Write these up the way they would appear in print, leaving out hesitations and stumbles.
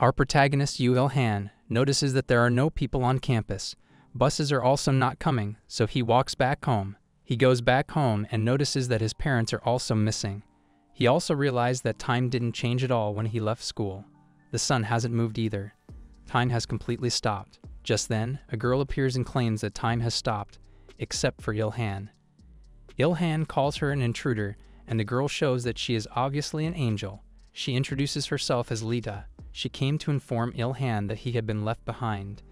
Our protagonist Yu Ilhan notices that there are no people on campus. Buses are also not coming, so he walks back home. He goes back home and notices that his parents are also missing. He also realized that time didn't change at all when he left school. The sun hasn't moved either. Time has completely stopped. Just then, a girl appears and claims that time has stopped, except for Ilhan. Ilhan calls her an intruder, and the girl shows that she is obviously an angel. She introduces herself as Lita. She came to inform Ilhan that he had been left behind.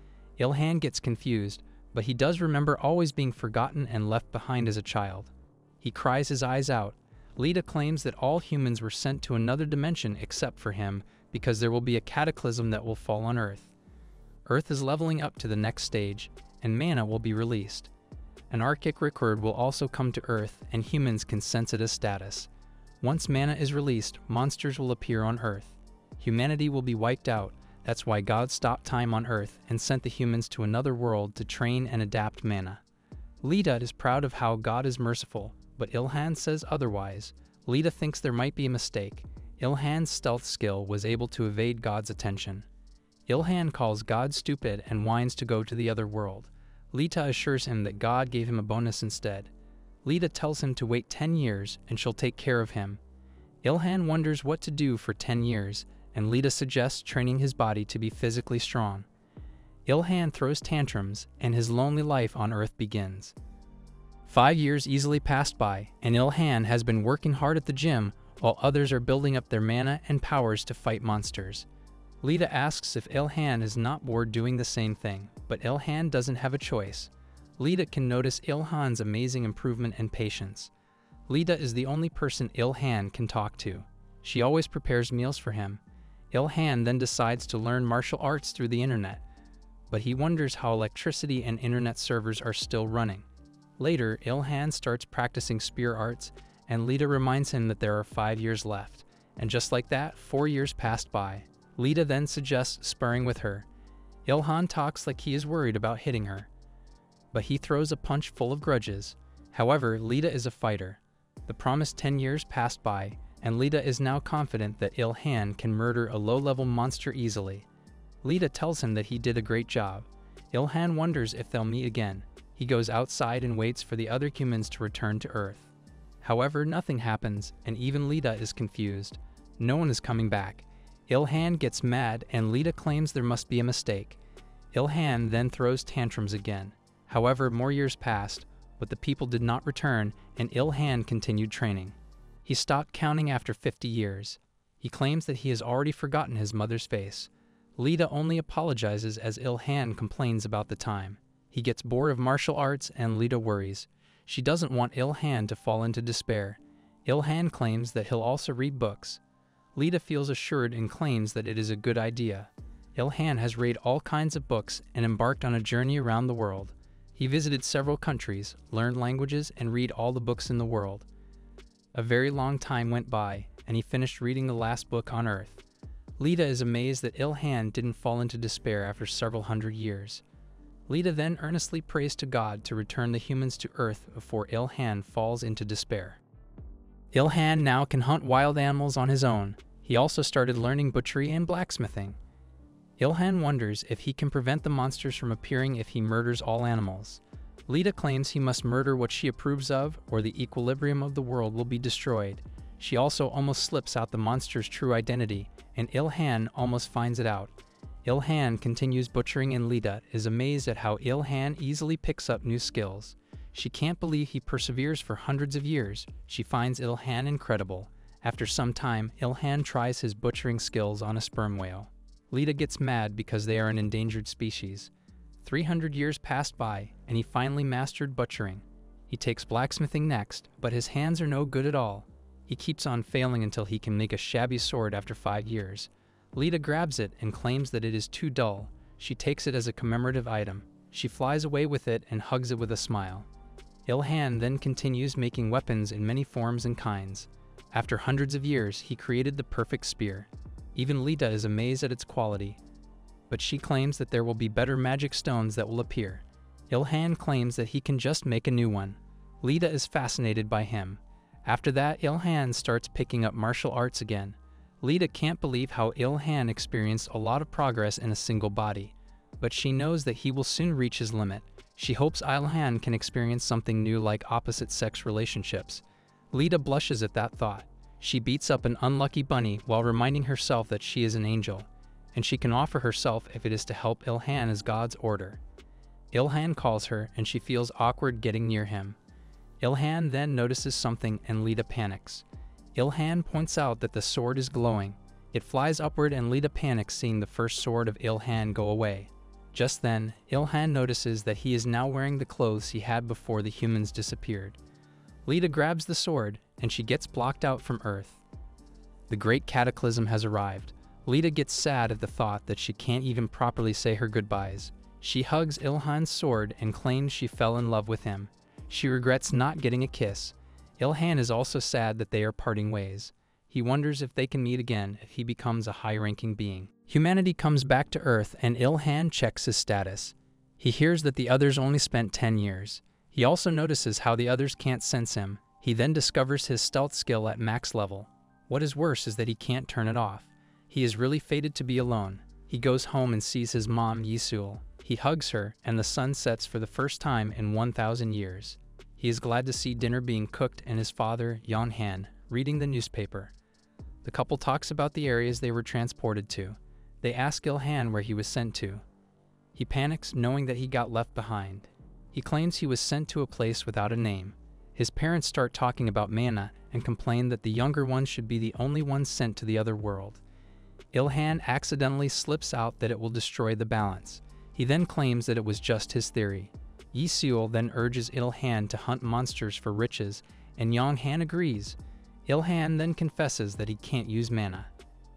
Ilhan gets confused, but he does remember always being forgotten and left behind as a child. He cries his eyes out. Lita claims that all humans were sent to another dimension except for him, because there will be a cataclysm that will fall on Earth. Earth is leveling up to the next stage, and mana will be released. An archaic record will also come to Earth, and humans can sense it as status. Once mana is released, monsters will appear on Earth. Humanity will be wiped out. That's why God stopped time on Earth and sent the humans to another world to train and adapt mana. Lita is proud of how God is merciful, but Ilhan says otherwise. Lita thinks there might be a mistake. Ilhan's stealth skill was able to evade God's attention. Ilhan calls God stupid and whines to go to the other world. Lita assures him that God gave him a bonus instead. Lita tells him to wait 10 years and she'll take care of him. Ilhan wonders what to do for 10 years, and Lita suggests training his body to be physically strong. Ilhan throws tantrums, and his lonely life on Earth begins. 5 years easily passed by, and Ilhan has been working hard at the gym, while others are building up their mana and powers to fight monsters. Lita asks if Ilhan is not bored doing the same thing, but Ilhan doesn't have a choice. Lita can notice Ilhan's amazing improvement and patience. Lita is the only person Ilhan can talk to. She always prepares meals for him. Ilhan then decides to learn martial arts through the internet, but he wonders how electricity and internet servers are still running. Later, Ilhan starts practicing spear arts, and Lita reminds him that there are 5 years left. And just like that, 4 years passed by. Lita then suggests sparring with her. Ilhan talks like he is worried about hitting her, but he throws a punch full of grudges. However, Lita is a fighter. The promised 10 years passed by, and Lita is now confident that Ilhan can murder a low-level monster easily. Lita tells him that he did a great job. Ilhan wonders if they'll meet again. He goes outside and waits for the other humans to return to Earth. However, nothing happens, and even Lita is confused. No one is coming back. Ilhan gets mad, and Lita claims there must be a mistake. Ilhan then throws tantrums again. However, more years passed, but the people did not return, and Ilhan continued training. He stopped counting after 50 years. He claims that he has already forgotten his mother's face. Lita only apologizes as Ilhan complains about the time. He gets bored of martial arts, and Lita worries. She doesn't want Ilhan to fall into despair. Ilhan claims that he'll also read books. Lita feels assured and claims that it is a good idea. Ilhan has read all kinds of books and embarked on a journey around the world. He visited several countries, learned languages, and read all the books in the world. A very long time went by, and he finished reading the last book on Earth. Lita is amazed that Ilhan didn't fall into despair after several hundred years. Lita then earnestly prays to God to return the humans to Earth before Ilhan falls into despair. Ilhan now can hunt wild animals on his own. He also started learning butchery and blacksmithing. Ilhan wonders if he can prevent the monsters from appearing if he murders all animals. Lita claims he must murder what she approves of, or the equilibrium of the world will be destroyed. She also almost slips out the monster's true identity, and Ilhan almost finds it out. Ilhan continues butchering, and Lita is amazed at how Ilhan easily picks up new skills. She can't believe he perseveres for hundreds of years. She finds Ilhan incredible. After some time, Ilhan tries his butchering skills on a sperm whale. Lita gets mad because they are an endangered species. 300 years passed by, and he finally mastered butchering. He takes blacksmithing next, but his hands are no good at all. He keeps on failing until he can make a shabby sword after 5 years. Lita grabs it and claims that it is too dull. She takes it as a commemorative item. She flies away with it and hugs it with a smile. Ilhan then continues making weapons in many forms and kinds. After hundreds of years, he created the perfect spear. Even Lita is amazed at its quality, but she claims that there will be better magic stones that will appear. Ilhan claims that he can just make a new one. Lita is fascinated by him. After that, Ilhan starts picking up martial arts again. Lita can't believe how Ilhan experienced a lot of progress in a single body, but she knows that he will soon reach his limit. She hopes Ilhan can experience something new like opposite-sex relationships. Lita blushes at that thought. She beats up an unlucky bunny while reminding herself that she is an angel, and she can offer herself if it is to help Ilhan as God's order. Ilhan calls her, and she feels awkward getting near him. Ilhan then notices something, and Lita panics. Ilhan points out that the sword is glowing. It flies upward, and Lita panics seeing the first sword of Ilhan go away. Just then, Ilhan notices that he is now wearing the clothes he had before the humans disappeared. Lita grabs the sword, and she gets blocked out from Earth. The great cataclysm has arrived. Lita gets sad at the thought that she can't even properly say her goodbyes. She hugs Ilhan's sword and claims she fell in love with him. She regrets not getting a kiss. Ilhan is also sad that they are parting ways. He wonders if they can meet again if he becomes a high-ranking being. Humanity comes back to Earth, and Ilhan checks his status. He hears that the others only spent 10 years. He also notices how the others can't sense him. He then discovers his stealth skill at max level. What is worse is that he can't turn it off. He is really fated to be alone. He goes home and sees his mom, Yi-seul. He hugs her, and the sun sets for the first time in 1,000 years. He is glad to see dinner being cooked and his father, Yonghan, reading the newspaper. The couple talks about the areas they were transported to. They ask Ilhan where he was sent to. He panics knowing that he got left behind. He claims he was sent to a place without a name. His parents start talking about mana and complain that the younger one should be the only one sent to the other world. Ilhan accidentally slips out that it will destroy the balance. He then claims that it was just his theory. Yi-seul then urges Ilhan to hunt monsters for riches, and Yonghan agrees. Ilhan then confesses that he can't use mana.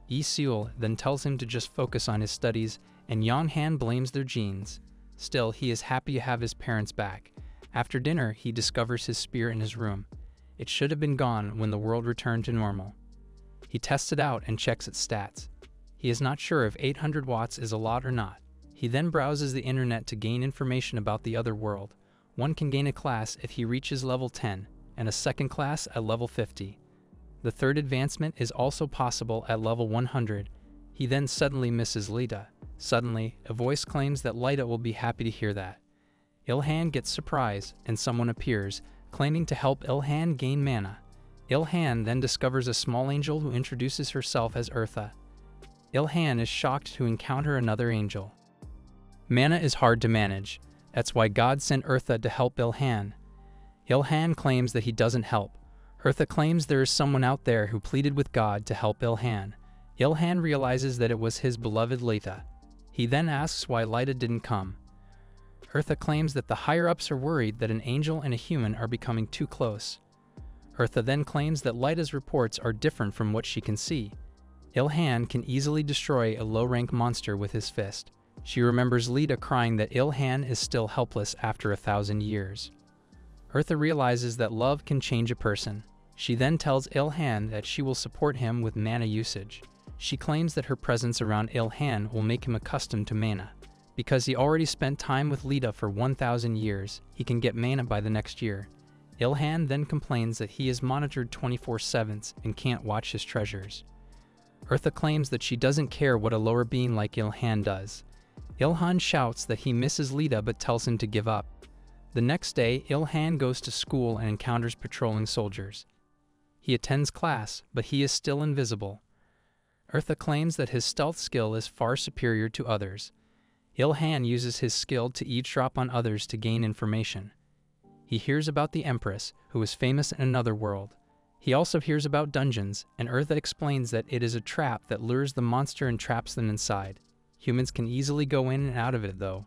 Yi-seul then tells him to just focus on his studies, and Yonghan blames their genes. Still, he is happy to have his parents back. After dinner, he discovers his spear in his room. It should have been gone when the world returned to normal. He tests it out and checks its stats. He is not sure if 800 watts is a lot or not. He then browses the internet to gain information about the other world. One can gain a class if he reaches level 10, and a second class at level 50. The third advancement is also possible at level 100. He then suddenly misses Lita. Suddenly, a voice claims that Lita will be happy to hear that. Ilhan gets surprised, and someone appears, claiming to help Ilhan gain mana. Ilhan then discovers a small angel who introduces herself as Ertha. Ilhan is shocked to encounter another angel. Mana is hard to manage. That's why God sent Ertha to help Ilhan. Ilhan claims that he doesn't help. Ertha claims there is someone out there who pleaded with God to help Ilhan. Ilhan realizes that it was his beloved Lita. He then asks why Lita didn't come. Ertha claims that the higher-ups are worried that an angel and a human are becoming too close. Ertha then claims that Lita's reports are different from what she can see. Ilhan can easily destroy a low-rank monster with his fist. She remembers Lita crying that Ilhan is still helpless after 1,000 years. Ertha realizes that love can change a person. She then tells Ilhan that she will support him with mana usage. She claims that her presence around Ilhan will make him accustomed to mana. Because he already spent time with Lita for 1,000 years, he can get mana by the next year. Ilhan then complains that he is monitored 24/7 and can't watch his treasures. Ertha claims that she doesn't care what a lower being like Ilhan does. Ilhan shouts that he misses Lita but tells him to give up. The next day, Ilhan goes to school and encounters patrolling soldiers. He attends class, but he is still invisible. Ertha claims that his stealth skill is far superior to others. Ilhan uses his skill to eavesdrop on others to gain information. He hears about the Empress, who is famous in another world. He also hears about dungeons, and Ertha explains that it is a trap that lures the monster and traps them inside. Humans can easily go in and out of it, though.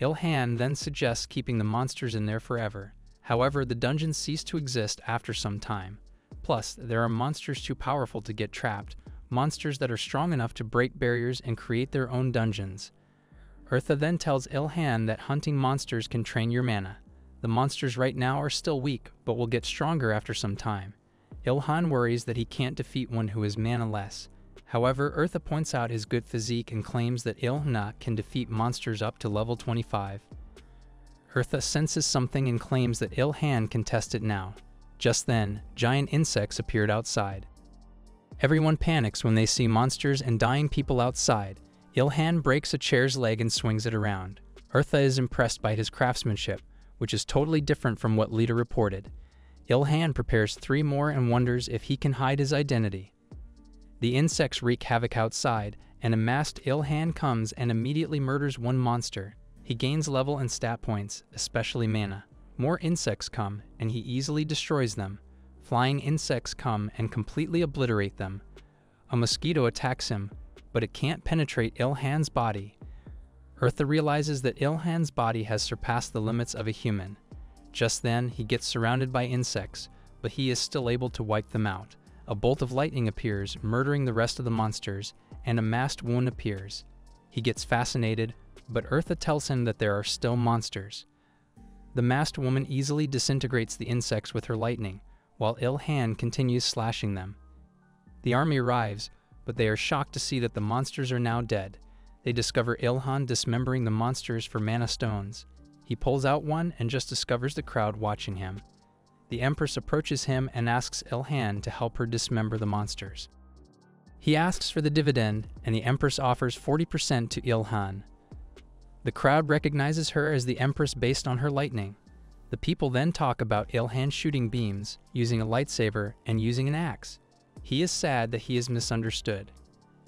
Ilhan then suggests keeping the monsters in there forever. However, the dungeons cease to exist after some time. Plus, there are monsters too powerful to get trapped, monsters that are strong enough to break barriers and create their own dungeons. Ertha then tells Ilhan that hunting monsters can train your mana. The monsters right now are still weak, but will get stronger after some time. Ilhan worries that he can't defeat one who is mana-less. However, Ertha points out his good physique and claims that Ilhan can defeat monsters up to level 25. Ertha senses something and claims that Ilhan can test it now. Just then, giant insects appeared outside. Everyone panics when they see monsters and dying people outside. Ilhan breaks a chair's leg and swings it around. Ertha is impressed by his craftsmanship, which is totally different from what Lita reported. Ilhan prepares 3 more and wonders if he can hide his identity. The insects wreak havoc outside, and a masked Ilhan comes and immediately murders 1 monster. He gains level and stat points, especially mana. More insects come, and he easily destroys them. Flying insects come and completely obliterate them. A mosquito attacks him, but it can't penetrate Ilhan's body. Ertha realizes that Ilhan's body has surpassed the limits of a human. Just then, he gets surrounded by insects, but he is still able to wipe them out. A bolt of lightning appears, murdering the rest of the monsters, and a masked wound appears. He gets fascinated, but Ertha tells him that there are still monsters. The masked woman easily disintegrates the insects with her lightning, while Ilhan continues slashing them. The army arrives, but they are shocked to see that the monsters are now dead. They discover Ilhan dismembering the monsters for mana stones. He pulls out 1 and just discovers the crowd watching him. The Empress approaches him and asks Ilhan to help her dismember the monsters. He asks for the dividend, and the Empress offers 40% to Ilhan. The crowd recognizes her as the Empress based on her lightning. The people then talk about Ilhan shooting beams, using a lightsaber, and using an axe. He is sad that he is misunderstood.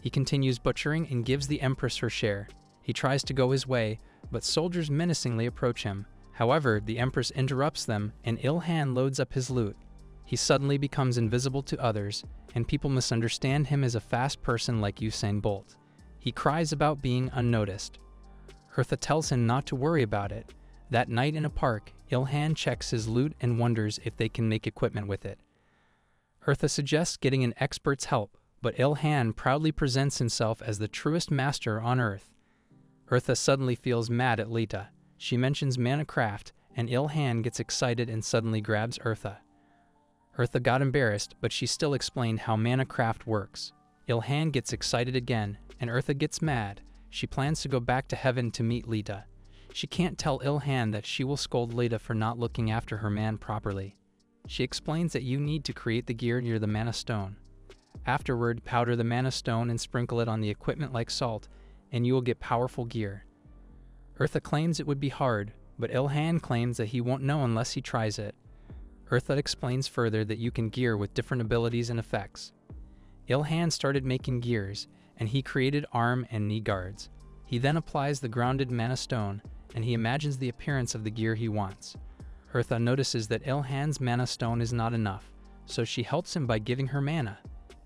He continues butchering and gives the Empress her share. He tries to go his way, but soldiers menacingly approach him. However, the Empress interrupts them, and Ilhan loads up his loot. He suddenly becomes invisible to others, and people misunderstand him as a fast person like Usain Bolt. He cries about being unnoticed. Ertha tells him not to worry about it. That night in a park, Ilhan checks his loot and wonders if they can make equipment with it. Ertha suggests getting an expert's help, but Ilhan proudly presents himself as the truest master on Earth. Ertha suddenly feels mad at Lita. She mentions Manacraft, and Ilhan gets excited and suddenly grabs Ertha. Ertha got embarrassed, but she still explained how Manacraft works. Ilhan gets excited again, and Ertha gets mad. She plans to go back to heaven to meet Lita. She can't tell Ilhan that she will scold Lita for not looking after her man properly. She explains that you need to create the gear near the mana stone. Afterward, powder the mana stone and sprinkle it on the equipment like salt, and you will get powerful gear. Ertha claims it would be hard, but Ilhan claims that he won't know unless he tries it. Ertha explains further that you can gear with different abilities and effects. Ilhan started making gears, and he created arm and knee guards. He then applies the grounded mana stone, and he imagines the appearance of the gear he wants. Ertha notices that Ilhan's mana stone is not enough, so she helps him by giving her mana.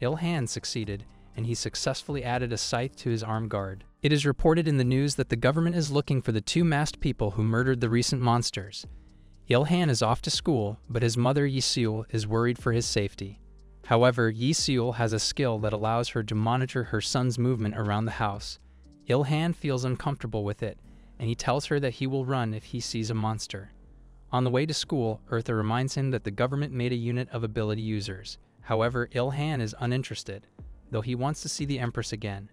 Ilhan succeeded, and he successfully added a scythe to his arm guard. It is reported in the news that the government is looking for the 2 masked people who murdered the recent monsters. Ilhan is off to school, but his mother Yi-seul is worried for his safety. However, Yi-seul has a skill that allows her to monitor her son's movement around the house. Ilhan feels uncomfortable with it, and he tells her that he will run if he sees a monster. On the way to school, Ertha reminds him that the government made a unit of ability users. However, Ilhan is uninterested, though he wants to see the Empress again.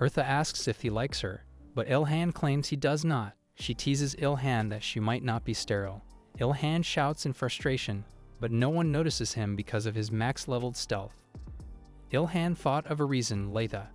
Ertha asks if he likes her, but Ilhan claims he does not. She teases Ilhan that she might not be sterile. Ilhan shouts in frustration, but no one notices him because of his max-leveled stealth. Ilhan thought of a reason later.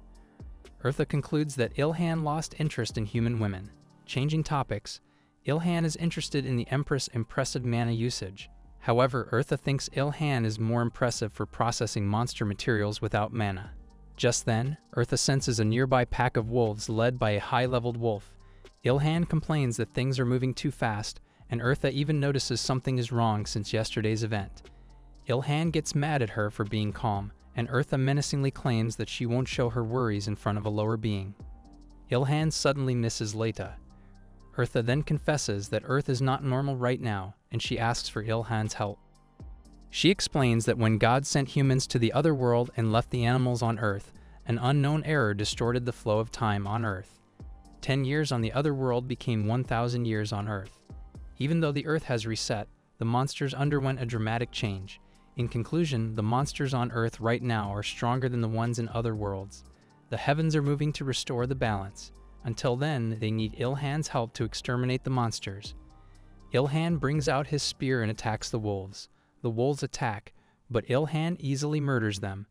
Ertha concludes that Ilhan lost interest in human women. Changing topics, Ilhan is interested in the Empress' impressive mana usage. However, Ertha thinks Ilhan is more impressive for processing monster materials without mana. Just then, Ertha senses a nearby pack of wolves led by a high-leveled wolf. Ilhan complains that things are moving too fast, and Ertha even notices something is wrong since yesterday's event. Ilhan gets mad at her for being calm, and Ertha menacingly claims that she won't show her worries in front of a lower being. Ilhan suddenly misses Lita. Ertha then confesses that Earth is not normal right now, and she asks for Ilhan's help. She explains that when God sent humans to the other world and left the animals on Earth, an unknown error distorted the flow of time on Earth. 10 years on the other world became 1,000 years on Earth. Even though the Earth has reset, the monsters underwent a dramatic change. In conclusion, the monsters on Earth right now are stronger than the ones in other worlds. The heavens are moving to restore the balance. Until then, they need Ilhan's help to exterminate the monsters. Ilhan brings out his spear and attacks the wolves. The wolves attack, but Ilhan easily murders them.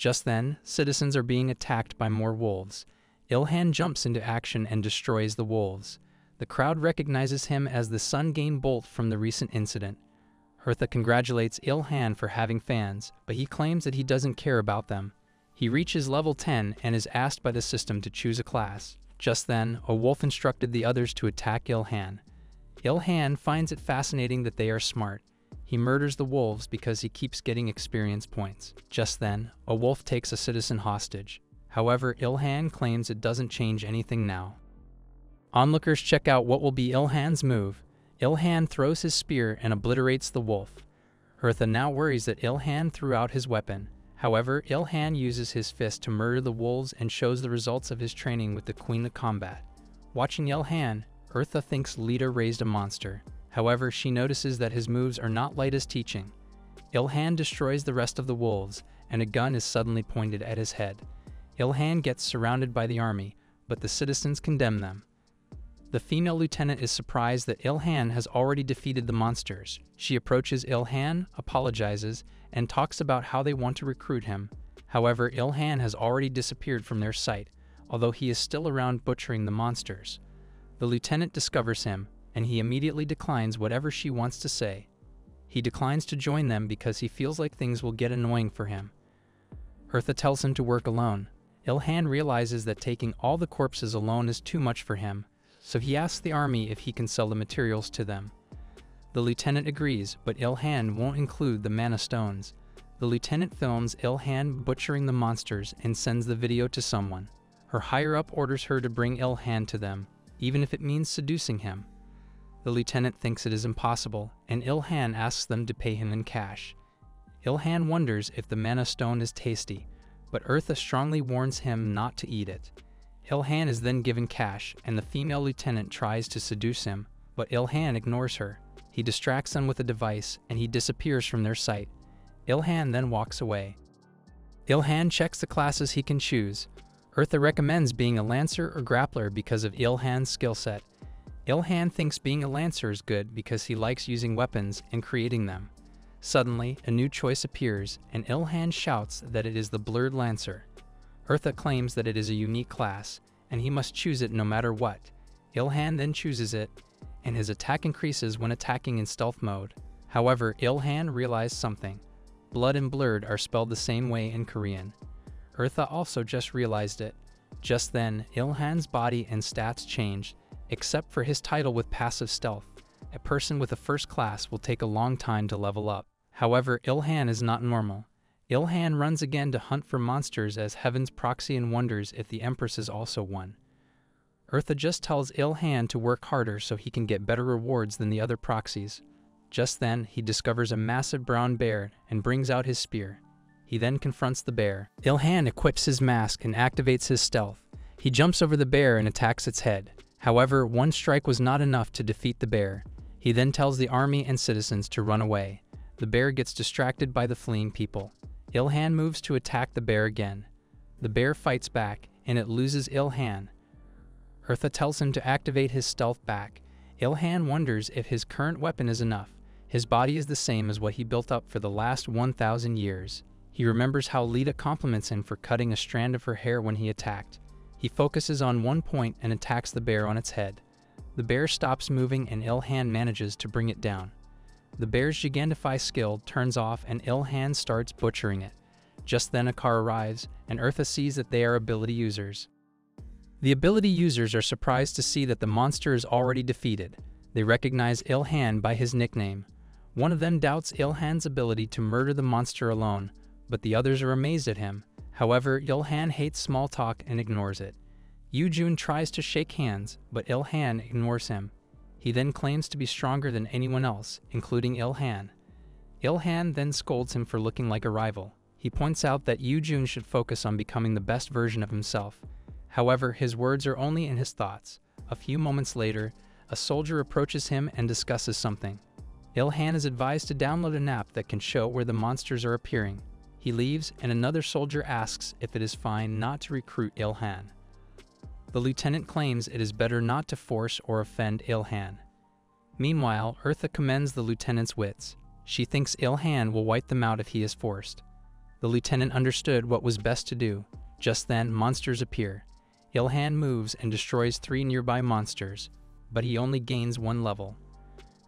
Just then, citizens are being attacked by more wolves. Ilhan jumps into action and destroys the wolves. The crowd recognizes him as the Sun Game Bolt from the recent incident. Ertha congratulates Ilhan for having fans, but he claims that he doesn't care about them. He reaches level 10 and is asked by the system to choose a class. Just then, a wolf instructed the others to attack Ilhan. Ilhan finds it fascinating that they are smart. He murders the wolves because he keeps getting experience points. Just then, a wolf takes a citizen hostage. However, Ilhan claims it doesn't change anything now. Onlookers check out what will be Ilhan's move. Ilhan throws his spear and obliterates the wolf. Ertha now worries that Ilhan threw out his weapon. However, Ilhan uses his fist to murder the wolves and shows the results of his training with the Queen of Combat. Watching Ilhan, Ertha thinks Lita raised a monster. However, she notices that his moves are not light as teaching. Ilhan destroys the rest of the wolves, and a gun is suddenly pointed at his head. Ilhan gets surrounded by the army, but the citizens condemn them. The female lieutenant is surprised that Ilhan has already defeated the monsters. She approaches Ilhan, apologizes, and talks about how they want to recruit him. However, Ilhan has already disappeared from their sight, although he is still around butchering the monsters. The lieutenant discovers him, and he immediately declines whatever she wants to say. He declines to join them because he feels like things will get annoying for him. Ertha tells him to work alone. Ilhan realizes that taking all the corpses alone is too much for him, so he asks the army if he can sell the materials to them. The lieutenant agrees, but Ilhan won't include the mana stones. The lieutenant films Ilhan butchering the monsters and sends the video to someone. Her higher-up orders her to bring Ilhan to them, even if it means seducing him. The lieutenant thinks it is impossible, and Ilhan asks them to pay him in cash. Ilhan wonders if the mana stone is tasty, but Ertha strongly warns him not to eat it. Ilhan is then given cash, and the female lieutenant tries to seduce him, but Ilhan ignores her. He distracts them with a device, and he disappears from their sight. Ilhan then walks away. Ilhan checks the classes he can choose. Ertha recommends being a lancer or grappler because of Ilhan's skill set. Ilhan thinks being a lancer is good because he likes using weapons and creating them. Suddenly, a new choice appears, and Ilhan shouts that it is the Blurred Lancer. Ertha claims that it is a unique class, and he must choose it no matter what. Ilhan then chooses it, and his attack increases when attacking in stealth mode. However, Ilhan realized something. Blood and blurred are spelled the same way in Korean. Ertha also just realized it. Just then, Ilhan's body and stats changed, except for his title with passive stealth. A person with a first class will take a long time to level up. However, Ilhan is not normal. Ilhan runs again to hunt for monsters as Heaven's proxy and wonders if the Empress is also one. Ertha just tells Ilhan to work harder so he can get better rewards than the other proxies. Just then, he discovers a massive brown bear and brings out his spear. He then confronts the bear. Ilhan equips his mask and activates his stealth. He jumps over the bear and attacks its head. However, one strike was not enough to defeat the bear. He then tells the army and citizens to run away. The bear gets distracted by the fleeing people. Ilhan moves to attack the bear again. The bear fights back, and it loses Ilhan. Ertha tells him to activate his stealth back. Ilhan wonders if his current weapon is enough. His body is the same as what he built up for the last 1,000 years. He remembers how Lita compliments him for cutting a strand of her hair when he attacked. He focuses on one point and attacks the bear on its head. The bear stops moving and Ilhan manages to bring it down. The bear's Gigantify skill turns off and Ilhan starts butchering it. Just then a car arrives, and Ertha sees that they are ability users. The ability users are surprised to see that the monster is already defeated. They recognize Ilhan by his nickname. One of them doubts Ilhan's ability to murder the monster alone, but the others are amazed at him. However, Ilhan hates small talk and ignores it. Yujun tries to shake hands, but Ilhan ignores him. He then claims to be stronger than anyone else, including Ilhan. Ilhan then scolds him for looking like a rival. He points out that Yujun should focus on becoming the best version of himself. However, his words are only in his thoughts. A few moments later, a soldier approaches him and discusses something. Ilhan is advised to download an app that can show where the monsters are appearing. He leaves, and another soldier asks if it is fine not to recruit Ilhan. The lieutenant claims it is better not to force or offend Ilhan. Meanwhile, Ertha commends the lieutenant's wits. She thinks Ilhan will wipe them out if he is forced. The lieutenant understood what was best to do. Just then, monsters appear. Ilhan moves and destroys 3 nearby monsters, but he only gains 1 level.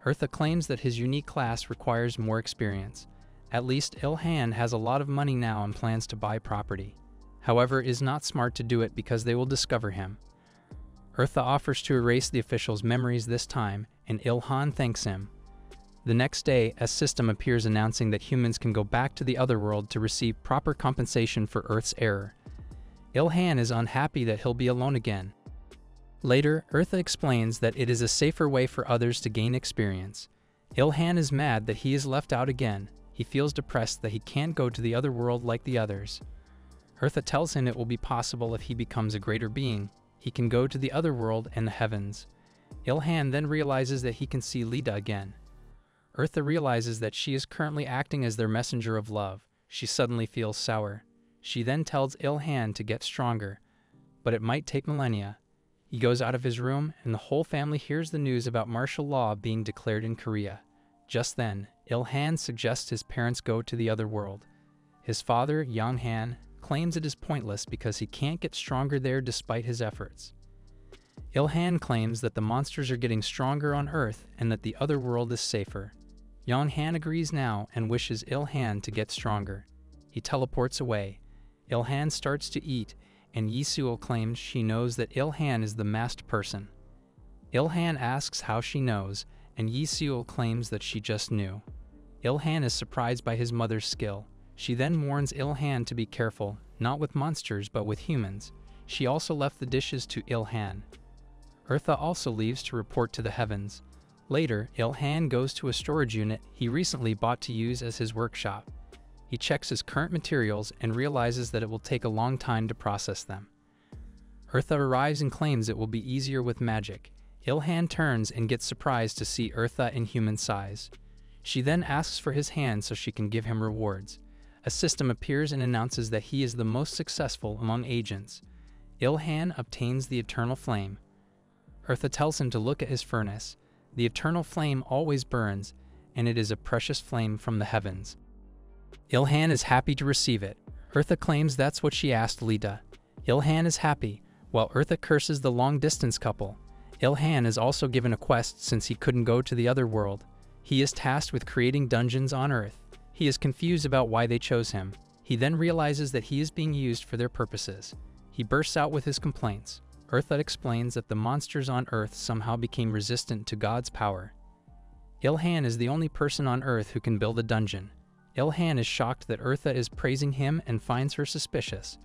Ertha claims that his unique class requires more experience. At least Ilhan has a lot of money now and plans to buy property. However, it is not smart to do it because they will discover him. Ertha offers to erase the official's memories this time, and Ilhan thanks him. The next day, a system appears announcing that humans can go back to the other world to receive proper compensation for Earth's error. Ilhan is unhappy that he'll be alone again. Later, Ertha explains that it is a safer way for others to gain experience. Ilhan is mad that he is left out again. He feels depressed that he can't go to the other world like the others. Ertha tells him it will be possible if he becomes a greater being. He can go to the other world and the heavens. Ilhan then realizes that he can see Lita again. Ertha realizes that she is currently acting as their messenger of love. She suddenly feels sour. She then tells Ilhan to get stronger, but it might take millennia. He goes out of his room, and the whole family hears the news about martial law being declared in Korea. Just then, Ilhan suggests his parents go to the other world. His father, Yonghan, claims it is pointless because he can't get stronger there despite his efforts. Ilhan claims that the monsters are getting stronger on Earth and that the other world is safer. Yonghan agrees now and wishes Ilhan to get stronger. He teleports away. Ilhan starts to eat, and Yi-seul claims she knows that Ilhan is the masked person. Ilhan asks how she knows, and Yi-seul claims that she just knew. Ilhan is surprised by his mother's skill. She then warns Ilhan to be careful, not with monsters but with humans. She also left the dishes to Ilhan. Ertha also leaves to report to the heavens. Later, Ilhan goes to a storage unit he recently bought to use as his workshop. He checks his current materials and realizes that it will take a long time to process them. Ertha arrives and claims it will be easier with magic. Ilhan turns and gets surprised to see Ertha in human size. She then asks for his hand so she can give him rewards. A system appears and announces that he is the most successful among agents. Ilhan obtains the eternal flame. Ertha tells him to look at his furnace. The eternal flame always burns, and it is a precious flame from the heavens. Ilhan is happy to receive it. Ertha claims that's what she asked Lita. Ilhan is happy, while Ertha curses the long-distance couple. Ilhan is also given a quest since he couldn't go to the other world. He is tasked with creating dungeons on Earth. He is confused about why they chose him. He then realizes that he is being used for their purposes. He bursts out with his complaints. Ertha explains that the monsters on Earth somehow became resistant to God's power. Ilhan is the only person on Earth who can build a dungeon. Ilhan is shocked that Ertha is praising him and finds her suspicious.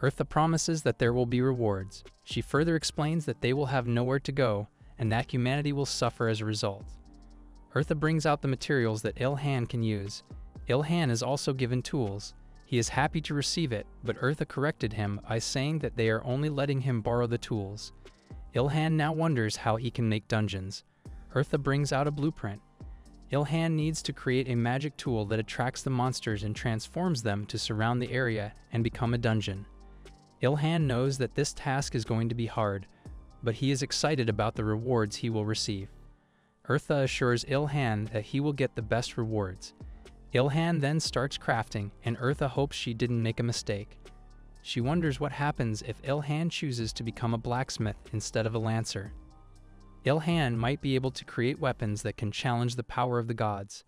Ertha promises that there will be rewards. She further explains that they will have nowhere to go and that humanity will suffer as a result. Ertha brings out the materials that Ilhan can use. Ilhan is also given tools. He is happy to receive it, but Ertha corrected him by saying that they are only letting him borrow the tools. Ilhan now wonders how he can make dungeons. Ertha brings out a blueprint. Ilhan needs to create a magic tool that attracts the monsters and transforms them to surround the area and become a dungeon. Ilhan knows that this task is going to be hard, but he is excited about the rewards he will receive. Ertha assures Ilhan that he will get the best rewards. Ilhan then starts crafting, and Ertha hopes she didn't make a mistake. She wonders what happens if Ilhan chooses to become a blacksmith instead of a lancer. Ilhan might be able to create weapons that can challenge the power of the gods.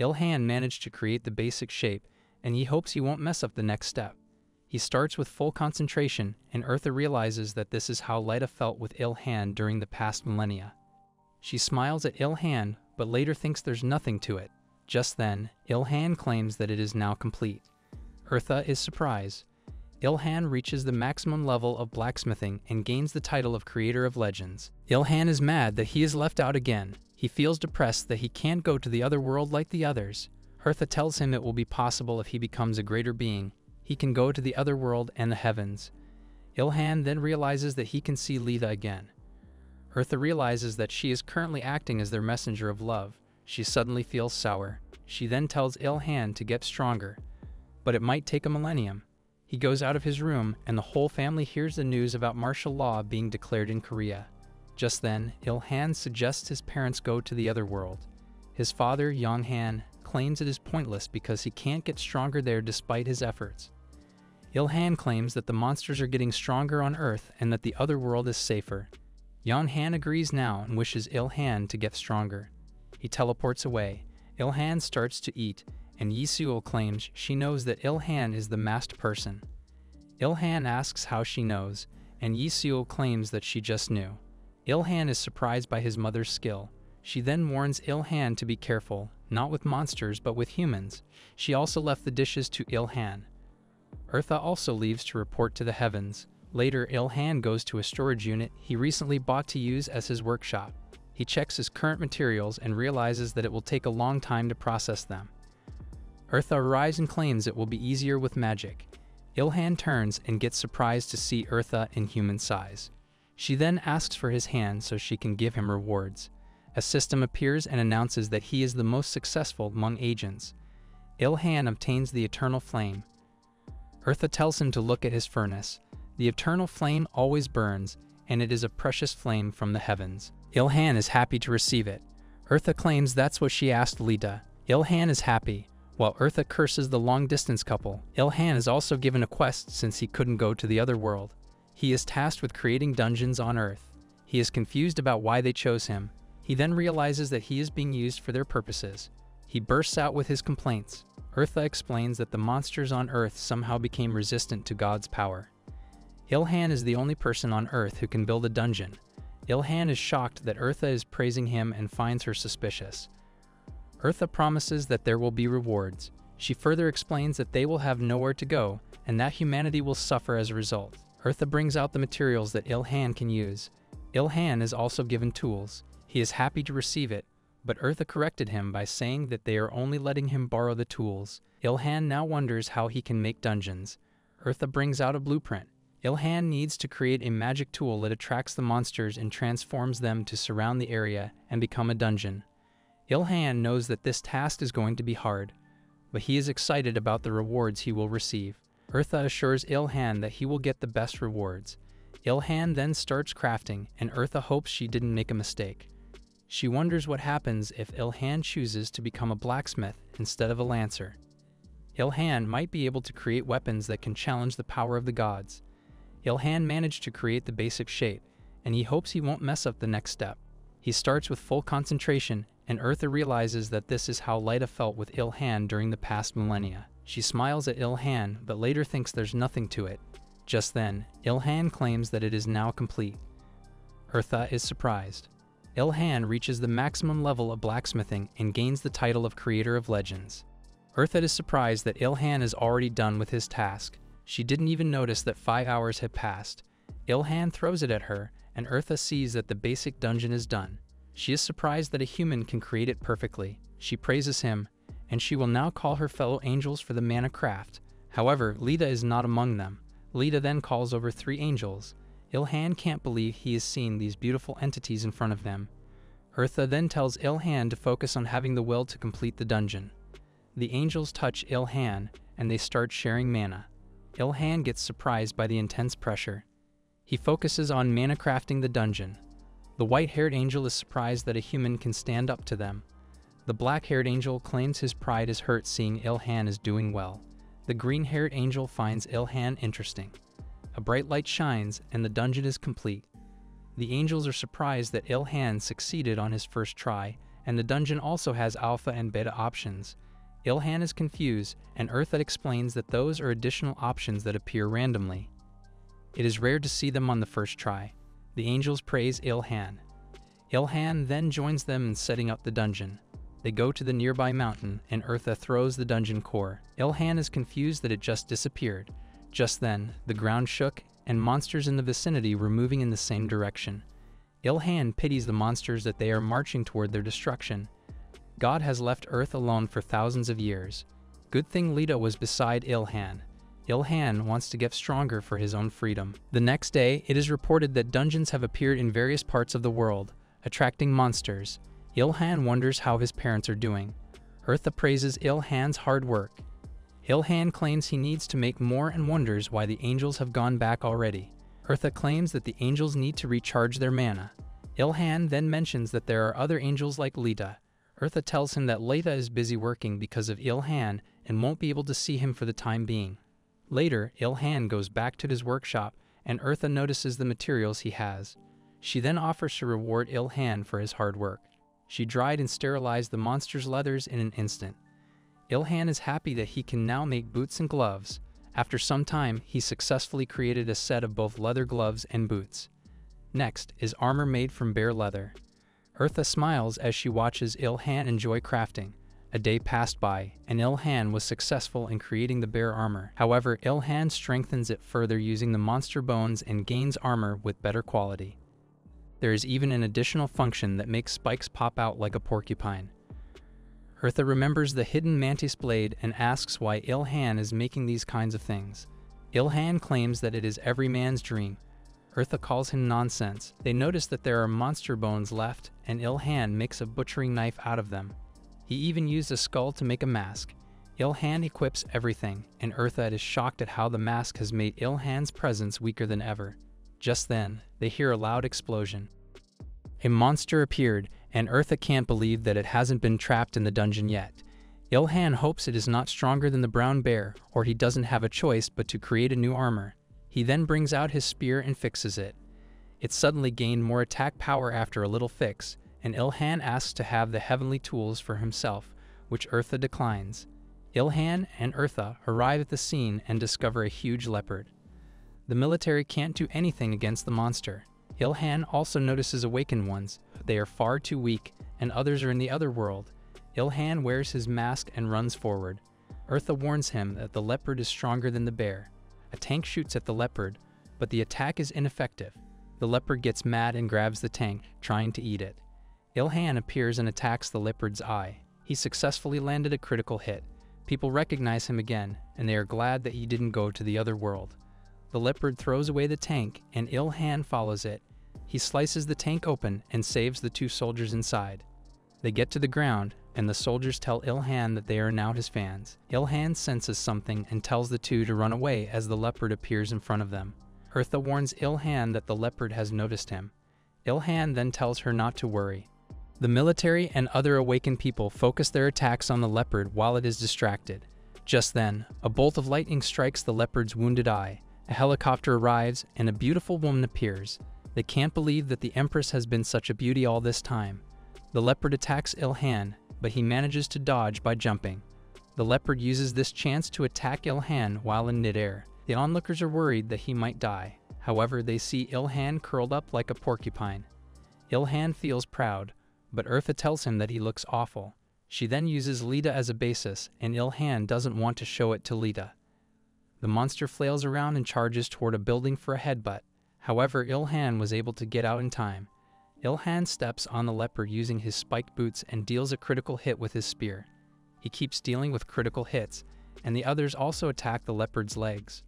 Ilhan managed to create the basic shape, and he hopes he won't mess up the next step. He starts with full concentration, and Ertha realizes that this is how Lita felt with Ilhan during the past millennia. She smiles at Ilhan, but later thinks there's nothing to it. Just then, Ilhan claims that it is now complete. Ertha is surprised. Ilhan reaches the maximum level of blacksmithing and gains the title of Creator of Legends. Ilhan is mad that he is left out again. He feels depressed that he can't go to the other world like the others. Ertha tells him it will be possible if he becomes a greater being. He can go to the other world and the heavens. Ilhan then realizes that he can see Lita again. Ertha realizes that she is currently acting as their messenger of love. She suddenly feels sour. She then tells Ilhan to get stronger, but it might take a millennium. He goes out of his room, and the whole family hears the news about martial law being declared in Korea. Just then, Ilhan suggests his parents go to the other world. His father, Yonghan, claims it is pointless because he can't get stronger there despite his efforts. Ilhan claims that the monsters are getting stronger on Earth and that the other world is safer. Yonghan agrees now and wishes Ilhan to get stronger. He teleports away. Ilhan starts to eat, and Yi-seul claims she knows that Ilhan is the masked person. Ilhan asks how she knows, and Yi-seul claims that she just knew. Ilhan is surprised by his mother's skill. She then warns Ilhan to be careful, not with monsters but with humans. She also left the dishes to Ilhan. Ertha also leaves to report to the heavens. Later, Ilhan goes to a storage unit he recently bought to use as his workshop. He checks his current materials and realizes that it will take a long time to process them. Ertha arrives and claims it will be easier with magic. Ilhan turns and gets surprised to see Ertha in human size. She then asks for his hand so she can give him rewards. A system appears and announces that he is the most successful among agents. Ilhan obtains the Eternal Flame. Ertha tells him to look at his furnace. The Eternal Flame always burns, and it is a precious flame from the heavens. Ilhan is happy to receive it. Ertha claims that's what she asked Lita. Ilhan is happy, while Ertha curses the long-distance couple. Ilhan is also given a quest since he couldn't go to the other world. He is tasked with creating dungeons on Earth. He is confused about why they chose him. He then realizes that he is being used for their purposes. He bursts out with his complaints. Ertha explains that the monsters on Earth somehow became resistant to God's power. Ilhan is the only person on Earth who can build a dungeon. Ilhan is shocked that Ertha is praising him and finds her suspicious. Ertha promises that there will be rewards. She further explains that they will have nowhere to go, and that humanity will suffer as a result. Ertha brings out the materials that Ilhan can use. Ilhan is also given tools. He is happy to receive it, but Ertha corrected him by saying that they are only letting him borrow the tools. Ilhan now wonders how he can make dungeons. Ertha brings out a blueprint. Ilhan needs to create a magic tool that attracts the monsters and transforms them to surround the area and become a dungeon. Ilhan knows that this task is going to be hard, but he is excited about the rewards he will receive. Ertha assures Ilhan that he will get the best rewards. Ilhan then starts crafting, and Ertha hopes she didn't make a mistake. She wonders what happens if Ilhan chooses to become a blacksmith instead of a lancer. Ilhan might be able to create weapons that can challenge the power of the gods. Ilhan managed to create the basic shape, and he hopes he won't mess up the next step. He starts with full concentration, and Ertha realizes that this is how Lita felt with Ilhan during the past millennia. She smiles at Ilhan, but later thinks there's nothing to it. Just then, Ilhan claims that it is now complete. Ertha is surprised. Ilhan reaches the maximum level of blacksmithing and gains the title of Creator of Legends. Ertha is surprised that Ilhan is already done with his task. She didn't even notice that 5 hours had passed. Ilhan throws it at her, and Ertha sees that the basic dungeon is done. She is surprised that a human can create it perfectly. She praises him, and she will now call her fellow angels for the mana craft. However, Lita is not among them. Lita then calls over 3 angels. Ilhan can't believe he is seeing these beautiful entities in front of them. Ertha then tells Ilhan to focus on having the will to complete the dungeon. The angels touch Ilhan, and they start sharing mana. Ilhan gets surprised by the intense pressure. He focuses on mana crafting the dungeon. The white-haired angel is surprised that a human can stand up to them. The black-haired angel claims his pride is hurt seeing Ilhan is doing well. The green-haired angel finds Ilhan interesting. A bright light shines, and the dungeon is complete. The angels are surprised that Ilhan succeeded on his first try, and the dungeon also has alpha and beta options. Ilhan is confused, and Ertha explains that those are additional options that appear randomly. It is rare to see them on the first try. The angels praise Ilhan. Ilhan then joins them in setting up the dungeon. They go to the nearby mountain, and Ertha throws the dungeon core. Ilhan is confused that it just disappeared. Just then, the ground shook, and monsters in the vicinity were moving in the same direction. Ilhan pities the monsters that they are marching toward their destruction. God has left Earth alone for thousands of years. Good thing Lita was beside Ilhan. Ilhan wants to get stronger for his own freedom. The next day, it is reported that dungeons have appeared in various parts of the world, attracting monsters. Ilhan wonders how his parents are doing. Ertha praises Ilhan's hard work. Ilhan claims he needs to make more and wonders why the angels have gone back already. Ertha claims that the angels need to recharge their mana. Ilhan then mentions that there are other angels like Lita. Ertha tells him that Lita is busy working because of Ilhan and won't be able to see him for the time being. Later, Ilhan goes back to his workshop and Ertha notices the materials he has. She then offers to reward Ilhan for his hard work. She dried and sterilized the monster's leathers in an instant. Ilhan is happy that he can now make boots and gloves. After some time, he successfully created a set of both leather gloves and boots. Next is armor made from bear leather. Ertha smiles as she watches Ilhan enjoy crafting. A day passed by, and Ilhan was successful in creating the bear armor. However, Ilhan strengthens it further using the monster bones and gains armor with better quality. There is even an additional function that makes spikes pop out like a porcupine. Ertha remembers the hidden mantis blade and asks why Ilhan is making these kinds of things. Ilhan claims that it is every man's dream. Ertha calls him nonsense. They notice that there are monster bones left, and Ilhan makes a butchering knife out of them. He even used a skull to make a mask. Ilhan equips everything, and Ertha is shocked at how the mask has made Ilhan's presence weaker than ever. Just then, they hear a loud explosion. A monster appeared, and Ertha can't believe that it hasn't been trapped in the dungeon yet. Ilhan hopes it is not stronger than the brown bear, or he doesn't have a choice but to create a new armor. He then brings out his spear and fixes it. It suddenly gained more attack power after a little fix, and Ilhan asks to have the heavenly tools for himself, which Ertha declines. Ilhan and Ertha arrive at the scene and discover a huge leopard. The military can't do anything against the monster. Ilhan also notices awakened ones. They are far too weak, and others are in the other world. Ilhan wears his mask and runs forward. Ertha warns him that the leopard is stronger than the bear. A tank shoots at the leopard, but the attack is ineffective. The leopard gets mad and grabs the tank, trying to eat it. Ilhan appears and attacks the leopard's eye. He successfully landed a critical hit. People recognize him again, and they are glad that he didn't go to the other world. The leopard throws away the tank, and Ilhan follows it. He slices the tank open and saves the two soldiers inside. They get to the ground, and the soldiers tell Ilhan that they are now his fans. Ilhan senses something and tells the two to run away as the leopard appears in front of them. Ertha warns Ilhan that the leopard has noticed him. Ilhan then tells her not to worry. The military and other awakened people focus their attacks on the leopard while it is distracted. Just then, a bolt of lightning strikes the leopard's wounded eye. A helicopter arrives, and a beautiful woman appears. They can't believe that the Empress has been such a beauty all this time. The leopard attacks Ilhan, but he manages to dodge by jumping. The leopard uses this chance to attack Ilhan while in midair. The onlookers are worried that he might die. However, they see Ilhan curled up like a porcupine. Ilhan feels proud, but Ertha tells him that he looks awful. She then uses Lita as a basis, and Ilhan doesn't want to show it to Lita. The monster flails around and charges toward a building for a headbutt. However, Ilhan was able to get out in time. Ilhan steps on the leopard using his spiked boots and deals a critical hit with his spear. He keeps dealing with critical hits, and the others also attack the leopard's legs.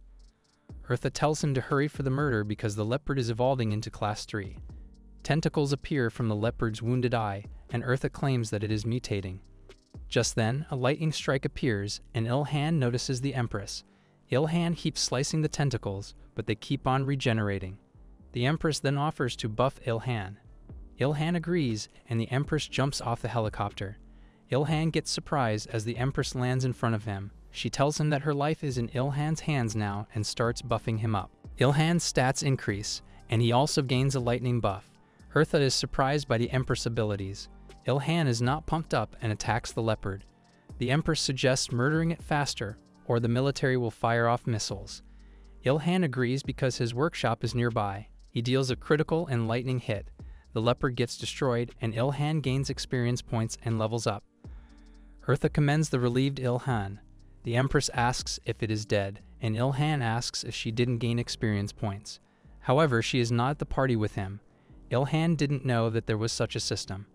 Ertha tells him to hurry for the murder because the leopard is evolving into Class 3. Tentacles appear from the leopard's wounded eye, and Ertha claims that it is mutating. Just then, a lightning strike appears, and Ilhan notices the Empress. Ilhan keeps slicing the tentacles, but they keep on regenerating. The Empress then offers to buff Ilhan. Ilhan agrees, and the Empress jumps off the helicopter. Ilhan gets surprised as the Empress lands in front of him. She tells him that her life is in Ilhan's hands now and starts buffing him up. Ilhan's stats increase, and he also gains a lightning buff. Ertha is surprised by the Empress' abilities. Ilhan is not pumped up and attacks the leopard. The Empress suggests murdering it faster, or the military will fire off missiles. Ilhan agrees because his workshop is nearby. He deals a critical and lightning hit. The leopard gets destroyed, and Ilhan gains experience points and levels up. Ertha commends the relieved Ilhan. The Empress asks if it is dead, and Ilhan asks if she didn't gain experience points. However, she is not at the party with him. Ilhan didn't know that there was such a system.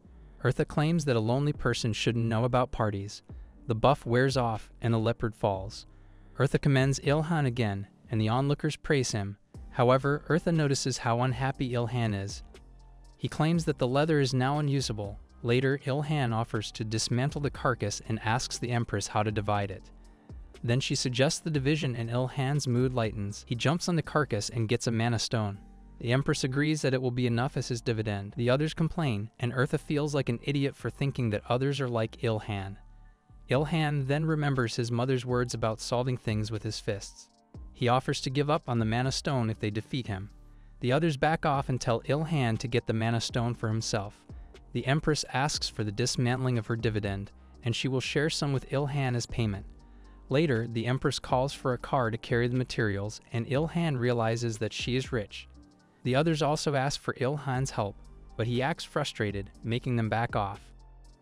Ertha claims that a lonely person shouldn't know about parties. The buff wears off, and the leopard falls. Ertha commends Ilhan again, and the onlookers praise him. However, Ertha notices how unhappy Ilhan is. He claims that the leather is now unusable. Later, Ilhan offers to dismantle the carcass and asks the Empress how to divide it. Then she suggests the division, and Ilhan's mood lightens. He jumps on the carcass and gets a mana stone. The Empress agrees that it will be enough as his dividend. The others complain, and Ertha feels like an idiot for thinking that others are like Ilhan. Ilhan then remembers his mother's words about solving things with his fists. He offers to give up on the Mana Stone if they defeat him. The others back off and tell Ilhan to get the Mana Stone for himself. The Empress asks for the dismantling of her dividend, and she will share some with Ilhan as payment. Later, the Empress calls for a car to carry the materials, and Ilhan realizes that she is rich. The others also ask for Ilhan's help, but he acts frustrated, making them back off.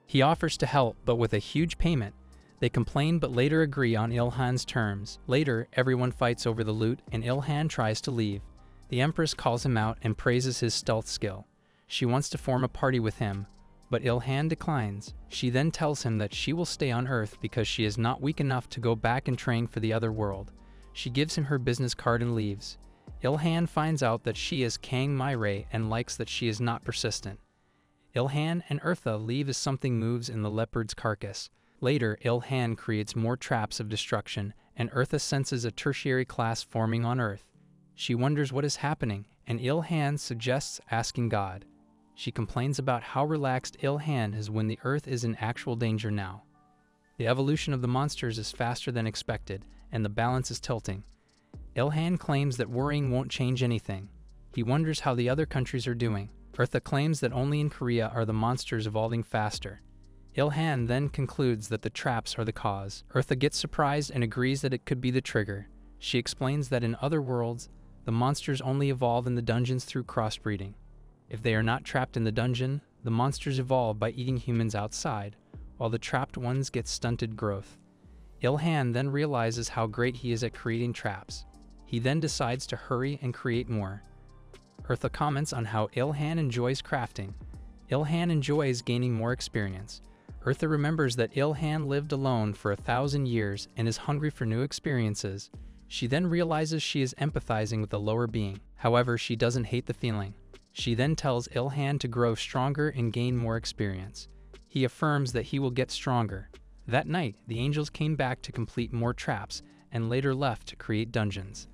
He offers to help, but with a huge payment. They complain but later agree on Ilhan's terms. Later, everyone fights over the loot, and Ilhan tries to leave. The Empress calls him out and praises his stealth skill. She wants to form a party with him, but Ilhan declines. She then tells him that she will stay on Earth because she is not weak enough to go back and train for the other world. She gives him her business card and leaves. Ilhan finds out that she is Kang Mirae and likes that she is not persistent. Ilhan and Ertha leave as something moves in the leopard's carcass. Later, Ilhan creates more traps of destruction, and Ertha senses a tertiary class forming on Earth. She wonders what is happening, and Ilhan suggests asking God. She complains about how relaxed Ilhan is when the Earth is in actual danger now. The evolution of the monsters is faster than expected, and the balance is tilting. Ilhan claims that worrying won't change anything. He wonders how the other countries are doing. Ertha claims that only in Korea are the monsters evolving faster. Ilhan then concludes that the traps are the cause. Ertha gets surprised and agrees that it could be the trigger. She explains that in other worlds, the monsters only evolve in the dungeons through crossbreeding. If they are not trapped in the dungeon, the monsters evolve by eating humans outside, while the trapped ones get stunted growth. Ilhan then realizes how great he is at creating traps. He then decides to hurry and create more. Ertha comments on how Ilhan enjoys crafting. Ilhan enjoys gaining more experience. Ertha remembers that Ilhan lived alone for 1,000 years and is hungry for new experiences. She then realizes she is empathizing with the lower being. However, she doesn't hate the feeling. She then tells Ilhan to grow stronger and gain more experience. He affirms that he will get stronger. That night, the angels came back to complete more traps and later left to create dungeons.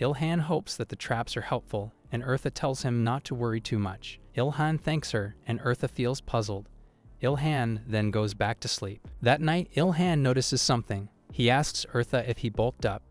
Ilhan hopes that the traps are helpful, and Ertha tells him not to worry too much. Ilhan thanks her, and Ertha feels puzzled. Ilhan then goes back to sleep. That night, Ilhan notices something. He asks Ertha if he bulked up.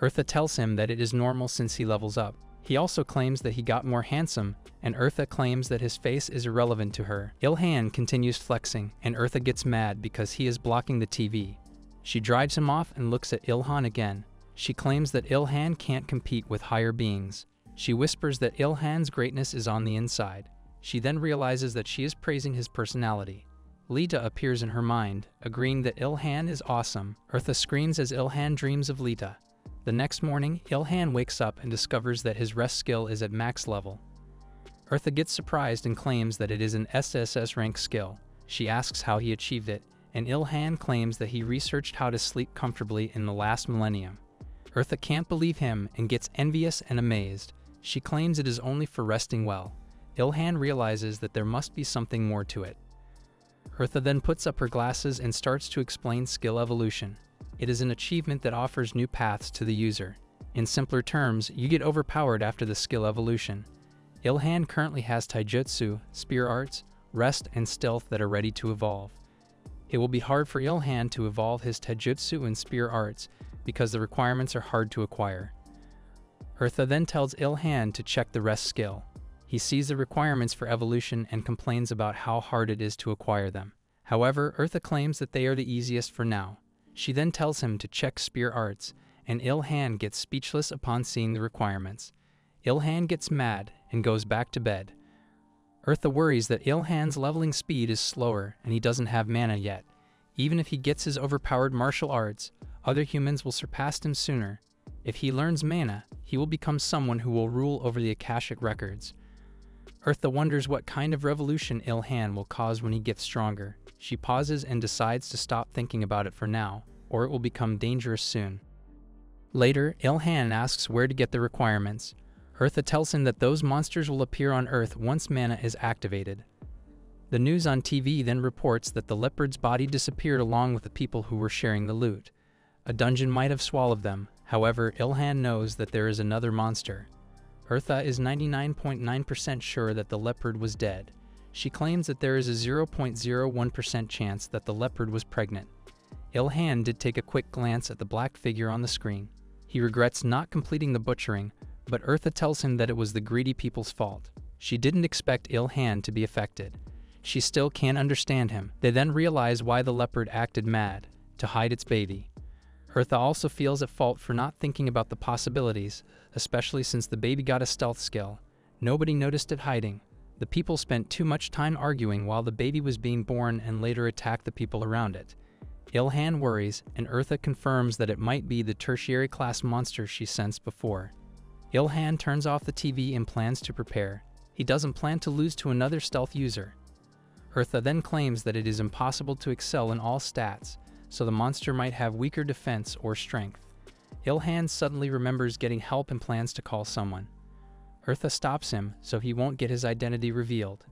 Ertha tells him that it is normal since he levels up. He also claims that he got more handsome, and Ertha claims that his face is irrelevant to her. Ilhan continues flexing, and Ertha gets mad because he is blocking the TV. She drives him off and looks at Ilhan again. She claims that Ilhan can't compete with higher beings. She whispers that Ilhan's greatness is on the inside. She then realizes that she is praising his personality. Lita appears in her mind, agreeing that Ilhan is awesome. Ertha screams as Ilhan dreams of Lita. The next morning, Ilhan wakes up and discovers that his rest skill is at max level. Ertha gets surprised and claims that it is an SSS rank skill. She asks how he achieved it, and Ilhan claims that he researched how to sleep comfortably in the last millennium. Ertha can't believe him and gets envious and amazed. She claims it is only for resting well. Ilhan realizes that there must be something more to it. Ertha then puts up her glasses and starts to explain skill evolution. It is an achievement that offers new paths to the user. In simpler terms, you get overpowered after the skill evolution. Ilhan currently has taijutsu, spear arts, rest, and stealth that are ready to evolve. It will be hard for Ilhan to evolve his taijutsu and spear arts because the requirements are hard to acquire. Ertha then tells Ilhan to check the rest skill. He sees the requirements for evolution and complains about how hard it is to acquire them. However, Ertha claims that they are the easiest for now. She then tells him to check spear arts, and Ilhan gets speechless upon seeing the requirements. Ilhan gets mad and goes back to bed. Ertha worries that Ilhan's leveling speed is slower and he doesn't have mana yet. Even if he gets his overpowered martial arts, other humans will surpass him sooner. If he learns mana, he will become someone who will rule over the Akashic records. Ertha wonders what kind of revolution Ilhan will cause when he gets stronger. She pauses and decides to stop thinking about it for now, or it will become dangerous soon. Later, Ilhan asks where to get the requirements. Ertha tells him that those monsters will appear on Earth once mana is activated. The news on TV then reports that the leopard's body disappeared along with the people who were sharing the loot. A dungeon might have swallowed them, however, Ilhan knows that there is another monster. Ertha is 99.9% sure that the leopard was dead. She claims that there is a 0.01% chance that the leopard was pregnant. Ilhan did take a quick glance at the black figure on the screen. He regrets not completing the butchering, but Ertha tells him that it was the greedy people's fault. She didn't expect Ilhan to be affected. She still can't understand him. They then realize why the leopard acted mad, to hide its baby. Ertha also feels at fault for not thinking about the possibilities, especially since the baby got a stealth skill. Nobody noticed it hiding. The people spent too much time arguing while the baby was being born and later attacked the people around it. Ilhan worries, and Ertha confirms that it might be the tertiary class monster she sensed before. Ilhan turns off the TV and plans to prepare. He doesn't plan to lose to another stealth user. Ertha then claims that it is impossible to excel in all stats, so the monster might have weaker defense or strength. Ilhan suddenly remembers getting help and plans to call someone. Ertha stops him, so he won't get his identity revealed.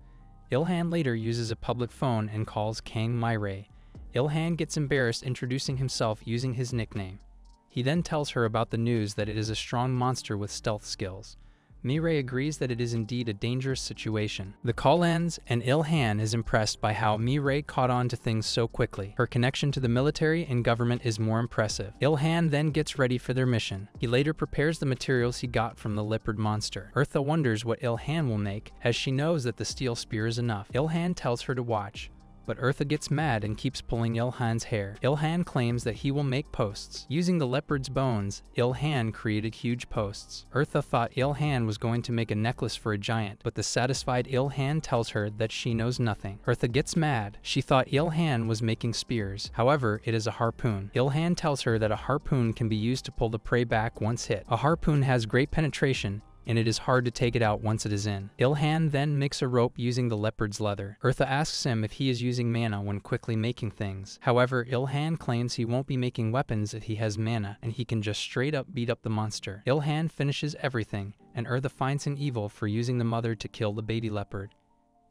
Ilhan later uses a public phone and calls Kang Mirae. Ilhan gets embarrassed introducing himself using his nickname. He then tells her about the news that it is a strong monster with stealth skills. Mirae agrees that it is indeed a dangerous situation. The call ends, and Ilhan is impressed by how Mirae caught on to things so quickly. Her connection to the military and government is more impressive. Ilhan then gets ready for their mission. He later prepares the materials he got from the leopard monster. Ertha wonders what Ilhan will make, as she knows that the steel spear is enough. Ilhan tells her to watch, but Ertha gets mad and keeps pulling Ilhan's hair. Ilhan claims that he will make posts. Using the leopard's bones, Ilhan created huge posts. Ertha thought Ilhan was going to make a necklace for a giant, but the satisfied Ilhan tells her that she knows nothing. Ertha gets mad. She thought Ilhan was making spears. However, it is a harpoon. Ilhan tells her that a harpoon can be used to pull the prey back once hit. A harpoon has great penetration, and it is hard to take it out once it is in. Ilhan then makes a rope using the leopard's leather. Ertha asks him if he is using mana when quickly making things. However, Ilhan claims he won't be making weapons if he has mana, and he can just straight up beat up the monster. Ilhan finishes everything, and Ertha finds him evil for using the mother to kill the baby leopard.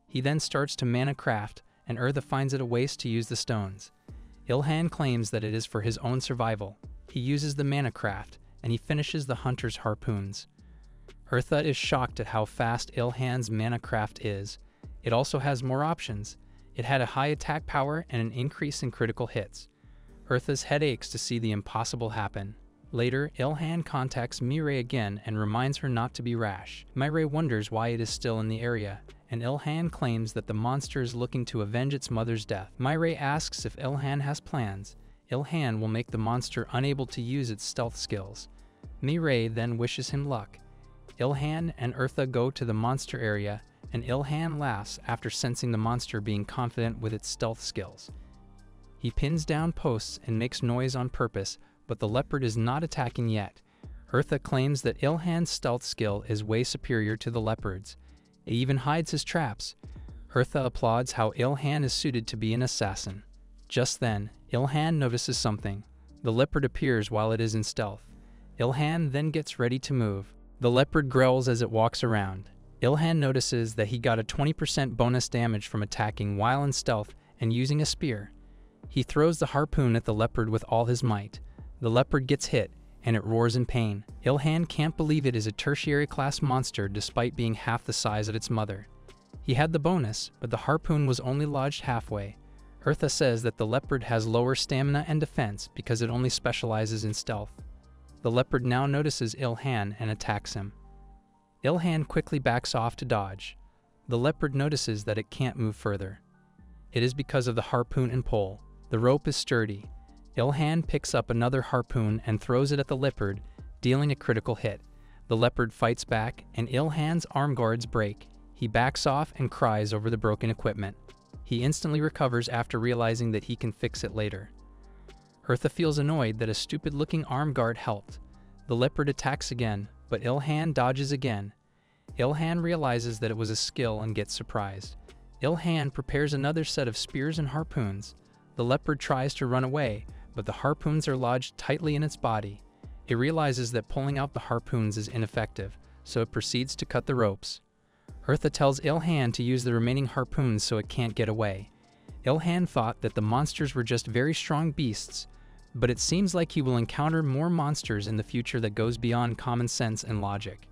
He then starts to mana craft, and Ertha finds it a waste to use the stones. Ilhan claims that it is for his own survival. He uses the mana craft, and he finishes the hunter's harpoons. Ertha is shocked at how fast Ilhan's mana craft is. It also has more options. It had a high attack power and an increase in critical hits. Ertha's head aches to see the impossible happen. Later, Ilhan contacts Mirae again and reminds her not to be rash. Mirae wonders why it is still in the area, and Ilhan claims that the monster is looking to avenge its mother's death. Mirae asks if Ilhan has plans. Ilhan will make the monster unable to use its stealth skills. Mirae then wishes him luck. Ilhan and Ertha go to the monster area, and Ilhan laughs after sensing the monster being confident with its stealth skills. He pins down posts and makes noise on purpose, but the leopard is not attacking yet. Ertha claims that Ilhan's stealth skill is way superior to the leopard's. It even hides his traps. Ertha applauds how Ilhan is suited to be an assassin. Just then, Ilhan notices something. The leopard appears while it is in stealth. Ilhan then gets ready to move. The leopard growls as it walks around. Ilhan notices that he got a 20% bonus damage from attacking while in stealth and using a spear. He throws the harpoon at the leopard with all his might. The leopard gets hit, and it roars in pain. Ilhan can't believe it is a tertiary class monster despite being half the size of its mother. He had the bonus, but the harpoon was only lodged halfway. Ertha says that the leopard has lower stamina and defense because it only specializes in stealth. The leopard now notices Ilhan and attacks him. Ilhan quickly backs off to dodge. The leopard notices that it can't move further. It is because of the harpoon and pole. The rope is sturdy. Ilhan picks up another harpoon and throws it at the leopard, dealing a critical hit. The leopard fights back, and Ilhan's arm guards break. He backs off and cries over the broken equipment. He instantly recovers after realizing that he can fix it later. Ertha feels annoyed that a stupid-looking arm guard helped. The leopard attacks again, but Ilhan dodges again. Ilhan realizes that it was a skill and gets surprised. Ilhan prepares another set of spears and harpoons. The leopard tries to run away, but the harpoons are lodged tightly in its body. It realizes that pulling out the harpoons is ineffective, so it proceeds to cut the ropes. Ertha tells Ilhan to use the remaining harpoons so it can't get away. Ilhan thought that the monsters were just very strong beasts, but it seems like he will encounter more monsters in the future that goes beyond common sense and logic.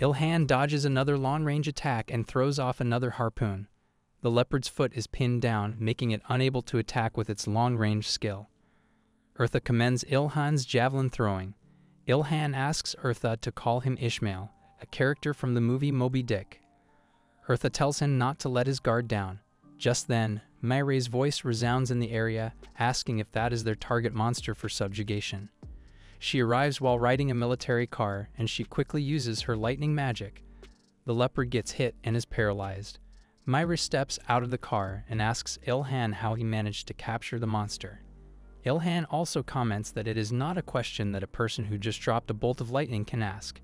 Ilhan dodges another long-range attack and throws off another harpoon. The leopard's foot is pinned down, making it unable to attack with its long-range skill. Ertha commends Ilhan's javelin throwing. Ilhan asks Ertha to call him Ishmael, a character from the movie Moby Dick. Ertha tells him not to let his guard down. Just then, Mirae's voice resounds in the area, asking if that is their target monster for subjugation. She arrives while riding a military car, and she quickly uses her lightning magic. The leopard gets hit and is paralyzed. Mirae steps out of the car and asks Ilhan how he managed to capture the monster. Ilhan also comments that it is not a question that a person who just dropped a bolt of lightning can ask.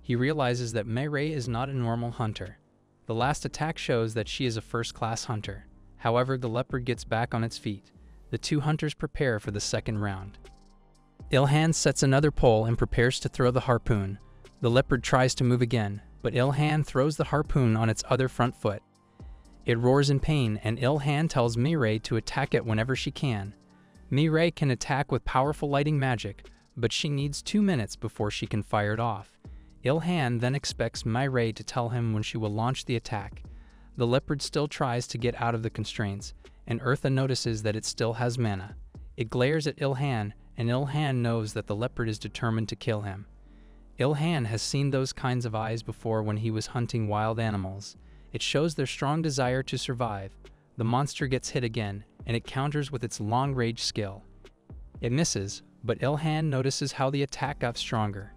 He realizes that Mirae is not a normal hunter. The last attack shows that she is a first-class hunter. However, the leopard gets back on its feet. The two hunters prepare for the second round. Ilhan sets another pole and prepares to throw the harpoon. The leopard tries to move again, but Ilhan throws the harpoon on its other front foot. It roars in pain, and Ilhan tells Mirae to attack it whenever she can. Mirae can attack with powerful lightning magic, but she needs 2 minutes before she can fire it off. Ilhan then expects Mirae to tell him when she will launch the attack. The leopard still tries to get out of the constraints, and Ertha notices that it still has mana. It glares at Ilhan, and Ilhan knows that the leopard is determined to kill him. Ilhan has seen those kinds of eyes before when he was hunting wild animals. It shows their strong desire to survive. The monster gets hit again, and it counters with its long-range skill. It misses, but Ilhan notices how the attack got stronger.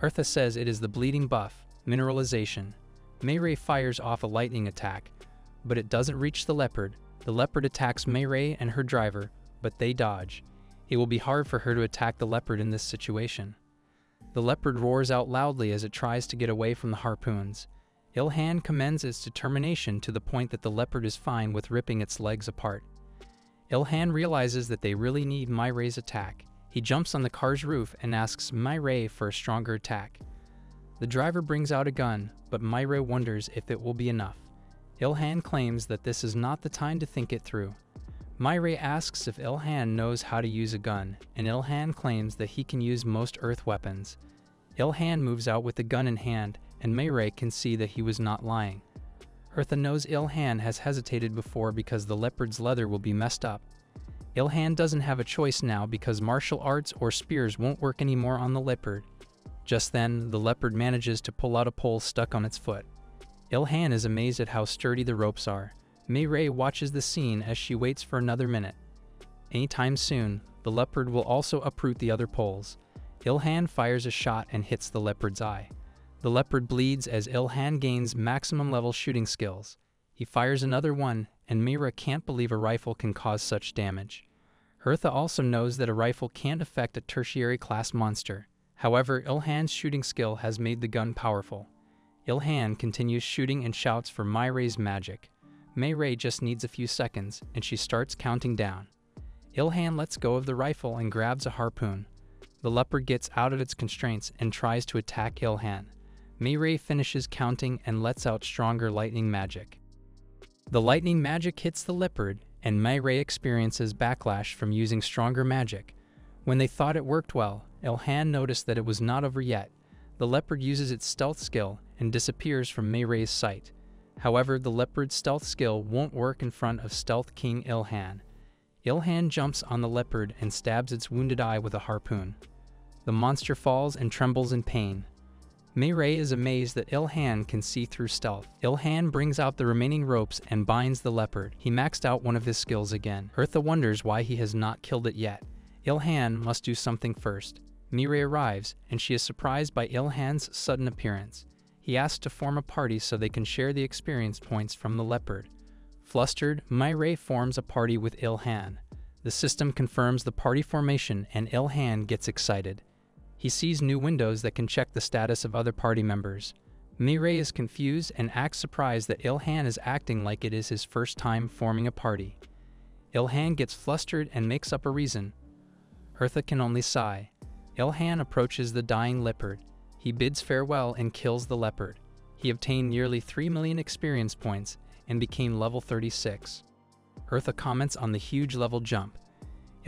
Ertha says it is the bleeding buff, mineralization. Mirae fires off a lightning attack, but it doesn't reach the leopard. The leopard attacks Mirae and her driver, but they dodge. It will be hard for her to attack the leopard in this situation. The leopard roars out loudly as it tries to get away from the harpoons. Ilhan commends its determination to the point that the leopard is fine with ripping its legs apart. Ilhan realizes that they really need Mirae's attack. He jumps on the car's roof and asks Mirae for a stronger attack. The driver brings out a gun, but Mirae wonders if it will be enough. Ilhan claims that this is not the time to think it through. Mirae asks if Ilhan knows how to use a gun, and Ilhan claims that he can use most earth weapons. Ilhan moves out with the gun in hand, and Mirae can see that he was not lying. Ertha knows Ilhan has hesitated before because the leopard's leather will be messed up. Ilhan doesn't have a choice now because martial arts or spears won't work anymore on the leopard. Just then, the leopard manages to pull out a pole stuck on its foot. Ilhan is amazed at how sturdy the ropes are. Mirae watches the scene as she waits for another minute. Anytime soon, the leopard will also uproot the other poles. Ilhan fires a shot and hits the leopard's eye. The leopard bleeds as Ilhan gains maximum level shooting skills. He fires another one, and Mira can't believe a rifle can cause such damage. Ertha also knows that a rifle can't affect a tertiary class monster. However, Ilhan's shooting skill has made the gun powerful. Ilhan continues shooting and shouts for Mirae's magic. Mirae just needs a few seconds, and she starts counting down. Ilhan lets go of the rifle and grabs a harpoon. The leopard gets out of its constraints and tries to attack Ilhan. Mirae finishes counting and lets out stronger lightning magic. The lightning magic hits the leopard, and Mirae experiences backlash from using stronger magic. When they thought it worked well, Ilhan noticed that it was not over yet. The leopard uses its stealth skill and disappears from Mirae's sight. However, the leopard's stealth skill won't work in front of Stealth King Ilhan. Ilhan jumps on the leopard and stabs its wounded eye with a harpoon. The monster falls and trembles in pain. Mirae is amazed that Ilhan can see through stealth. Ilhan brings out the remaining ropes and binds the leopard. He maxed out one of his skills again. Ertha wonders why he has not killed it yet. Ilhan must do something first. Mirae arrives, and she is surprised by Ilhan's sudden appearance. He asks to form a party so they can share the experience points from the leopard. Flustered, Mirae forms a party with Ilhan. The system confirms the party formation, and Ilhan gets excited. He sees new windows that can check the status of other party members. Mirae is confused and acts surprised that Ilhan is acting like it is his first time forming a party. Ilhan gets flustered and makes up a reason. Ertha can only sigh. Ilhan approaches the dying leopard. He bids farewell and kills the leopard. He obtained nearly 3 million experience points and became level 36. Ertha comments on the huge level jump.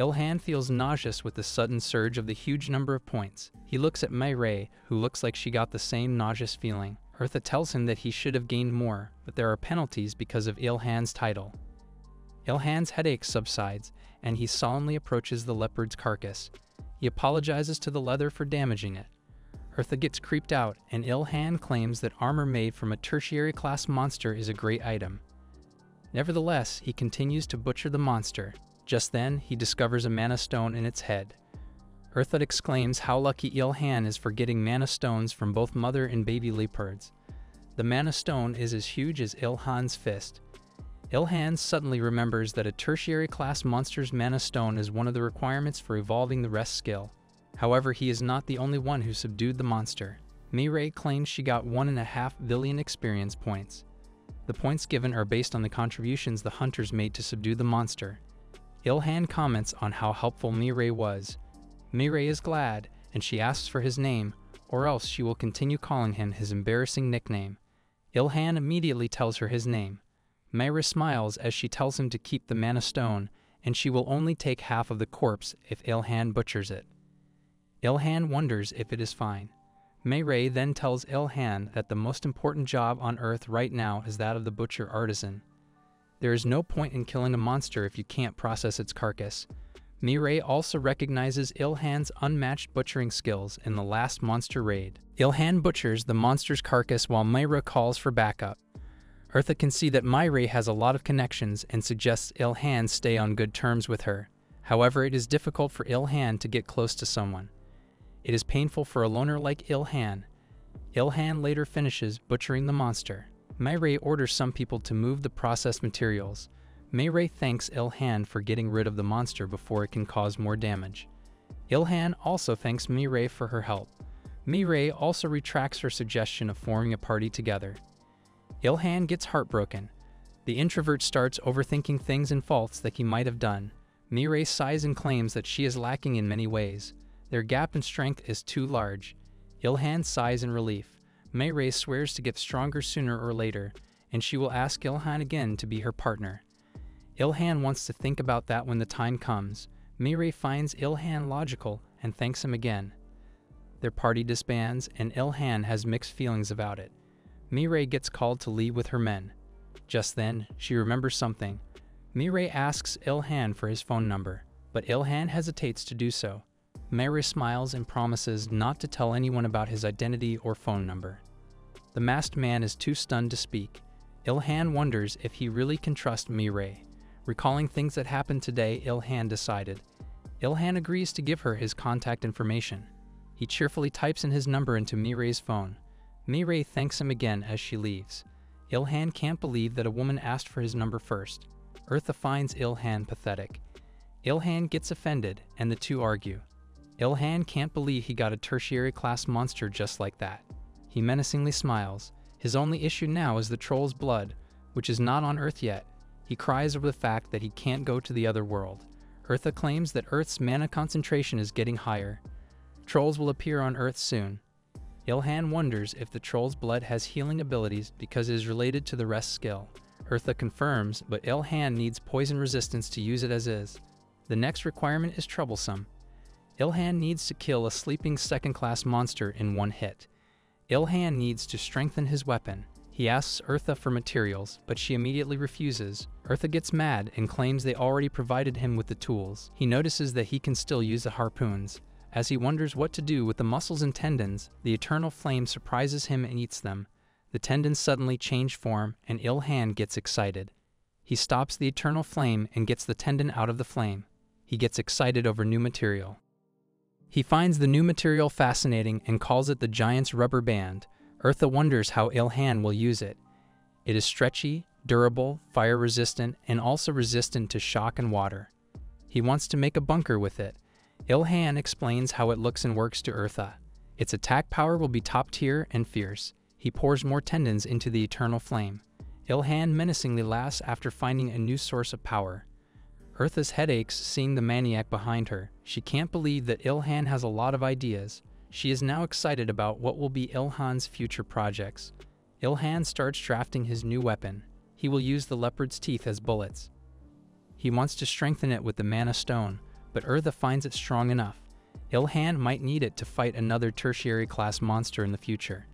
Ilhan feels nauseous with the sudden surge of the huge number of points. He looks at Mirae, who looks like she got the same nauseous feeling. Ertha tells him that he should have gained more, but there are penalties because of Ilhan's title. Ilhan's headache subsides, and he solemnly approaches the leopard's carcass. He apologizes to the leather for damaging it. Ertha gets creeped out, and Ilhan claims that armor made from a tertiary class monster is a great item. Nevertheless, he continues to butcher the monster. Just then, he discovers a mana stone in its head. Ertha exclaims how lucky Ilhan is for getting mana stones from both mother and baby leopards. The mana stone is as huge as Ilhan's fist. Ilhan suddenly remembers that a tertiary class monster's mana stone is one of the requirements for evolving the rest skill. However, he is not the only one who subdued the monster. Mirae claims she got 1.5 billion experience points. The points given are based on the contributions the hunters made to subdue the monster. Ilhan comments on how helpful Mirae was. Mirae is glad, and she asks for his name, or else she will continue calling him his embarrassing nickname. Ilhan immediately tells her his name. Mira smiles as she tells him to keep the mana stone, and she will only take half of the corpse if Ilhan butchers it. Ilhan wonders if it is fine. Mirae then tells Ilhan that the most important job on Earth right now is that of the butcher artisan. There is no point in killing a monster if you can't process its carcass. Mirae also recognizes Ilhan's unmatched butchering skills in the last monster raid. Ilhan butchers the monster's carcass while Mira calls for backup. Ertha can see that Mirae has a lot of connections and suggests Ilhan stay on good terms with her. However, it is difficult for Ilhan to get close to someone. It is painful for a loner like Ilhan. Ilhan later finishes butchering the monster. Mirae orders some people to move the processed materials. Mirae thanks Ilhan for getting rid of the monster before it can cause more damage. Ilhan also thanks Mirae for her help. Mirae also retracts her suggestion of forming a party together. Ilhan gets heartbroken. The introvert starts overthinking things and faults that he might have done. Mirae sighs and claims that she is lacking in many ways. Their gap in strength is too large. Ilhan sighs in relief. Mirae swears to get stronger sooner or later, and she will ask Ilhan again to be her partner. Ilhan wants to think about that when the time comes. Mirae finds Ilhan logical and thanks him again. Their party disbands, and Ilhan has mixed feelings about it. Mirae gets called to leave with her men. Just then, she remembers something. Mirae asks Ilhan for his phone number, but Ilhan hesitates to do so. Mirae smiles and promises not to tell anyone about his identity or phone number. The masked man is too stunned to speak. Ilhan wonders if he really can trust Mirae. Recalling things that happened today, Ilhan decided. Ilhan agrees to give her his contact information. He cheerfully types in his number into Mirae's phone. Mirae thanks him again as she leaves. Ilhan can't believe that a woman asked for his number first. Ertha finds Ilhan pathetic. Ilhan gets offended, and the two argue. Ilhan can't believe he got a tertiary class monster just like that. He menacingly smiles. His only issue now is the troll's blood, which is not on Earth yet. He cries over the fact that he can't go to the other world. Ertha claims that Earth's mana concentration is getting higher. Trolls will appear on Earth soon. Ilhan wonders if the troll's blood has healing abilities because it is related to the rest skill. Ertha confirms, but Ilhan needs poison resistance to use it as is. The next requirement is troublesome. Ilhan needs to kill a sleeping second-class monster in one hit. Ilhan needs to strengthen his weapon. He asks Ertha for materials, but she immediately refuses. Ertha gets mad and claims they already provided him with the tools. He notices that he can still use the harpoons. As he wonders what to do with the muscles and tendons, the eternal flame surprises him and eats them. The tendons suddenly change form, and Ilhan gets excited. He stops the eternal flame and gets the tendon out of the flame. He gets excited over new material. He finds the new material fascinating and calls it the giant's rubber band. Ertha wonders how Ilhan will use it. It is stretchy, durable, fire-resistant, and also resistant to shock and water. He wants to make a bunker with it. Ilhan explains how it looks and works to Ertha. Its attack power will be top tier and fierce. He pours more tendons into the eternal flame. Ilhan menacingly laughs after finding a new source of power. Ertha's headaches seeing the maniac behind her. She can't believe that Ilhan has a lot of ideas. She is now excited about what will be Ilhan's future projects. Ilhan starts drafting his new weapon. He will use the leopard's teeth as bullets. He wants to strengthen it with the mana stone. but Ertha finds it strong enough. Ilhan might need it to fight another tertiary-class monster in the future.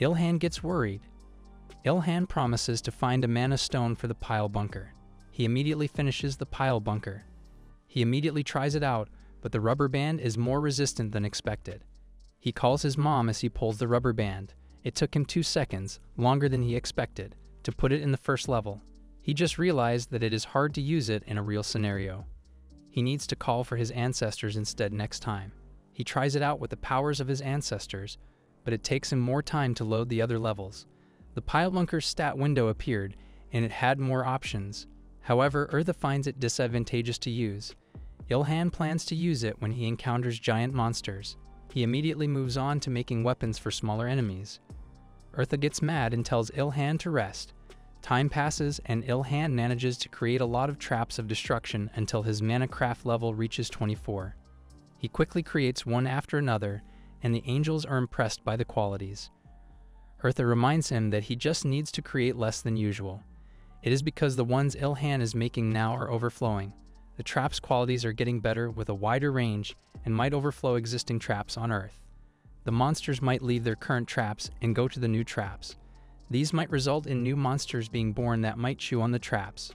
Ilhan gets worried. Ilhan promises to find a mana stone for the pile bunker. He immediately finishes the pile bunker. He immediately tries it out, but the rubber band is more resistant than expected. He calls his mom as he pulls the rubber band. It took him 2 seconds, longer than he expected, to put it in the first level. He just realized that it is hard to use it in a real scenario. He needs to call for his ancestors instead next time. He tries it out with the powers of his ancestors, but it takes him more time to load the other levels. The pile bunker's stat window appeared, and it had more options. However, Ertha finds it disadvantageous to use. Ilhan plans to use it when he encounters giant monsters. He immediately moves on to making weapons for smaller enemies. Ertha gets mad and tells Ilhan to rest. Time passes, and Ilhan manages to create a lot of traps of destruction until his mana craft level reaches 24. He quickly creates one after another, and the angels are impressed by the qualities. Ertha reminds him that he just needs to create less than usual. It is because the ones Ilhan is making now are overflowing. The trap's qualities are getting better with a wider range and might overflow existing traps on Earth. The monsters might leave their current traps and go to the new traps. These might result in new monsters being born that might chew on the traps.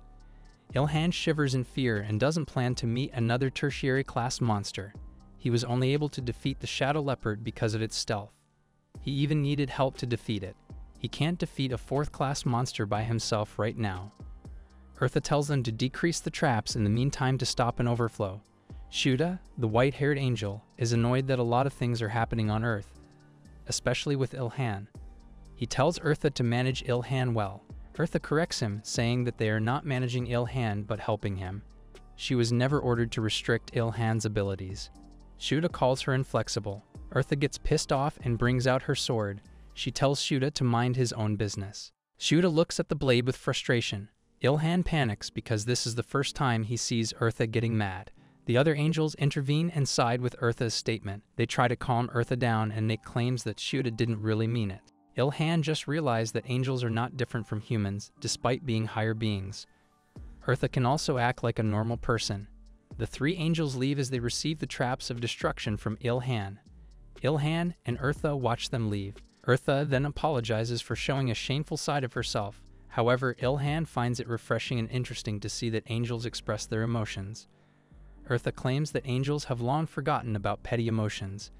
Ilhan shivers in fear and doesn't plan to meet another tertiary-class monster. He was only able to defeat the Shadow Leopard because of its stealth. He even needed help to defeat it. He can't defeat a 4th-class monster by himself right now. Ertha tells them to decrease the traps in the meantime to stop an overflow. Shuda, the white-haired angel, is annoyed that a lot of things are happening on Earth, especially with Ilhan. He tells Ertha to manage Ilhan well. Ertha corrects him, saying that they are not managing Ilhan but helping him. She was never ordered to restrict Ilhan's abilities. Shuda calls her inflexible. Ertha gets pissed off and brings out her sword. She tells Shuda to mind his own business. Shuda looks at the blade with frustration. Ilhan panics because this is the first time he sees Ertha getting mad. The other angels intervene and side with Ertha's statement. They try to calm Ertha down and make claims that Shuda didn't really mean it. Ilhan just realized that angels are not different from humans, despite being higher beings. Ertha can also act like a normal person. The three angels leave as they receive the traps of destruction from Ilhan. Ilhan and Ertha watch them leave. Ertha then apologizes for showing a shameful side of herself. However, Ilhan finds it refreshing and interesting to see that angels express their emotions. Ertha claims that angels have long forgotten about petty emotions.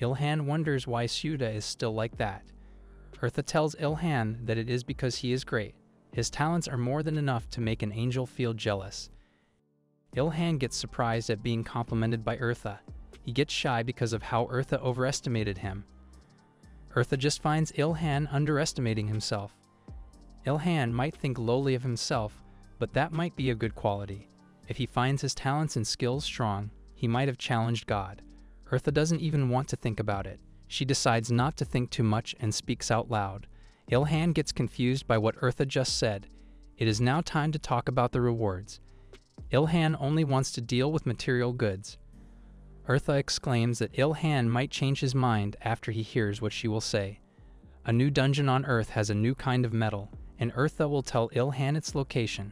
Ilhan wonders why Shuda is still like that. Ertha tells Ilhan that it is because he is great. His talents are more than enough to make an angel feel jealous. Ilhan gets surprised at being complimented by Ertha. He gets shy because of how Ertha overestimated him. Ertha just finds Ilhan underestimating himself. Ilhan might think lowly of himself, but that might be a good quality. If he finds his talents and skills strong, he might have challenged God. Ertha doesn't even want to think about it. She decides not to think too much and speaks out loud. Ilhan gets confused by what Ertha just said. It is now time to talk about the rewards. Ilhan only wants to deal with material goods. Ertha exclaims that Ilhan might change his mind after he hears what she will say. A new dungeon on Earth has a new kind of metal, and Ertha will tell Ilhan its location.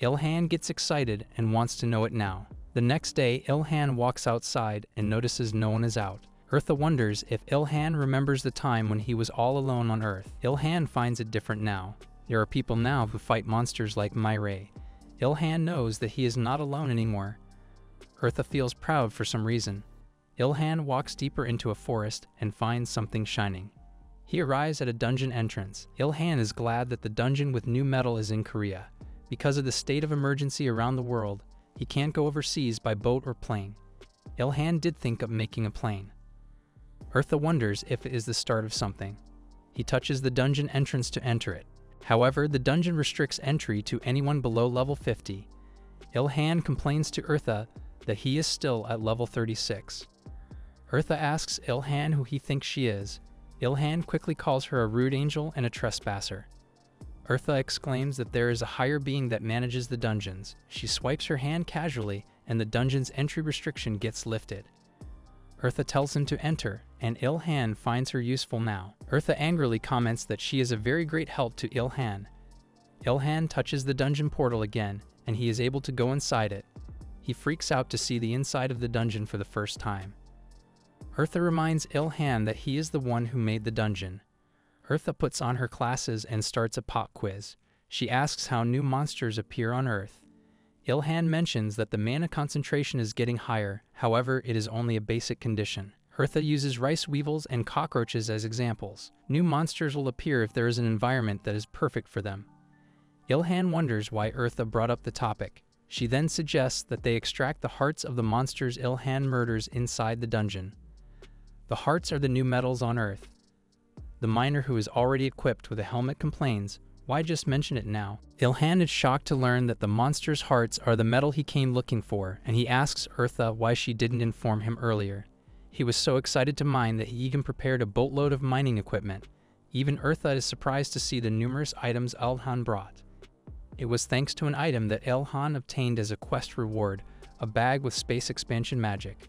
Ilhan gets excited and wants to know it now. The next day, Ilhan walks outside and notices no one is out. Ertha wonders if Ilhan remembers the time when he was all alone on Earth. Ilhan finds it different now. There are people now who fight monsters like Mirae. Ilhan knows that he is not alone anymore. Ertha feels proud for some reason. Ilhan walks deeper into a forest and finds something shining. He arrives at a dungeon entrance. Ilhan is glad that the dungeon with new metal is in Korea. Because of the state of emergency around the world, he can't go overseas by boat or plane. Ilhan did think of making a plane. Ertha wonders if it is the start of something. He touches the dungeon entrance to enter it. However, the dungeon restricts entry to anyone below level 50. Ilhan complains to Ertha that he is still at level 36. Ertha asks Ilhan who he thinks she is. Ilhan quickly calls her a rude angel and a trespasser. Ertha exclaims that there is a higher being that manages the dungeons. She swipes her hand casually, and the dungeon's entry restriction gets lifted. Ertha tells him to enter, and Ilhan finds her useful now. Ertha angrily comments that she is a very great help to Ilhan. Ilhan touches the dungeon portal again, and he is able to go inside it. he freaks out to see the inside of the dungeon for the first time. Ertha reminds Ilhan that he is the one who made the dungeon. Ertha puts on her glasses and starts a pop quiz. She asks how new monsters appear on Earth. Ilhan mentions that the mana concentration is getting higher, however, it is only a basic condition. Ertha uses rice weevils and cockroaches as examples. New monsters will appear if there is an environment that is perfect for them. Ilhan wonders why Ertha brought up the topic. She then suggests that they extract the hearts of the monsters Ilhan murders inside the dungeon. The hearts are the new metals on Earth. The miner who is already equipped with a helmet complains, "Why just mention it now?" Ilhan is shocked to learn that the monster's hearts are the metal he came looking for, and he asks Ertha why she didn't inform him earlier. He was so excited to mine that he even prepared a boatload of mining equipment. Even Ertha is surprised to see the numerous items Ilhan brought. It was thanks to an item that Ilhan obtained as a quest reward, a bag with space expansion magic.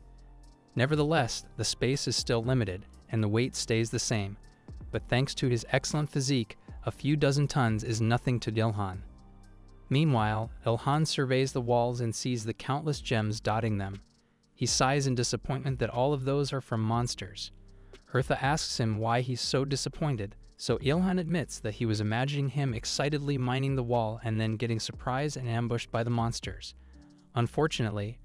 Nevertheless, the space is still limited, and the weight stays the same. But thanks to his excellent physique, a few dozen tons is nothing to Ilhan. Meanwhile, Ilhan surveys the walls and sees the countless gems dotting them. He sighs in disappointment that all of those are from monsters. Ertha asks him why he's so disappointed. So Ilhan admits that he was imagining him excitedly mining the wall and then getting surprised and ambushed by the monsters. Unfortunately,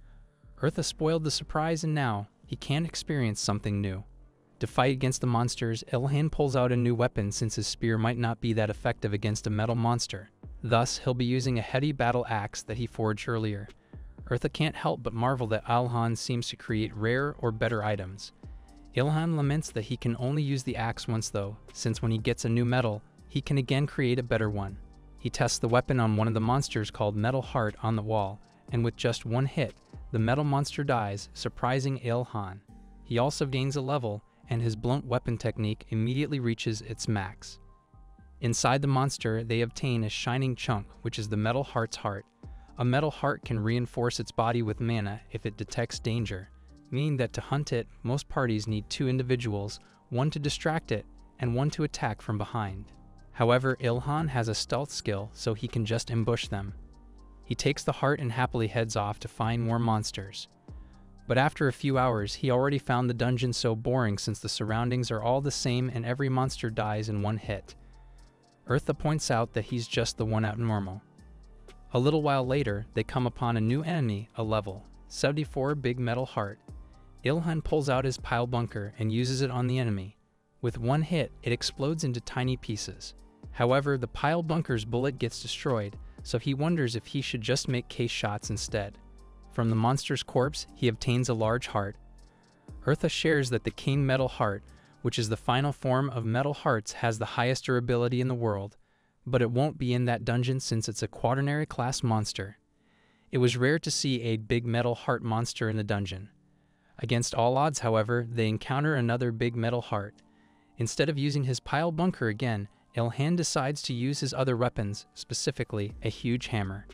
Ertha spoiled the surprise and now he can't experience something new. To fight against the monsters, Ilhan pulls out a new weapon since his spear might not be that effective against a metal monster. Thus, he'll be using a heavy battle axe that he forged earlier. Ertha can't help but marvel that Ilhan seems to create rare or better items. Ilhan laments that he can only use the axe once though, since when he gets a new metal, he can again create a better one. He tests the weapon on one of the monsters called Metal Heart on the wall, and with just one hit, the metal monster dies, surprising Ilhan. He also gains a level, and his blunt weapon technique immediately reaches its max. Inside the monster, they obtain a shining chunk, which is the Metal Heart's heart. A metal heart can reinforce its body with mana if it detects danger, meaning that to hunt it, most parties need two individuals, one to distract it, and one to attack from behind. However, Ilhan has a stealth skill, so he can just ambush them. He takes the heart and happily heads off to find more monsters. But after a few hours, he already found the dungeon so boring since the surroundings are all the same and every monster dies in one hit. Ertha points out that he's just the one out normal. A little while later, they come upon a new enemy, a level 74 big metal heart. Ilhan pulls out his pile bunker and uses it on the enemy. With one hit, it explodes into tiny pieces. However, the pile bunker's bullet gets destroyed, so he wonders if he should just make case shots instead. From the monster's corpse, he obtains a large heart. Ertha shares that the King Metal Heart, which is the final form of metal hearts, has the highest durability in the world, but it won't be in that dungeon since it's a quaternary class monster. It was rare to see a big metal heart monster in the dungeon. Against all odds, however, they encounter another big metal heart. Instead of using his pile bunker again, Ilhan decides to use his other weapons, specifically a huge hammer.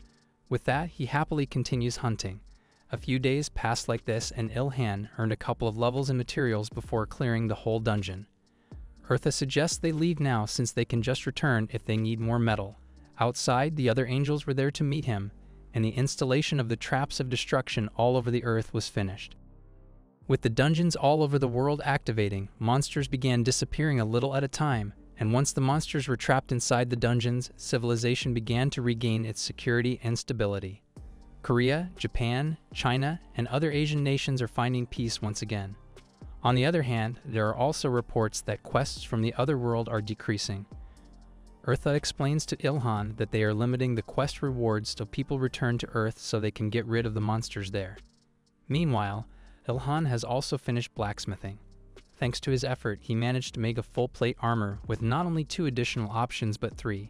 With that, he happily continues hunting. A few days passed like this, and Ilhan earned a couple of levels and materials before clearing the whole dungeon. Ertha suggests they leave now since they can just return if they need more metal. Outside, the other angels were there to meet him, and the installation of the traps of destruction all over the earth was finished. With the dungeons all over the world activating, monsters began disappearing a little at a time, and once the monsters were trapped inside the dungeons, civilization began to regain its security and stability. Korea, Japan, China, and other Asian nations are finding peace once again. On the other hand, there are also reports that quests from the other world are decreasing. Ertha explains to Ilhan that they are limiting the quest rewards till people return to Earth so they can get rid of the monsters there. Meanwhile, Ilhan has also finished blacksmithing. Thanks to his effort, he managed to make a full plate armor with not only 2 additional options but 3.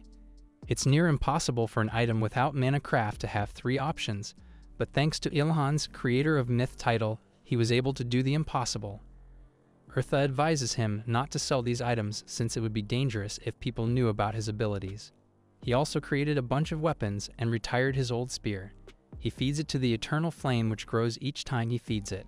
It's near impossible for an item without mana craft to have 3 options, but thanks to Ilhan's Creator of Myth title, he was able to do the impossible. Ertha advises him not to sell these items since it would be dangerous if people knew about his abilities. He also created a bunch of weapons and retired his old spear. He feeds it to the eternal flame which grows each time he feeds it.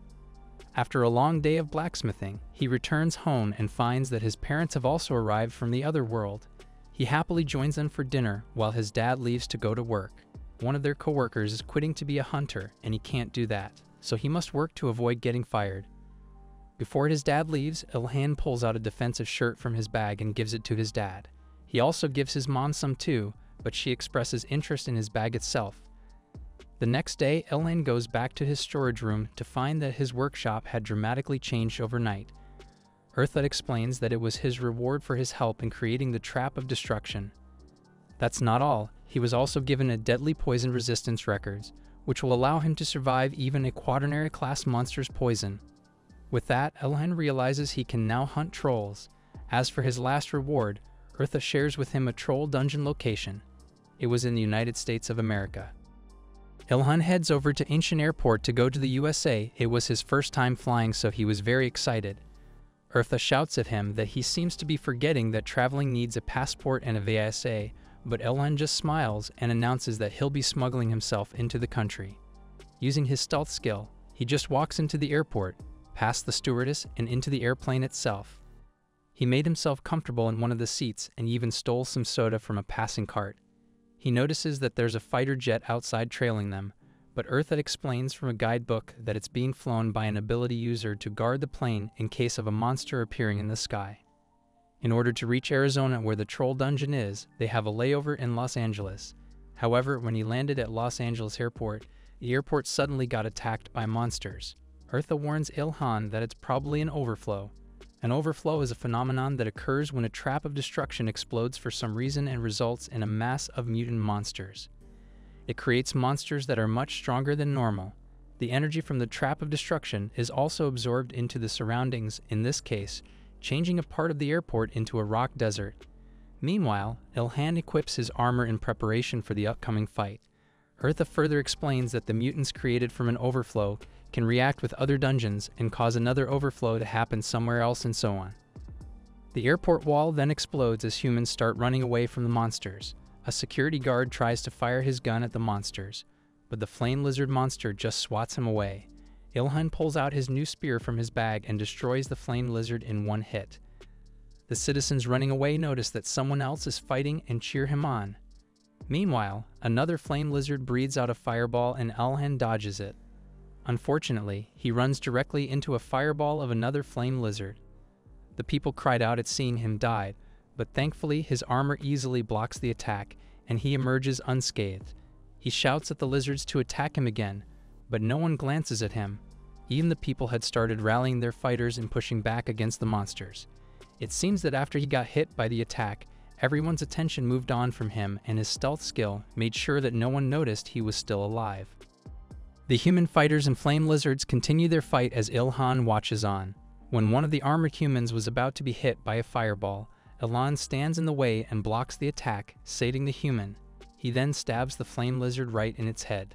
After a long day of blacksmithing, he returns home and finds that his parents have also arrived from the other world. He happily joins them for dinner while his dad leaves to go to work. One of their coworkers is quitting to be a hunter, and he can't do that, so he must work to avoid getting fired. Before his dad leaves, Ilhan pulls out a defensive shirt from his bag and gives it to his dad. He also gives his mom some too, but she expresses interest in his bag itself. The next day, Ilhan goes back to his storage room to find that his workshop had dramatically changed overnight. Ertha explains that it was his reward for his help in creating the trap of destruction. That's not all. He was also given a deadly poison resistance records, which will allow him to survive even a quaternary class monster's poison. With that, Ilhan realizes he can now hunt trolls. As for his last reward, Ertha shares with him a troll dungeon location. It was in the United States of America. Ilhan heads over to Incheon Airport to go to the USA. It was his first time flying, so he was very excited. Ertha shouts at him that he seems to be forgetting that traveling needs a passport and a visa, but Ilhan just smiles and announces that he'll be smuggling himself into the country. Using his stealth skill, he just walks into the airport, past the stewardess and into the airplane itself. He made himself comfortable in one of the seats and even stole some soda from a passing cart. He notices that there's a fighter jet outside trailing them, but Ertha explains from a guidebook that it's being flown by an ability user to guard the plane in case of a monster appearing in the sky. In order to reach Arizona where the troll dungeon is, they have a layover in Los Angeles. However, when he landed at Los Angeles Airport, the airport suddenly got attacked by monsters. Ertha warns Ilhan that it's probably an overflow. An overflow is a phenomenon that occurs when a trap of destruction explodes for some reason and results in a mass of mutant monsters. It creates monsters that are much stronger than normal. The energy from the trap of destruction is also absorbed into the surroundings, in this case, changing a part of the airport into a rock desert. Meanwhile, Ilhan equips his armor in preparation for the upcoming fight. Ertha further explains that the mutants created from an overflow can react with other dungeons and cause another overflow to happen somewhere else, and so on. The airport wall then explodes as humans start running away from the monsters. A security guard tries to fire his gun at the monsters, but the flame lizard monster just swats him away. Ilhan pulls out his new spear from his bag and destroys the flame lizard in one hit. The citizens running away notice that someone else is fighting and cheer him on. Meanwhile, another flame lizard breathes out a fireball and Ilhan dodges it. Unfortunately, he runs directly into a fireball of another flame lizard. The people cried out at seeing him die, but thankfully his armor easily blocks the attack, and he emerges unscathed. He shouts at the lizards to attack him again, but no one glances at him. Even the people had started rallying their fighters and pushing back against the monsters. It seems that after he got hit by the attack, everyone's attention moved on from him, and his stealth skill made sure that no one noticed he was still alive. The human fighters and flame lizards continue their fight as Ilhan watches on. When one of the armored humans was about to be hit by a fireball, Ilhan stands in the way and blocks the attack, sating the human. He then stabs the flame lizard right in its head.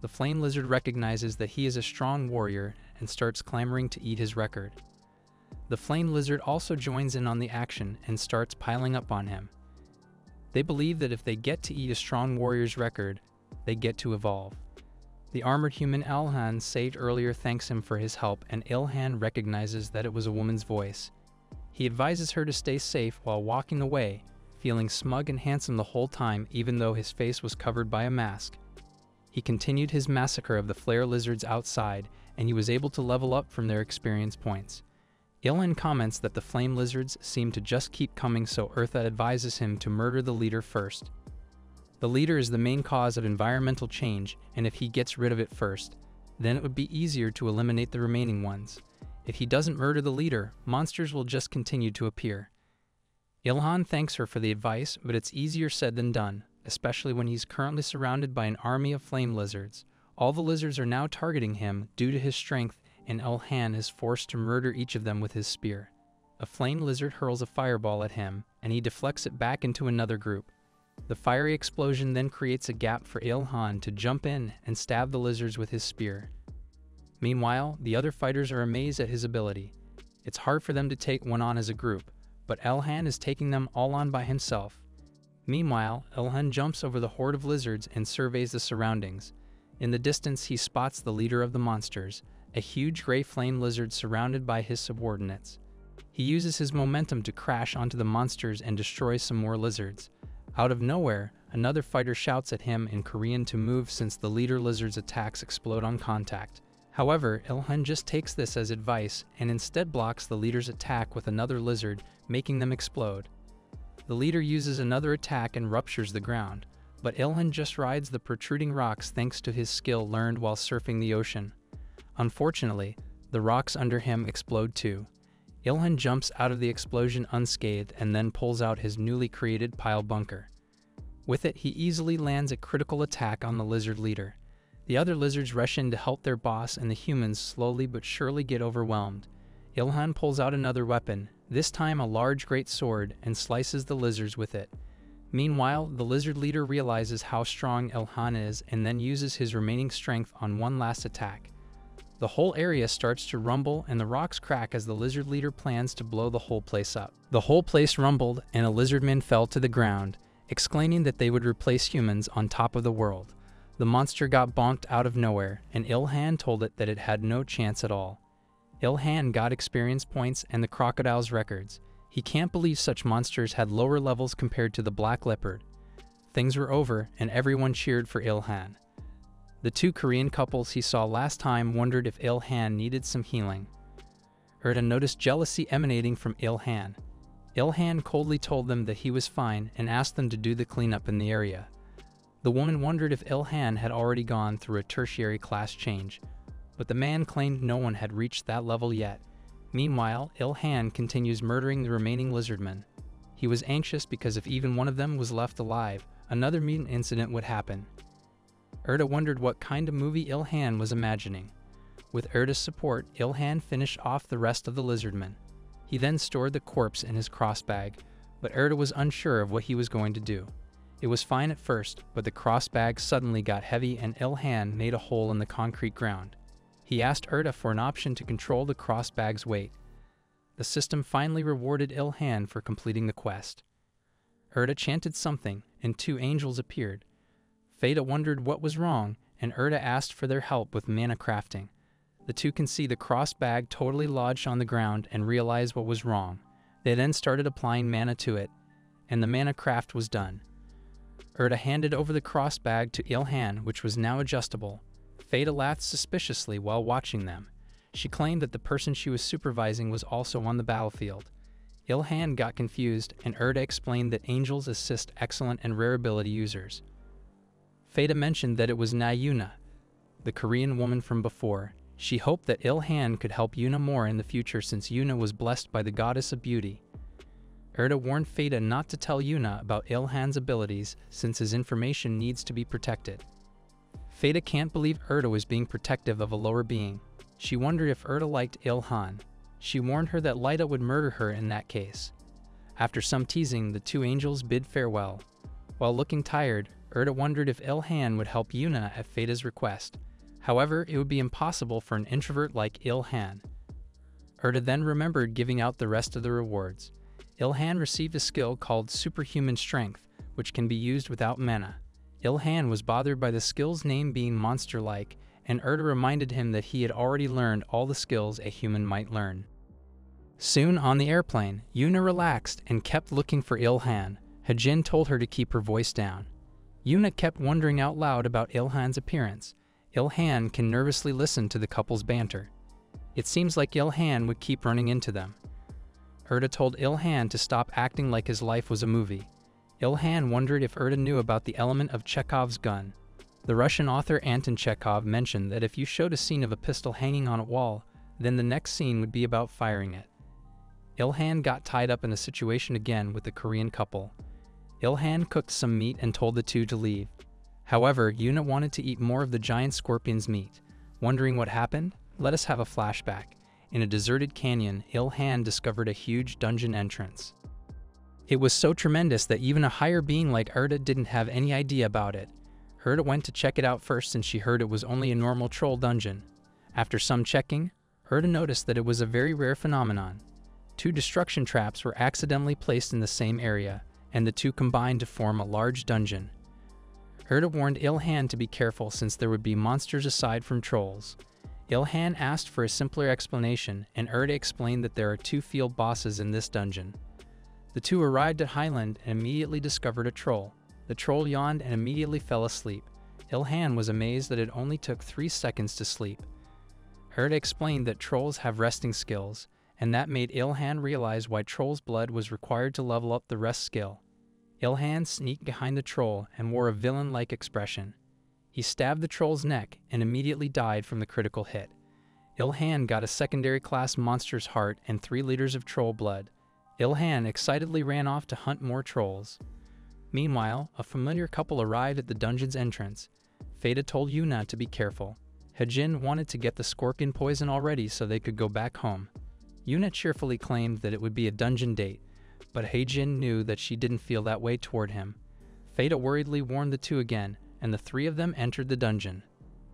The flame lizard recognizes that he is a strong warrior and starts clamoring to eat his record. The flame lizard also joins in on the action and starts piling up on him. They believe that if they get to eat a strong warrior's record, they get to evolve. The armored human Ilhan saved earlier thanks him for his help, and Ilhan recognizes that it was a woman's voice. He advises her to stay safe while walking away, feeling smug and handsome the whole time even though his face was covered by a mask. He continued his massacre of the flare lizards outside, and he was able to level up from their experience points. Ilhan comments that the flame lizards seem to just keep coming, so Ertha advises him to murder the leader first. The leader is the main cause of environmental change, and if he gets rid of it first, then it would be easier to eliminate the remaining ones. If he doesn't murder the leader, monsters will just continue to appear. Ilhan thanks her for the advice, but it's easier said than done, especially when he's currently surrounded by an army of flame lizards. All the lizards are now targeting him due to his strength, and Ilhan is forced to murder each of them with his spear. A flame lizard hurls a fireball at him, and he deflects it back into another group. The fiery explosion then creates a gap for Ilhan to jump in and stab the lizards with his spear. Meanwhile, the other fighters are amazed at his ability. It's hard for them to take one on as a group, but Ilhan is taking them all on by himself. Meanwhile, Ilhan jumps over the horde of lizards and surveys the surroundings. In the distance, he spots the leader of the monsters, a huge gray flame lizard surrounded by his subordinates. He uses his momentum to crash onto the monsters and destroy some more lizards. Out of nowhere, Another fighter shouts at him in Korean to move since the leader lizard's attacks explode on contact. However, Ilhan just takes this as advice and instead blocks the leader's attack with another lizard, making them explode. The leader uses another attack and ruptures the ground, but Ilhan just rides the protruding rocks thanks to his skill learned while surfing the ocean. Unfortunately, the rocks under him explode too. Ilhan jumps out of the explosion unscathed and then pulls out his newly created pile bunker. With it, he easily lands a critical attack on the lizard leader. The other lizards rush in to help their boss and the humans slowly but surely get overwhelmed. Ilhan pulls out another weapon, this time a large great sword, and slices the lizards with it. Meanwhile, the lizard leader realizes how strong Ilhan is and then uses his remaining strength on one last attack. The whole area starts to rumble and the rocks crack as the lizard leader plans to blow the whole place up. The whole place rumbled and a lizardman fell to the ground, exclaiming that they would replace humans on top of the world. The monster got bonked out of nowhere, and Ilhan told it that it had no chance at all. Ilhan got experience points and the crocodile's records. He can't believe such monsters had lower levels compared to the black leopard. Things were over, and everyone cheered for Ilhan. The two Korean couples he saw last time wondered if Ilhan needed some healing. Ertha noticed jealousy emanating from Ilhan. Ilhan coldly told them that he was fine and asked them to do the cleanup in the area. The woman wondered if Ilhan had already gone through a tertiary class change, but the man claimed no one had reached that level yet. Meanwhile, Ilhan continues murdering the remaining lizardmen. He was anxious because if even one of them was left alive, another mutant incident would happen. Ertha wondered what kind of movie Ilhan was imagining. With Erta's support, Ilhan finished off the rest of the lizardmen. He then stored the corpse in his crossbag, but Ertha was unsure of what he was going to do. It was fine at first, but the crossbag suddenly got heavy and Ilhan made a hole in the concrete ground. He asked Ertha for an option to control the crossbag's weight. The system finally rewarded Ilhan for completing the quest. Ertha chanted something, and two angels appeared. Feta wondered what was wrong, and Ertha asked for their help with mana crafting. The two can see the crossbag totally lodged on the ground and realize what was wrong. They then started applying mana to it, and the mana craft was done. Ertha handed over the crossbag to Ilhan, which was now adjustable. Feta laughed suspiciously while watching them. She claimed that the person she was supervising was also on the battlefield. Ilhan got confused, and Ertha explained that angels assist excellent and rare ability users. Feta mentioned that it was Na Yuna, the Korean woman from before. She hoped that Ilhan could help Yuna more in the future since Yuna was blessed by the goddess of beauty. Ertha warned Feta not to tell Yuna about Ilhan's abilities since his information needs to be protected. Feta can't believe Ertha was being protective of a lower being. She wondered if Ertha liked Ilhan. She warned her that Lita would murder her in that case. After some teasing, the two angels bid farewell. While looking tired, Ertha wondered if Ilhan would help Yuna at Feta's request. However, it would be impossible for an introvert like Ilhan. Ertha then remembered giving out the rest of the rewards. Ilhan received a skill called Superhuman Strength, which can be used without mana. Ilhan was bothered by the skill's name being monster-like, and Ertha reminded him that he had already learned all the skills a human might learn. Soon on the airplane, Yuna relaxed and kept looking for Ilhan. Hajin told her to keep her voice down. Yuna kept wondering out loud about Ilhan's appearance. Ilhan can nervously listen to the couple's banter. It seems like Ilhan would keep running into them. Ertha told Ilhan to stop acting like his life was a movie. Ilhan wondered if Ertha knew about the element of Chekhov's gun. The Russian author Anton Chekhov mentioned that if you showed a scene of a pistol hanging on a wall, then the next scene would be about firing it. Ilhan got tied up in a situation again with the Korean couple. Ilhan cooked some meat and told the two to leave. However, Yuna wanted to eat more of the giant scorpion's meat. Wondering what happened? Let us have a flashback. In a deserted canyon, Ilhan discovered a huge dungeon entrance. It was so tremendous that even a higher being like Ertha didn't have any idea about it. Ertha went to check it out first since she heard it was only a normal troll dungeon. After some checking, Ertha noticed that it was a very rare phenomenon. Two destruction traps were accidentally placed in the same area, and the two combined to form a large dungeon. Ertha warned Ilhan to be careful since there would be monsters aside from trolls. Ilhan asked for a simpler explanation, and Ertha explained that there are two field bosses in this dungeon. The two arrived at Highland and immediately discovered a troll. The troll yawned and immediately fell asleep. Ilhan was amazed that it only took 3 seconds to sleep. Ertha explained that trolls have resting skills, and that made Ilhan realize why troll's blood was required to level up the rest skill. Ilhan sneaked behind the troll and wore a villain-like expression. He stabbed the troll's neck and immediately died from the critical hit. Ilhan got a secondary class monster's heart and 3 liters of troll blood. Ilhan excitedly ran off to hunt more trolls. Meanwhile, a familiar couple arrived at the dungeon's entrance. Feta told Yuna to be careful. Hajin wanted to get the scorpion poison already so they could go back home. Yuna cheerfully claimed that it would be a dungeon date, but Hajin knew that she didn't feel that way toward him. Feta worriedly warned the two again, and the three of them entered the dungeon.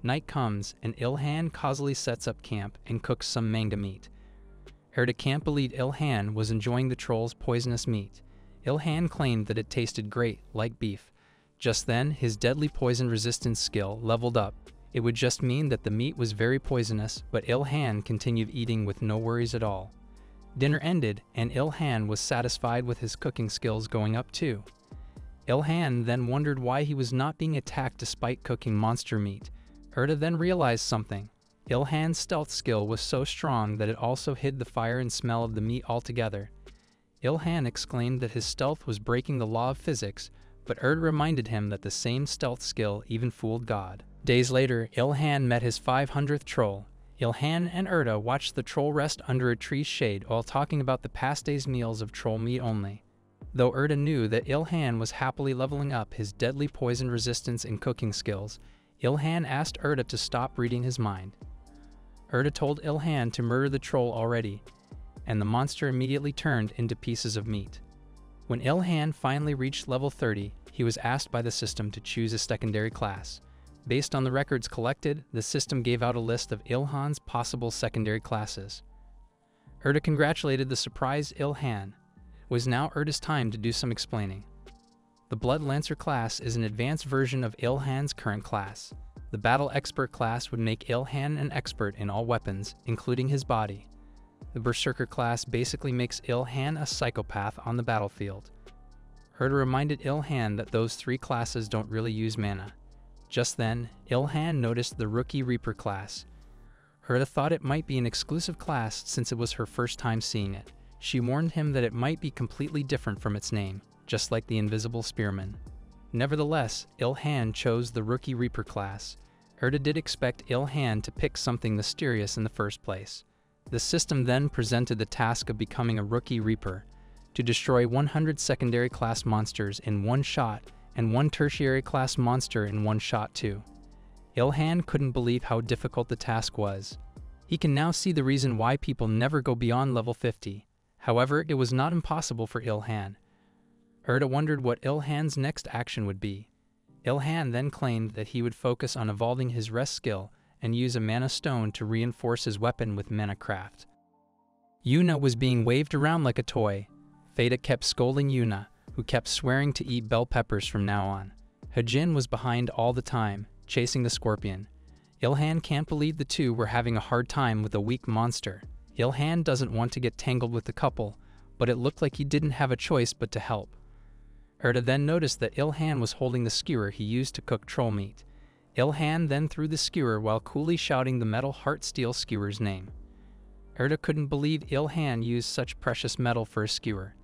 Night comes, and Ilhan causally sets up camp and cooks some manga meat. Ertha can't believe Ilhan was enjoying the troll's poisonous meat. Ilhan claimed that it tasted great, like beef. Just then, his deadly poison resistance skill leveled up. It would just mean that the meat was very poisonous, but Ilhan continued eating with no worries at all. Dinner ended, and Ilhan was satisfied with his cooking skills going up too. Ilhan then wondered why he was not being attacked despite cooking monster meat. Ertha then realized something. Ilhan's stealth skill was so strong that it also hid the fire and smell of the meat altogether. Ilhan exclaimed that his stealth was breaking the law of physics, but Ertha reminded him that the same stealth skill even fooled God. Days later, Ilhan met his 500th troll. Ilhan and Ertha watched the troll rest under a tree's shade while talking about the past day's meals of troll meat only. Though Ertha knew that Ilhan was happily leveling up his deadly poison resistance and cooking skills, Ilhan asked Ertha to stop reading his mind. Ertha told Ilhan to murder the troll already, and the monster immediately turned into pieces of meat. When Ilhan finally reached level 30, he was asked by the system to choose a secondary class. Based on the records collected, the system gave out a list of Ilhan's possible secondary classes. Ertha congratulated the surprised Ilhan. It was now Erta's time to do some explaining. The Blood Lancer class is an advanced version of Ilhan's current class. The Battle Expert class would make Ilhan an expert in all weapons, including his body. The Berserker class basically makes Ilhan a psychopath on the battlefield. Ertha reminded Ilhan that those three classes don't really use mana. Just then, Ilhan noticed the Rookie Reaper class. Ertha thought it might be an exclusive class since it was her first time seeing it. She warned him that it might be completely different from its name, just like the Invisible Spearman. Nevertheless, Ilhan chose the Rookie Reaper class. Ertha did expect Ilhan to pick something mysterious in the first place. The system then presented the task of becoming a Rookie Reaper, to destroy 100 secondary class monsters in one shot and one tertiary class monster in one shot too. Ilhan couldn't believe how difficult the task was. He can now see the reason why people never go beyond level 50. However, it was not impossible for Ilhan. Ertha wondered what Ilhan's next action would be. Ilhan then claimed that he would focus on evolving his rest skill and use a mana stone to reinforce his weapon with mana craft. Yuna was being waved around like a toy. Feta kept scolding Yuna, who kept swearing to eat bell peppers from now on. Hajin was behind all the time, chasing the scorpion. Ilhan can't believe the two were having a hard time with a weak monster. Ilhan doesn't want to get tangled with the couple, but it looked like he didn't have a choice but to help. Ertha then noticed that Ilhan was holding the skewer he used to cook troll meat. Ilhan then threw the skewer while coolly shouting the metal heart steel skewer's name. Ertha couldn't believe Ilhan used such precious metal for a skewer.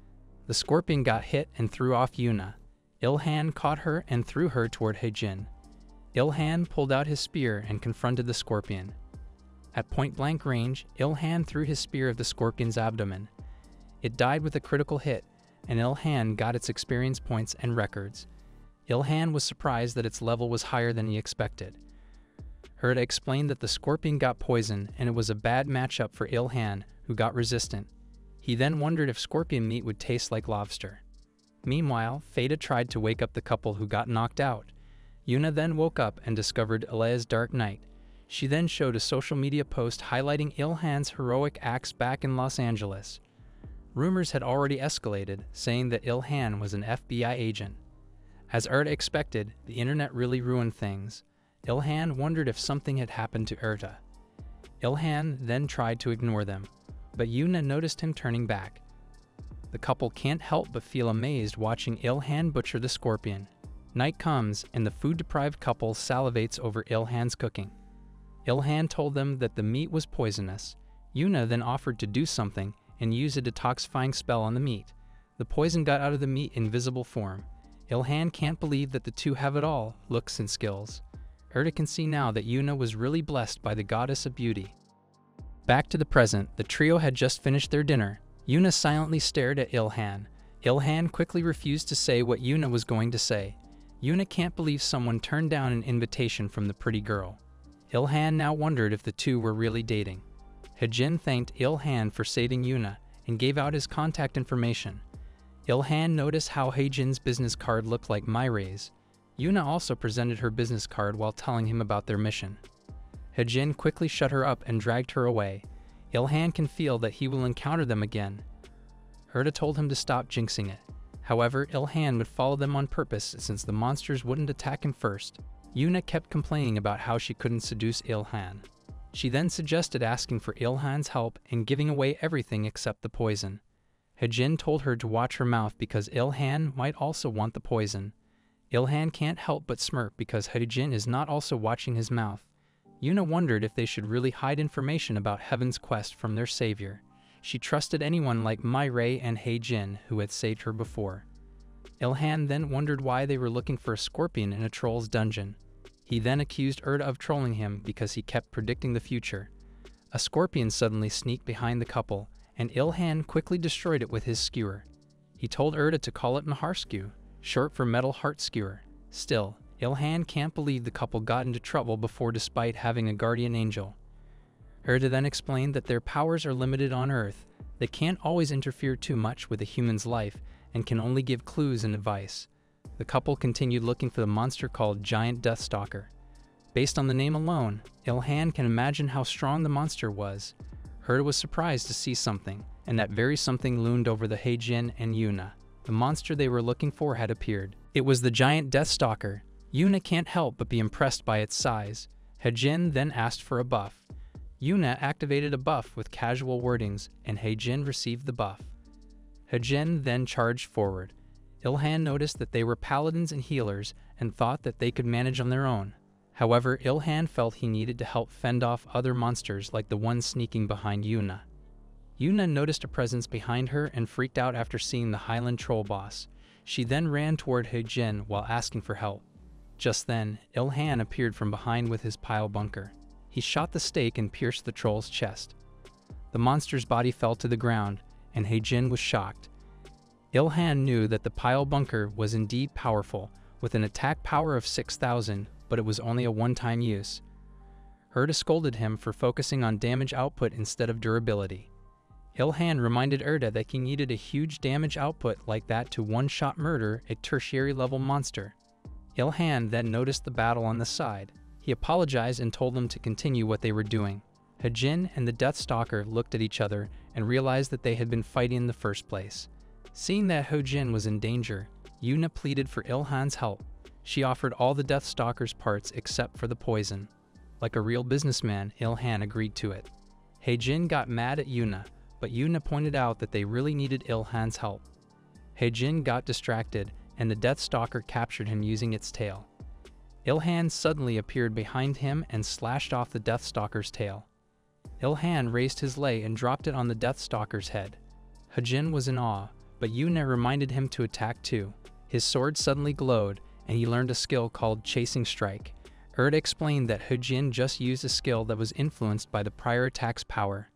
The scorpion got hit and threw off Yuna. Ilhan caught her and threw her toward Hajin. Ilhan pulled out his spear and confronted the scorpion. At point-blank range, Ilhan threw his spear at the scorpion's abdomen. It died with a critical hit, and Ilhan got its experience points and records. Ilhan was surprised that its level was higher than he expected. Ertha explained that the scorpion got poison and it was a bad matchup for Ilhan, who got resistant. He then wondered if scorpion meat would taste like lobster. Meanwhile, Feta tried to wake up the couple who got knocked out. Yuna then woke up and discovered Ilhan's dark night. She then showed a social media post highlighting Ilhan's heroic acts back in Los Angeles. Rumors had already escalated, saying that Ilhan was an FBI agent. As Ertha expected, the internet really ruined things. Ilhan wondered if something had happened to Ertha. Ilhan then tried to ignore them, but Yuna noticed him turning back. The couple can't help but feel amazed watching Ilhan butcher the scorpion. Night comes, and the food-deprived couple salivates over Ilhan's cooking. Ilhan told them that the meat was poisonous. Yuna then offered to do something and use a detoxifying spell on the meat. The poison got out of the meat in visible form. Ilhan can't believe that the two have it all, looks and skills. Ertha can see now that Yuna was really blessed by the goddess of beauty. Back to the present, the trio had just finished their dinner. Yuna silently stared at Ilhan. Ilhan quickly refused to say what Yuna was going to say. Yuna can't believe someone turned down an invitation from the pretty girl. Ilhan now wondered if the two were really dating. Hajin thanked Ilhan for saving Yuna and gave out his contact information. Ilhan noticed how Hajin's business card looked like Mirae's. Yuna also presented her business card while telling him about their mission. Hajin quickly shut her up and dragged her away. Ilhan can feel that he will encounter them again. Ertha told him to stop jinxing it. However, Ilhan would follow them on purpose since the monsters wouldn't attack him first. Yuna kept complaining about how she couldn't seduce Ilhan. She then suggested asking for Ilhan's help and giving away everything except the poison. Hajin told her to watch her mouth because Ilhan might also want the poison. Ilhan can't help but smirk because Hajin is not also watching his mouth. Yuna wondered if they should really hide information about Heaven's quest from their savior. She trusted anyone like Mirae and Hajin who had saved her before. Ilhan then wondered why they were looking for a scorpion in a troll's dungeon. He then accused Ertha of trolling him because he kept predicting the future. A scorpion suddenly sneaked behind the couple, and Ilhan quickly destroyed it with his skewer. He told Ertha to call it Maharsku, short for metal heart skewer. Still, Ilhan can't believe the couple got into trouble before despite having a guardian angel. Ertha then explained that their powers are limited on Earth, they can't always interfere too much with a human's life, and can only give clues and advice. The couple continued looking for the monster called Giant Deathstalker. Based on the name alone, Ilhan can imagine how strong the monster was. Ertha was surprised to see something, and that very something loomed over the Hajin and Yuna. The monster they were looking for had appeared. It was the Giant Deathstalker. Yuna can't help but be impressed by its size. Hajin then asked for a buff. Yuna activated a buff with casual wordings, and Hajin received the buff. Hajin then charged forward. Ilhan noticed that they were paladins and healers and thought that they could manage on their own. However, Ilhan felt he needed to help fend off other monsters like the one sneaking behind Yuna. Yuna noticed a presence behind her and freaked out after seeing the Highland troll boss. She then ran toward Hajin while asking for help. Just then, Ilhan appeared from behind with his pile bunker. He shot the stake and pierced the troll's chest. The monster's body fell to the ground, and Hajin was shocked. Ilhan knew that the pile bunker was indeed powerful, with an attack power of 6,000, but it was only a one-time use. Ertha scolded him for focusing on damage output instead of durability. Ilhan reminded Ertha that he needed a huge damage output like that to one-shot murder a tertiary-level monster. Ilhan then noticed the battle on the side. He apologized and told them to continue what they were doing. Hajin and the Deathstalker looked at each other and realized that they had been fighting in the first place. Seeing that Hajin was in danger, Yuna pleaded for Ilhan's help. She offered all the Deathstalker's parts except for the poison. Like a real businessman, Ilhan agreed to it. Hajin got mad at Yuna, but Yuna pointed out that they really needed Ilhan's help. Hajin got distracted, and the Deathstalker captured him using its tail. Ilhan suddenly appeared behind him and slashed off the Deathstalker's tail. Ilhan raised his lei and dropped it on the Deathstalker's head. Hajin was in awe, but Yuna reminded him to attack too. His sword suddenly glowed, and he learned a skill called Chasing Strike. Ertha explained that Hajin just used a skill that was influenced by the prior attack's power.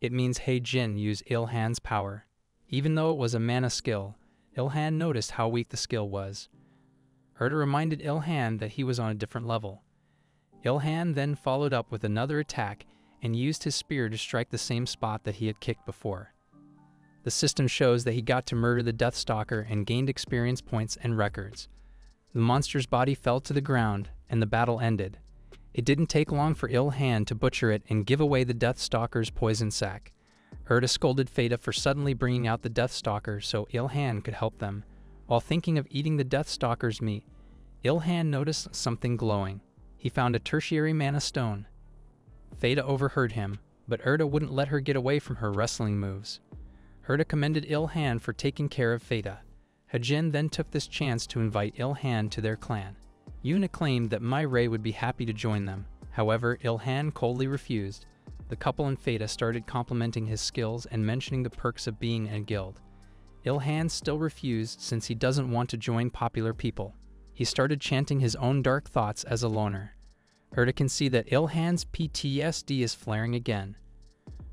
It means Hajin used Ilhan's power. Even though it was a mana skill, Ilhan noticed how weak the skill was. Ertha reminded Ilhan that he was on a different level. Ilhan then followed up with another attack and used his spear to strike the same spot that he had kicked before. The system shows that he got to murder the Deathstalker and gained experience points and records. The monster's body fell to the ground, and the battle ended. It didn't take long for Ilhan to butcher it and give away the Deathstalker's poison sac. Ertha scolded Feta for suddenly bringing out the Deathstalker so Ilhan could help them. While thinking of eating the Deathstalker's meat, Ilhan noticed something glowing. He found a tertiary mana stone. Feta overheard him, but Ertha wouldn't let her get away from her wrestling moves. Ertha commended Ilhan for taking care of Feta. Hajin then took this chance to invite Ilhan to their clan. Yuna claimed that Mirae would be happy to join them. However, Ilhan coldly refused. The couple and Feta started complimenting his skills and mentioning the perks of being in a guild. Ilhan still refused since he doesn't want to join popular people. He started chanting his own dark thoughts as a loner. Ertha can see that Ilhan's PTSD is flaring again.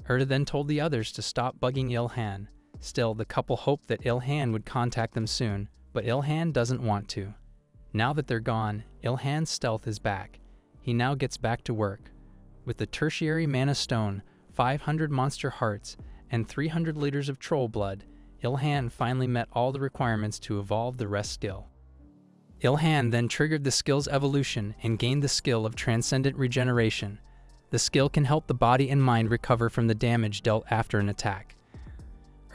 Ertha then told the others to stop bugging Ilhan. Still, the couple hoped that Ilhan would contact them soon, but Ilhan doesn't want to. Now that they're gone, Ilhan's stealth is back. He now gets back to work. With the tertiary mana stone, 500 monster hearts, and 300 liters of troll blood, Ilhan finally met all the requirements to evolve the rest skill. Ilhan then triggered the skill's evolution and gained the skill of Transcendent Regeneration. The skill can help the body and mind recover from the damage dealt after an attack.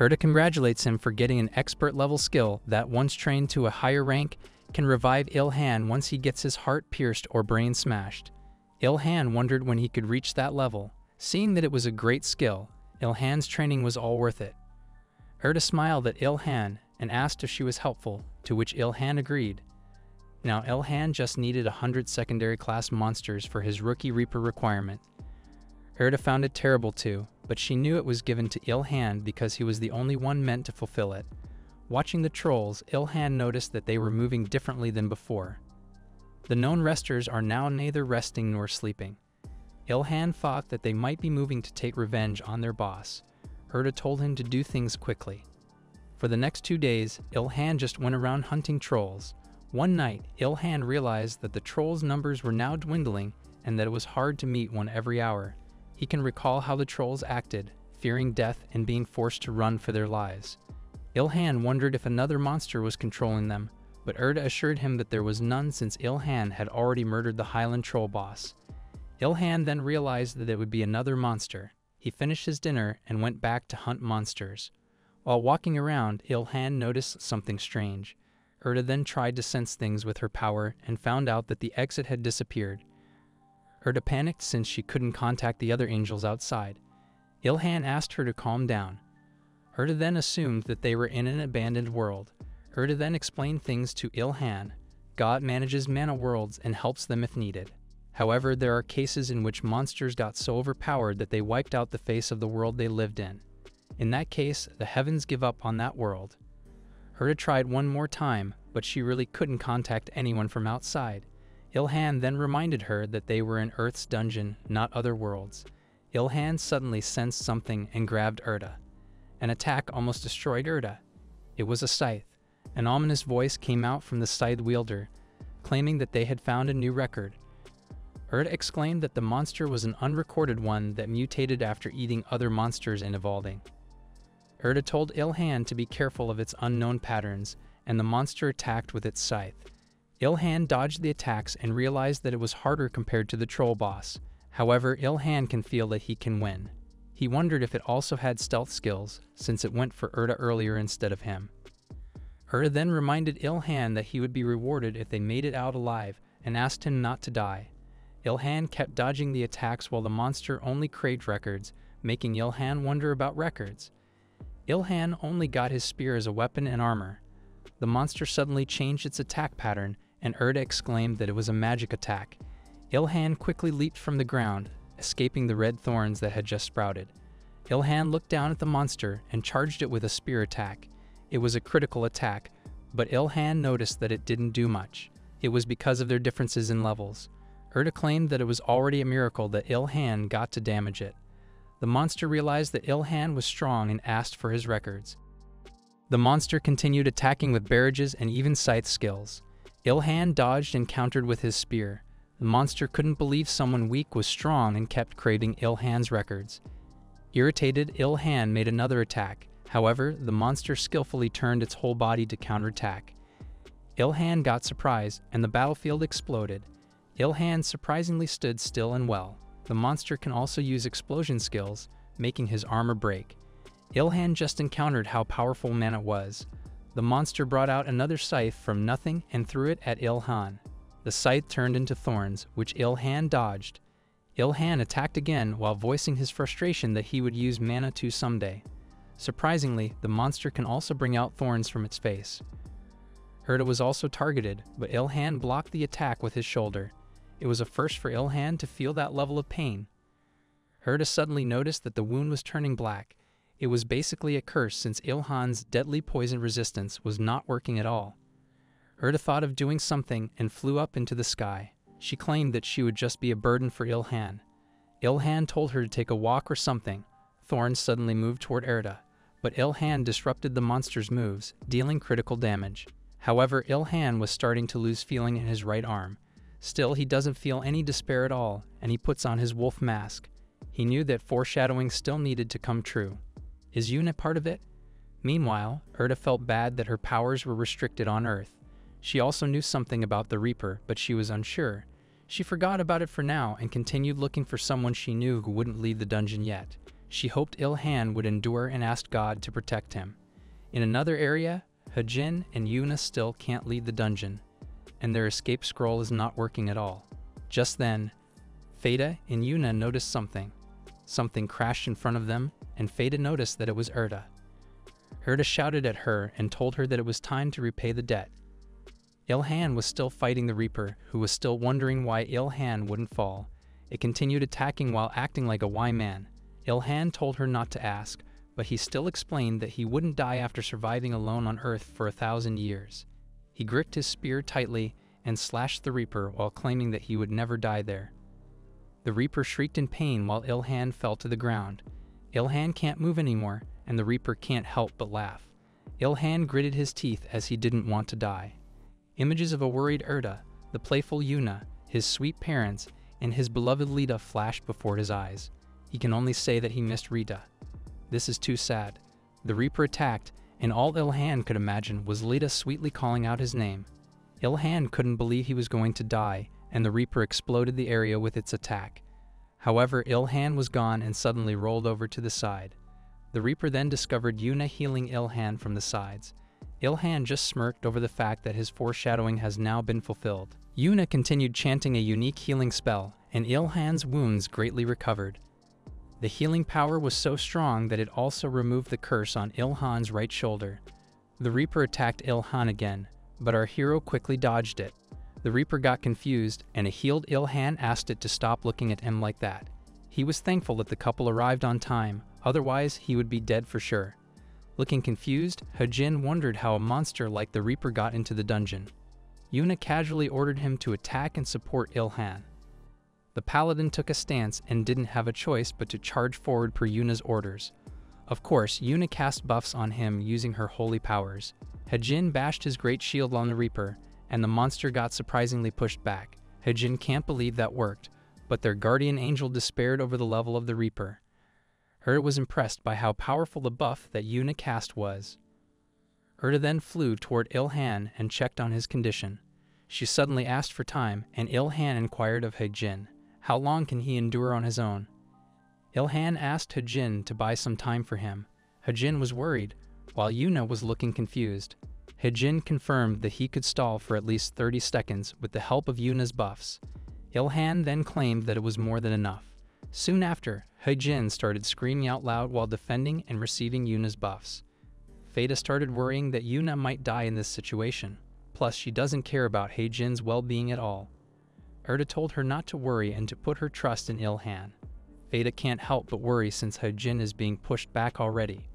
Ertha congratulates him for getting an expert-level skill that, once trained to a higher rank, can revive Ilhan once he gets his heart pierced or brain smashed. Ilhan wondered when he could reach that level. Seeing that it was a great skill, Ilhan's training was all worth it. Ertha smiled at Ilhan and asked if she was helpful, to which Ilhan agreed. Now Ilhan just needed 100 secondary class monsters for his Rookie Reaper requirement. Ertha found it terrible too, but she knew it was given to Ilhan because he was the only one meant to fulfill it. Watching the trolls, Ilhan noticed that they were moving differently than before. The known resters are now neither resting nor sleeping. Ilhan thought that they might be moving to take revenge on their boss. Ertha told him to do things quickly. For the next 2 days, Ilhan just went around hunting trolls. One night, Ilhan realized that the trolls' numbers were now dwindling and that it was hard to meet one every hour. He can recall how the trolls acted, fearing death and being forced to run for their lives. Ilhan wondered if another monster was controlling them, but Ertha assured him that there was none since Ilhan had already murdered the Highland troll boss. Ilhan then realized that it would be another monster. He finished his dinner and went back to hunt monsters. While walking around, Ilhan noticed something strange. Ertha then tried to sense things with her power and found out that the exit had disappeared. Ertha panicked since she couldn't contact the other angels outside. Ilhan asked her to calm down. Ertha then assumed that they were in an abandoned world. Ertha then explained things to Ilhan. God manages mana worlds and helps them if needed. However, there are cases in which monsters got so overpowered that they wiped out the face of the world they lived in. In that case, the heavens give up on that world. Ertha tried one more time, but she really couldn't contact anyone from outside. Ilhan then reminded her that they were in Earth's dungeon, not other worlds. Ilhan suddenly sensed something and grabbed Ertha. An attack almost destroyed Ertha. It was a scythe. An ominous voice came out from the scythe wielder, claiming that they had found a new record. Ertha exclaimed that the monster was an unrecorded one that mutated after eating other monsters and evolving. Ertha told Ilhan to be careful of its unknown patterns, and the monster attacked with its scythe. Ilhan dodged the attacks and realized that it was harder compared to the troll boss. However, Ilhan can feel that he can win. He wondered if it also had stealth skills, since it went for Ertha earlier instead of him. Ertha then reminded Ilhan that he would be rewarded if they made it out alive, and asked him not to die. Ilhan kept dodging the attacks while the monster only craved records, making Ilhan wonder about records. Ilhan only got his spear as a weapon and armor. The monster suddenly changed its attack pattern, and Ertha exclaimed that it was a magic attack. Ilhan quickly leaped from the ground, escaping the red thorns that had just sprouted. Ilhan looked down at the monster and charged it with a spear attack. It was a critical attack, but Ilhan noticed that it didn't do much. It was because of their differences in levels. Ertha claimed that it was already a miracle that Ilhan got to damage it. The monster realized that Ilhan was strong and asked for his records. The monster continued attacking with barrages and even scythe skills. Ilhan dodged and countered with his spear. The monster couldn't believe someone weak was strong and kept craving Ilhan's records. Irritated, Ilhan made another attack. However, the monster skillfully turned its whole body to counterattack. Ilhan got surprised, and the battlefield exploded. Ilhan surprisingly stood still and well. The monster can also use explosion skills, making his armor break. Ilhan just encountered how powerful mana was. The monster brought out another scythe from nothing and threw it at Ilhan. The scythe turned into thorns, which Ilhan dodged. Ilhan attacked again while voicing his frustration that he would use mana too someday. Surprisingly, the monster can also bring out thorns from its face. Ertha was also targeted, but Ilhan blocked the attack with his shoulder. It was a first for Ilhan to feel that level of pain. Ertha suddenly noticed that the wound was turning black. It was basically a curse since Ilhan's deadly poison resistance was not working at all. Ertha thought of doing something and flew up into the sky. She claimed that she would just be a burden for Ilhan. Ilhan told her to take a walk or something. Thorn suddenly moved toward Ertha, but Ilhan disrupted the monster's moves, dealing critical damage. However, Ilhan was starting to lose feeling in his right arm. Still, he doesn't feel any despair at all, and he puts on his wolf mask. He knew that foreshadowing still needed to come true. Is Yuna part of it? Meanwhile, Ertha felt bad that her powers were restricted on Earth. She also knew something about the Reaper, but she was unsure. She forgot about it for now and continued looking for someone she knew who wouldn't leave the dungeon yet. She hoped Ilhan would endure and asked God to protect him. In another area, Hajin and Yuna still can't leave the dungeon, and their escape scroll is not working at all. Just then, Feta and Yuna noticed something. Something crashed in front of them, and Feta noticed that it was Ertha. Ertha shouted at her and told her that it was time to repay the debt. Ilhan was still fighting the Reaper, who was still wondering why Ilhan wouldn't fall. It continued attacking while acting like a Y-man. Ilhan told her not to ask, but he still explained that he wouldn't die after surviving alone on Earth for 1,000 years. He gripped his spear tightly and slashed the Reaper while claiming that he would never die there. The Reaper shrieked in pain while Ilhan fell to the ground. Ilhan can't move anymore, and the Reaper can't help but laugh. Ilhan gritted his teeth as he didn't want to die. Images of a worried Ertha, the playful Yuna, his sweet parents, and his beloved Lita flashed before his eyes. He can only say that he missed Rita. This is too sad. The Reaper attacked, and all Ilhan could imagine was Lita sweetly calling out his name. Ilhan couldn't believe he was going to die, and the Reaper exploded the area with its attack. However, Ilhan was gone and suddenly rolled over to the side. The Reaper then discovered Yuna healing Ilhan from the sides. Ilhan just smirked over the fact that his foreshadowing has now been fulfilled. Yuna continued chanting a unique healing spell, and Ilhan's wounds greatly recovered. The healing power was so strong that it also removed the curse on Ilhan's right shoulder. The Reaper attacked Ilhan again, but our hero quickly dodged it. The Reaper got confused, and a healed Ilhan asked it to stop looking at him like that. He was thankful that the couple arrived on time, otherwise he would be dead for sure. Looking confused, Hajin wondered how a monster like the Reaper got into the dungeon. Yuna casually ordered him to attack and support Ilhan. The paladin took a stance and didn't have a choice but to charge forward per Yuna's orders. Of course, Yuna cast buffs on him using her holy powers. Hajin bashed his great shield on the Reaper, and the monster got surprisingly pushed back. Hajin can't believe that worked, but their guardian angel despaired over the level of the Reaper. Ertha was impressed by how powerful the buff that Yuna cast was. Ertha then flew toward Ilhan and checked on his condition. She suddenly asked for time, and Ilhan inquired of Hajin, how long can he endure on his own? Ilhan asked Hajin to buy some time for him. Hajin was worried, while Yuna was looking confused. Hajin confirmed that he could stall for at least 30 seconds with the help of Yuna's buffs. Ilhan then claimed that it was more than enough. Soon after, Hajin started screaming out loud while defending and receiving Yuna's buffs. Feta started worrying that Yuna might die in this situation. Plus, she doesn't care about Hajin's well-being at all. Ertha told her not to worry and to put her trust in Ilhan. Feta can't help but worry since Hajin is being pushed back already.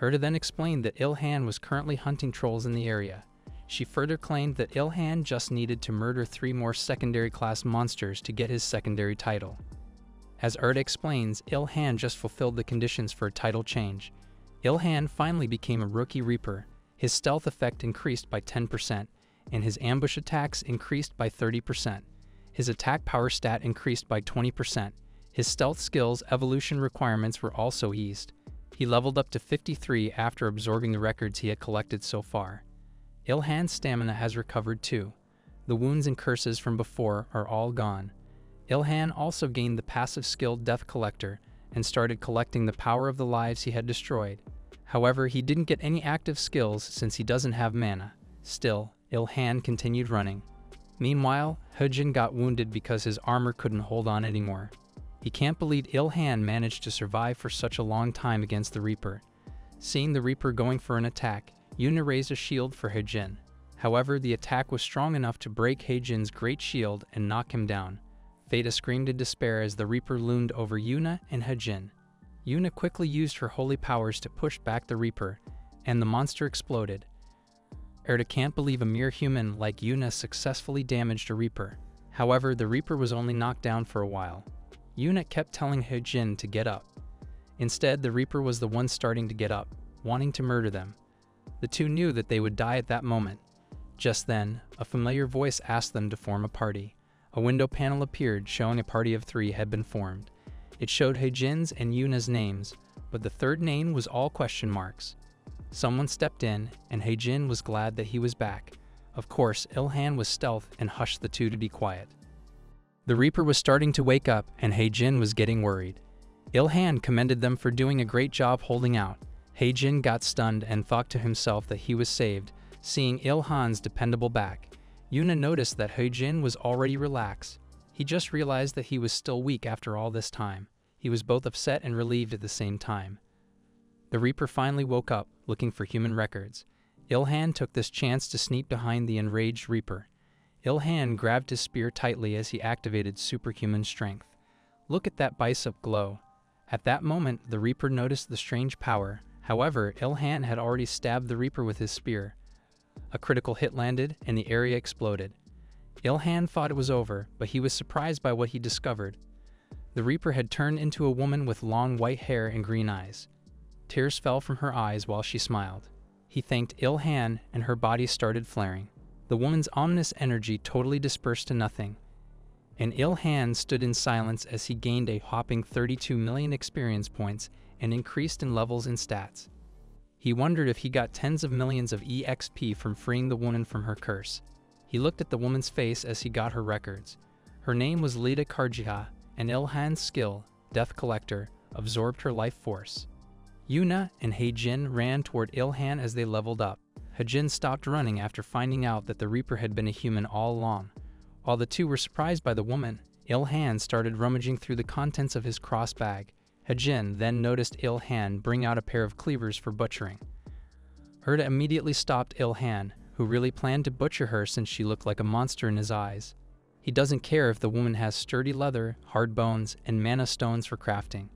Ertha then explained that Ilhan was currently hunting trolls in the area. She further claimed that Ilhan just needed to murder 3 more secondary-class monsters to get his secondary title. As Ertha explains, Ilhan just fulfilled the conditions for a title change. Ilhan finally became a rookie Reaper. His stealth effect increased by 10%, and his ambush attacks increased by 30%. His attack power stat increased by 20%. His stealth skills evolution requirements were also eased. He leveled up to 53 after absorbing the records he had collected so far. Ilhan's stamina has recovered too. The wounds and curses from before are all gone. Ilhan also gained the passive skill Death Collector and started collecting the power of the lives he had destroyed. However, he didn't get any active skills since he doesn't have mana. Still, Ilhan continued running. Meanwhile, Hajin got wounded because his armor couldn't hold on anymore. He can't believe Ilhan managed to survive for such a long time against the Reaper. Seeing the Reaper going for an attack, Yuna raised a shield for Hajin. However, the attack was strong enough to break Hajin's great shield and knock him down. Feta screamed in despair as the Reaper loomed over Yuna and Hajin. Yuna quickly used her holy powers to push back the Reaper, and the monster exploded. Ertha can't believe a mere human like Yuna successfully damaged a Reaper. However, the Reaper was only knocked down for a while. Yuna kept telling Hajin to get up. Instead, the Reaper was the one starting to get up, wanting to murder them. The two knew that they would die at that moment. Just then, a familiar voice asked them to form a party. A window panel appeared showing a party of three had been formed. It showed Hajin's and Yuna's names, but the third name was all question marks. Someone stepped in, and Hajin was glad that he was back. Of course, Ilhan was stealth and hushed the two to be quiet. The Reaper was starting to wake up, and Hajin was getting worried. Ilhan commended them for doing a great job holding out. Hajin got stunned and thought to himself that he was saved, seeing Ilhan's dependable back. Yuna noticed that Hajin was already relaxed. He just realized that he was still weak after all this time. He was both upset and relieved at the same time. The Reaper finally woke up, looking for human records. Ilhan took this chance to sneak behind the enraged Reaper. Ilhan grabbed his spear tightly as he activated superhuman strength. Look at that bicep glow. At that moment, the Reaper noticed the strange power. However, Ilhan had already stabbed the Reaper with his spear. A critical hit landed, and the area exploded. Ilhan thought it was over, but he was surprised by what he discovered. The Reaper had turned into a woman with long white hair and green eyes. Tears fell from her eyes while she smiled. He thanked Ilhan, and her body started flaring. The woman's ominous energy totally dispersed to nothing. And Ilhan stood in silence as he gained a whopping 32 million experience points and increased in levels and stats. He wondered if he got tens of millions of EXP from freeing the woman from her curse. He looked at the woman's face as he got her records. Her name was Lita Karjiha, and Ilhan's skill, Death Collector, absorbed her life force. Yuna and Hajin ran toward Ilhan as they leveled up. Hajin stopped running after finding out that the Reaper had been a human all along. While the two were surprised by the woman, Ilhan started rummaging through the contents of his cross bag. Hajin then noticed Ilhan bring out a pair of cleavers for butchering. Ertha immediately stopped Ilhan, who really planned to butcher her since she looked like a monster in his eyes. He doesn't care if the woman has sturdy leather, hard bones, and mana stones for crafting.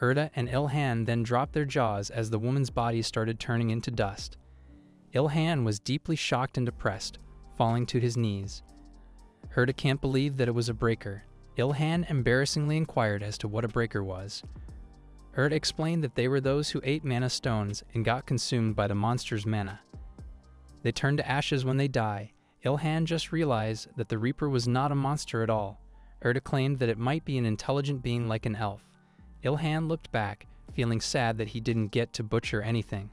Ertha and Ilhan then dropped their jaws as the woman's body started turning into dust. Ilhan was deeply shocked and depressed, falling to his knees. Ertha can't believe that it was a breaker. Ilhan embarrassingly inquired as to what a breaker was. Ertha explained that they were those who ate mana stones and got consumed by the monster's mana. They turn to ashes when they die. Ilhan just realized that the Reaper was not a monster at all. Ertha claimed that it might be an intelligent being like an elf. Ilhan looked back, feeling sad that he didn't get to butcher anything.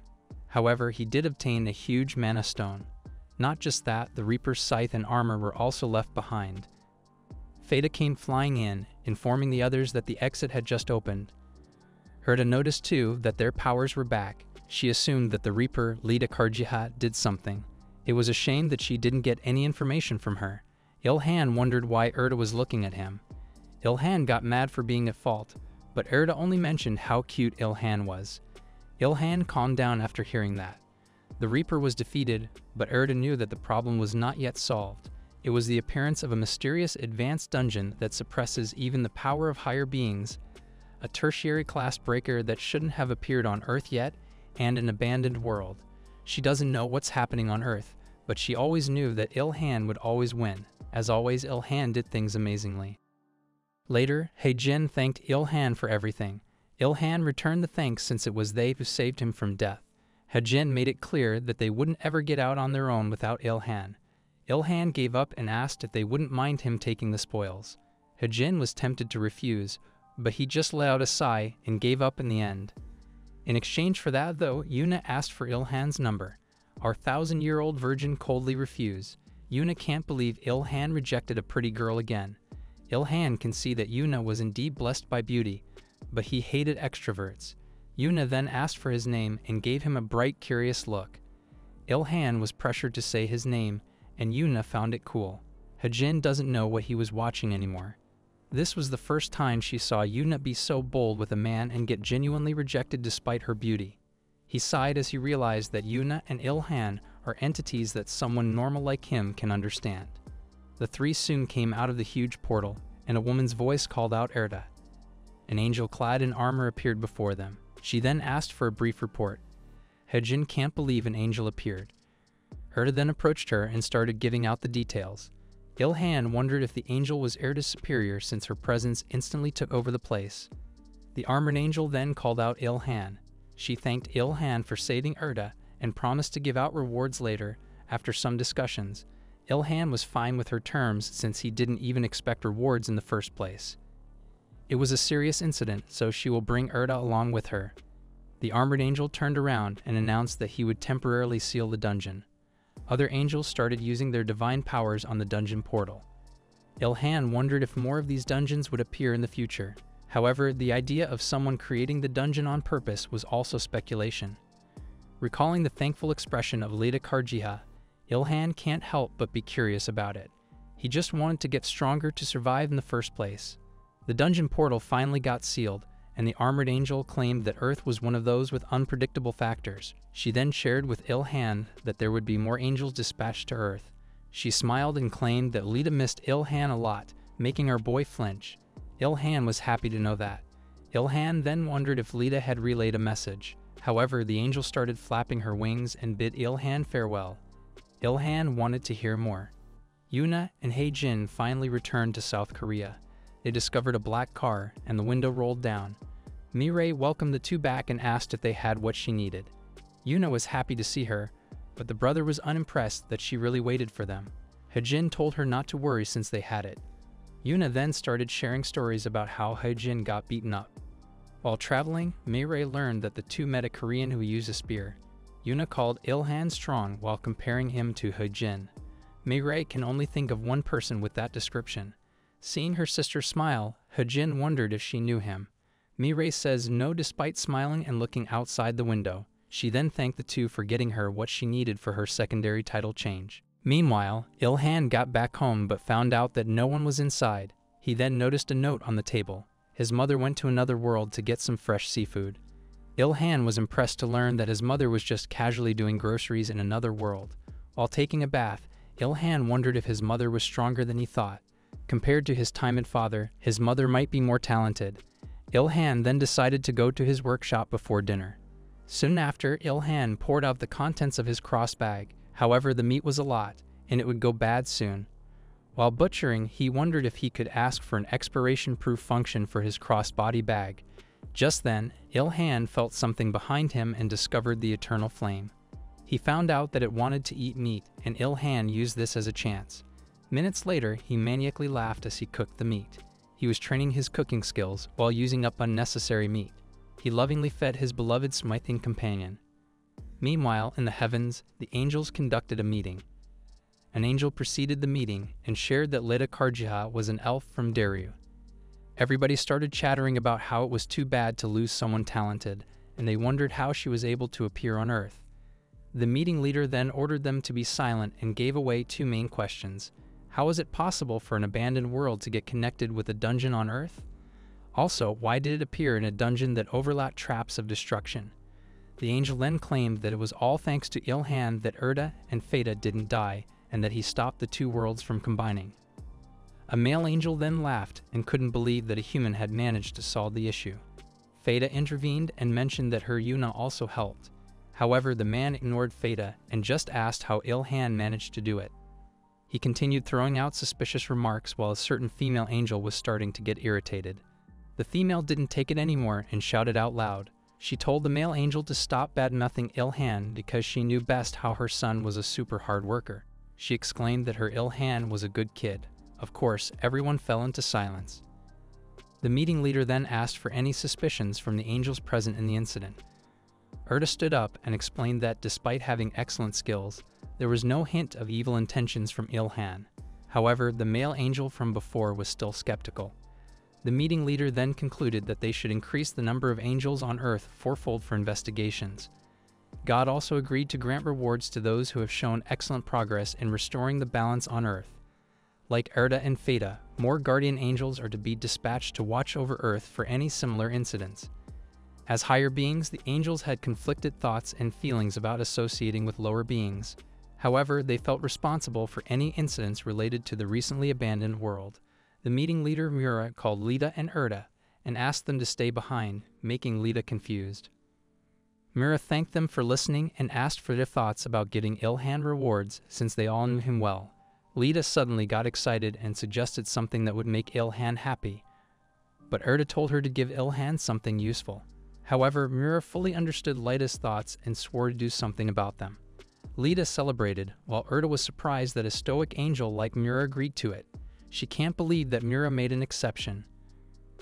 However, he did obtain a huge mana stone. Not just that, the Reaper's scythe and armor were also left behind. Feta came flying in, informing the others that the exit had just opened. Ertha noticed too that their powers were back. She assumed that the Reaper, Leda Karjiha, did something. It was a shame that she didn't get any information from her. Ilhan wondered why Ertha was looking at him. Ilhan got mad for being at fault, but Ertha only mentioned how cute Ilhan was. Ilhan calmed down after hearing that. The Reaper was defeated, but Ertha knew that the problem was not yet solved. It was the appearance of a mysterious advanced dungeon that suppresses even the power of higher beings, a tertiary class breaker that shouldn't have appeared on Earth yet, and an abandoned world. She doesn't know what's happening on Earth, but she always knew that Ilhan would always win. As always, Ilhan did things amazingly. Later, Hajin thanked Ilhan for everything. Ilhan returned the thanks since it was they who saved him from death. Hajin made it clear that they wouldn't ever get out on their own without Ilhan. Ilhan gave up and asked if they wouldn't mind him taking the spoils. Hajin was tempted to refuse, but he just let out a sigh and gave up in the end. In exchange for that, though, Yuna asked for Ilhan's number. Our thousand-year-old virgin coldly refused. Yuna can't believe Ilhan rejected a pretty girl again. Ilhan can see that Yuna was indeed blessed by beauty, but he hated extroverts. Yuna then asked for his name and gave him a bright, curious look. Ilhan was pressured to say his name, and Yuna found it cool. Hajin doesn't know what he was watching anymore. This was the first time she saw Yuna be so bold with a man and get genuinely rejected despite her beauty. He sighed as he realized that Yuna and Ilhan are entities that someone normal like him can understand. The three soon came out of the huge portal, and a woman's voice called out Ertha. An angel clad in armor appeared before them. She then asked for a brief report. Hajin can't believe an angel appeared. Ertha then approached her and started giving out the details. Ilhan wondered if the angel was Erta's superior since her presence instantly took over the place. The armored angel then called out Ilhan. She thanked Ilhan for saving Ertha and promised to give out rewards later. After some discussions, Ilhan was fine with her terms since he didn't even expect rewards in the first place. It was a serious incident, so she will bring Ertha along with her. The armored angel turned around and announced that he would temporarily seal the dungeon. Other angels started using their divine powers on the dungeon portal. Ilhan wondered if more of these dungeons would appear in the future. However, the idea of someone creating the dungeon on purpose was also speculation. Recalling the thankful expression of Lita Karjiha, Ilhan can't help but be curious about it. He just wanted to get stronger to survive in the first place. The dungeon portal finally got sealed, and the armored angel claimed that Earth was one of those with unpredictable factors. She then shared with Ilhan that there would be more angels dispatched to Earth. She smiled and claimed that Lita missed Ilhan a lot, making her boy flinch. Ilhan was happy to know that. Ilhan then wondered if Lita had relayed a message. However, the angel started flapping her wings and bid Ilhan farewell. Ilhan wanted to hear more. Yuna and Hajin finally returned to South Korea. They discovered a black car, and the window rolled down. Mirae welcomed the two back and asked if they had what she needed. Yuna was happy to see her, but the brother was unimpressed that she really waited for them. Hajin told her not to worry since they had it. Yuna then started sharing stories about how Hajin got beaten up. While traveling, Mirae learned that the two met a Korean who used a spear. Yuna called Ilhan strong while comparing him to Hajin. Mirae can only think of one person with that description. Seeing her sister smile, Hajin wondered if she knew him. Mirae says no despite smiling and looking outside the window. She then thanked the two for getting her what she needed for her secondary title change. Meanwhile, Ilhan got back home but found out that no one was inside. He then noticed a note on the table. His mother went to another world to get some fresh seafood. Ilhan was impressed to learn that his mother was just casually doing groceries in another world. While taking a bath, Ilhan wondered if his mother was stronger than he thought. Compared to his time at father, his mother might be more talented. Ilhan then decided to go to his workshop before dinner. Soon after, Ilhan poured out the contents of his cross bag. However, the meat was a lot, and it would go bad soon. While butchering, he wondered if he could ask for an expiration-proof function for his crossbody bag. Just then, Ilhan felt something behind him and discovered the eternal flame. He found out that it wanted to eat meat, and Ilhan used this as a chance. Minutes later, he maniacally laughed as he cooked the meat. He was training his cooking skills while using up unnecessary meat. He lovingly fed his beloved smithing companion. Meanwhile, in the heavens, the angels conducted a meeting. An angel preceded the meeting and shared that Leda Karjiha was an elf from Daru. Everybody started chattering about how it was too bad to lose someone talented, and they wondered how she was able to appear on Earth. The meeting leader then ordered them to be silent and gave away two main questions. How is it possible for an abandoned world to get connected with a dungeon on Earth? Also, why did it appear in a dungeon that overlapped traps of destruction? The angel then claimed that it was all thanks to Ilhan that Ertha and Feta didn't die, and that he stopped the two worlds from combining. A male angel then laughed and couldn't believe that a human had managed to solve the issue. Feta intervened and mentioned that her Yuna also helped. However, the man ignored Feta and just asked how Ilhan managed to do it. He continued throwing out suspicious remarks while a certain female angel was starting to get irritated. The female didn't take it anymore and shouted out loud. She told the male angel to stop bad-mouthing Ilhan because she knew best how her son was a super hard worker. She exclaimed that her Ilhan was a good kid. Of course, everyone fell into silence. The meeting leader then asked for any suspicions from the angels present in the incident. Ertha stood up and explained that despite having excellent skills, there was no hint of evil intentions from Ilhan. However, the male angel from before was still skeptical. The meeting leader then concluded that they should increase the number of angels on Earth fourfold for investigations. God also agreed to grant rewards to those who have shown excellent progress in restoring the balance on Earth. Like Ertha and Feta, more guardian angels are to be dispatched to watch over Earth for any similar incidents. As higher beings, the angels had conflicted thoughts and feelings about associating with lower beings. However, they felt responsible for any incidents related to the recently abandoned world. The meeting leader Mura called Lita and Ertha and asked them to stay behind, making Lita confused. Mura thanked them for listening and asked for their thoughts about getting Ilhan rewards since they all knew him well. Lita suddenly got excited and suggested something that would make Ilhan happy, but Ertha told her to give Ilhan something useful. However, Mura fully understood Lita's thoughts and swore to do something about them. Lita celebrated, while Ertha was surprised that a stoic angel like Mura agreed to it. She can't believe that Mura made an exception.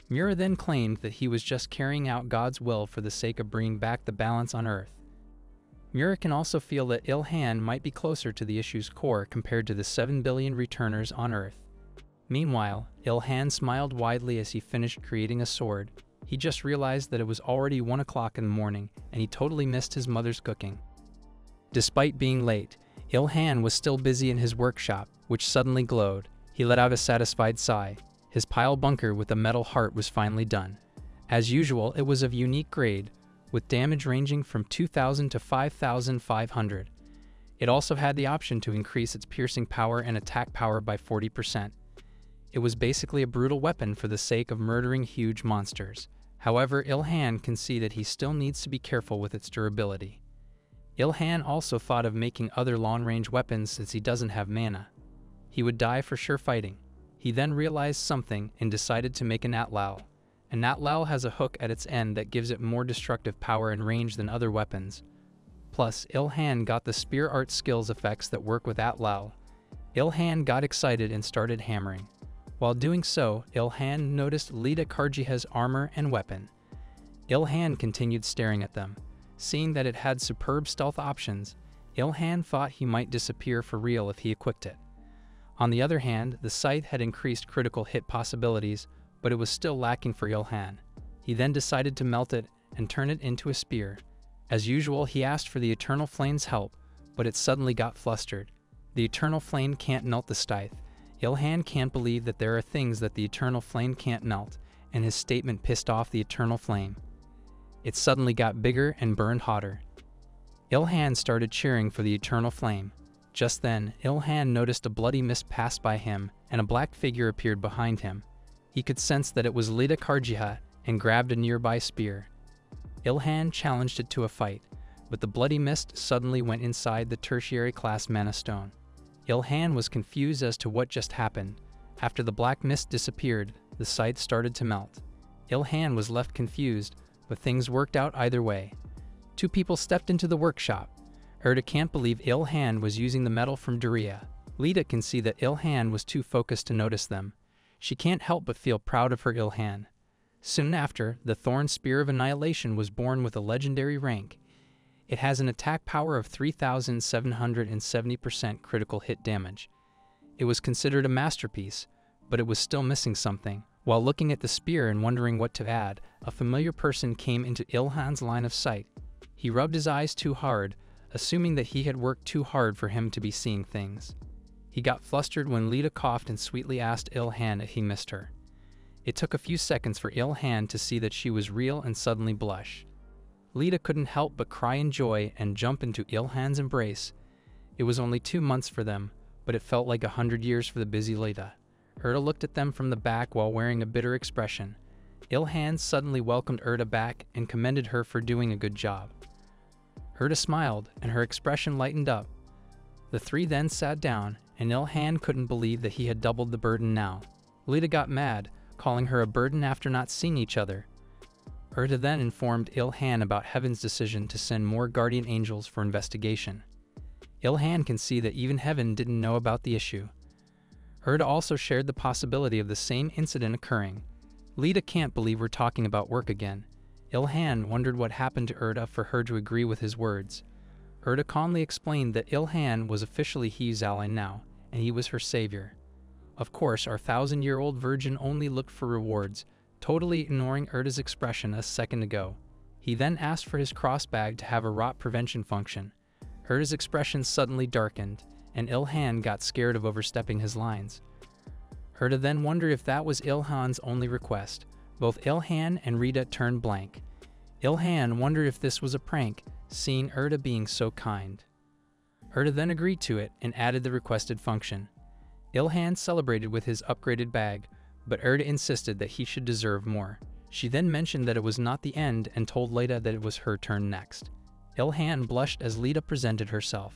Mura then claimed that he was just carrying out God's will for the sake of bringing back the balance on Earth. Mura can also feel that Ilhan might be closer to the issue's core compared to the 7 billion returners on Earth. Meanwhile, Ilhan smiled widely as he finished creating a sword. He just realized that it was already 1 o'clock in the morning, and he totally missed his mother's cooking. Despite being late, Ilhan was still busy in his workshop, which suddenly glowed. He let out a satisfied sigh. His pile bunker with a metal heart was finally done. As usual, it was of unique grade, with damage ranging from 2,000 to 5,500. It also had the option to increase its piercing power and attack power by 40%. It was basically a brutal weapon for the sake of murdering huge monsters. However, Ilhan can see that he still needs to be careful with its durability. Ilhan also thought of making other long-range weapons since he doesn't have mana. He would die for sure fighting. He then realized something and decided to make an atlal. An atlal has a hook at its end that gives it more destructive power and range than other weapons. Plus, Ilhan got the spear art skills effects that work with atlal. Ilhan got excited and started hammering. While doing so, Ilhan noticed Leda Karjiha's armor and weapon. Ilhan continued staring at them. Seeing that it had superb stealth options, Ilhan thought he might disappear for real if he equipped it. On the other hand, the scythe had increased critical hit possibilities, but it was still lacking for Ilhan. He then decided to melt it and turn it into a spear. As usual, he asked for the Eternal Flame's help, but it suddenly got flustered. The Eternal Flame can't melt the scythe. Ilhan can't believe that there are things that the Eternal Flame can't melt, and his statement pissed off the Eternal Flame. It suddenly got bigger and burned hotter. Ilhan started cheering for the Eternal Flame. Just then, Ilhan noticed a bloody mist pass by him, and a black figure appeared behind him. He could sense that it was Lita Karjiha and grabbed a nearby spear. Ilhan challenged it to a fight, but the bloody mist suddenly went inside the tertiary class mana stone. Ilhan was confused as to what just happened. After the black mist disappeared, the scythe started to melt. Ilhan was left confused, but things worked out either way. 2 people stepped into the workshop. Ertha can't believe Ilhan was using the metal from Daria. Lita can see that Ilhan was too focused to notice them. She can't help but feel proud of her Ilhan. Soon after, the Thorn Spear of Annihilation was born with a legendary rank. It has an attack power of 3,770% critical hit damage. It was considered a masterpiece, but it was still missing something. While looking at the spear and wondering what to add, a familiar person came into Ilhan's line of sight. He rubbed his eyes too hard, assuming that he had worked too hard for him to be seeing things. He got flustered when Lita coughed and sweetly asked Ilhan if he missed her. It took a few seconds for Ilhan to see that she was real and suddenly blush. Lita couldn't help but cry in joy and jump into Ilhan's embrace. It was only 2 months for them, but it felt like 100 years for the busy Lita. Ertha looked at them from the back while wearing a bitter expression. Ilhan suddenly welcomed Ertha back and commended her for doing a good job. Ertha smiled, and her expression lightened up. The 3 then sat down, and Ilhan couldn't believe that he had doubled the burden now. Lita got mad, calling her a burden after not seeing each other. Ertha then informed Ilhan about Heaven's decision to send more guardian angels for investigation. Ilhan can see that even Heaven didn't know about the issue. Ertha also shared the possibility of the same incident occurring. Lita can't believe we're talking about work again. Ilhan wondered what happened to Ertha for her to agree with his words. Ertha calmly explained that Ilhan was officially Yi's ally now, and he was her savior. Of course, our 1,000-year-old virgin only looked for rewards, totally ignoring Erta's expression a second ago. He then asked for his crossbag to have a rot prevention function. Erta's expression suddenly darkened, and Ilhan got scared of overstepping his lines. Ertha then wondered if that was Ilhan's only request. Both Ilhan and Rita turned blank. Ilhan wondered if this was a prank, seeing Ertha being so kind. Ertha then agreed to it and added the requested function. Ilhan celebrated with his upgraded bag, but Ertha insisted that he should deserve more. She then mentioned that it was not the end and told Lita that it was her turn next. Ilhan blushed as Lita presented herself.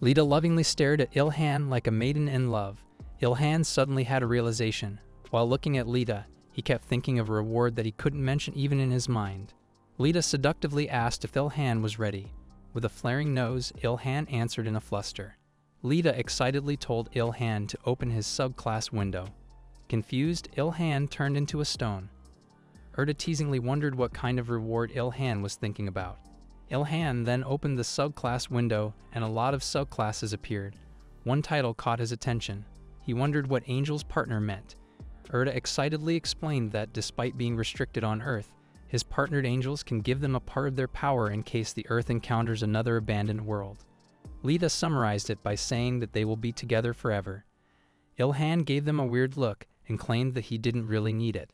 Lita lovingly stared at Ilhan like a maiden in love. Ilhan suddenly had a realization. While looking at Lita, he kept thinking of a reward that he couldn't mention even in his mind. Lita seductively asked if Ilhan was ready. With a flaring nose, Ilhan answered in a fluster. Lita excitedly told Ilhan to open his subclass window. Confused, Ilhan turned into a stone. Ertha teasingly wondered what kind of reward Ilhan was thinking about. Ilhan then opened the subclass window and a lot of subclasses appeared. One title caught his attention. He wondered what Angel's partner meant. Ertha excitedly explained that despite being restricted on Earth, his partnered angels can give them a part of their power in case the Earth encounters another abandoned world. Lita summarized it by saying that they will be together forever. Ilhan gave them a weird look and claimed that he didn't really need it.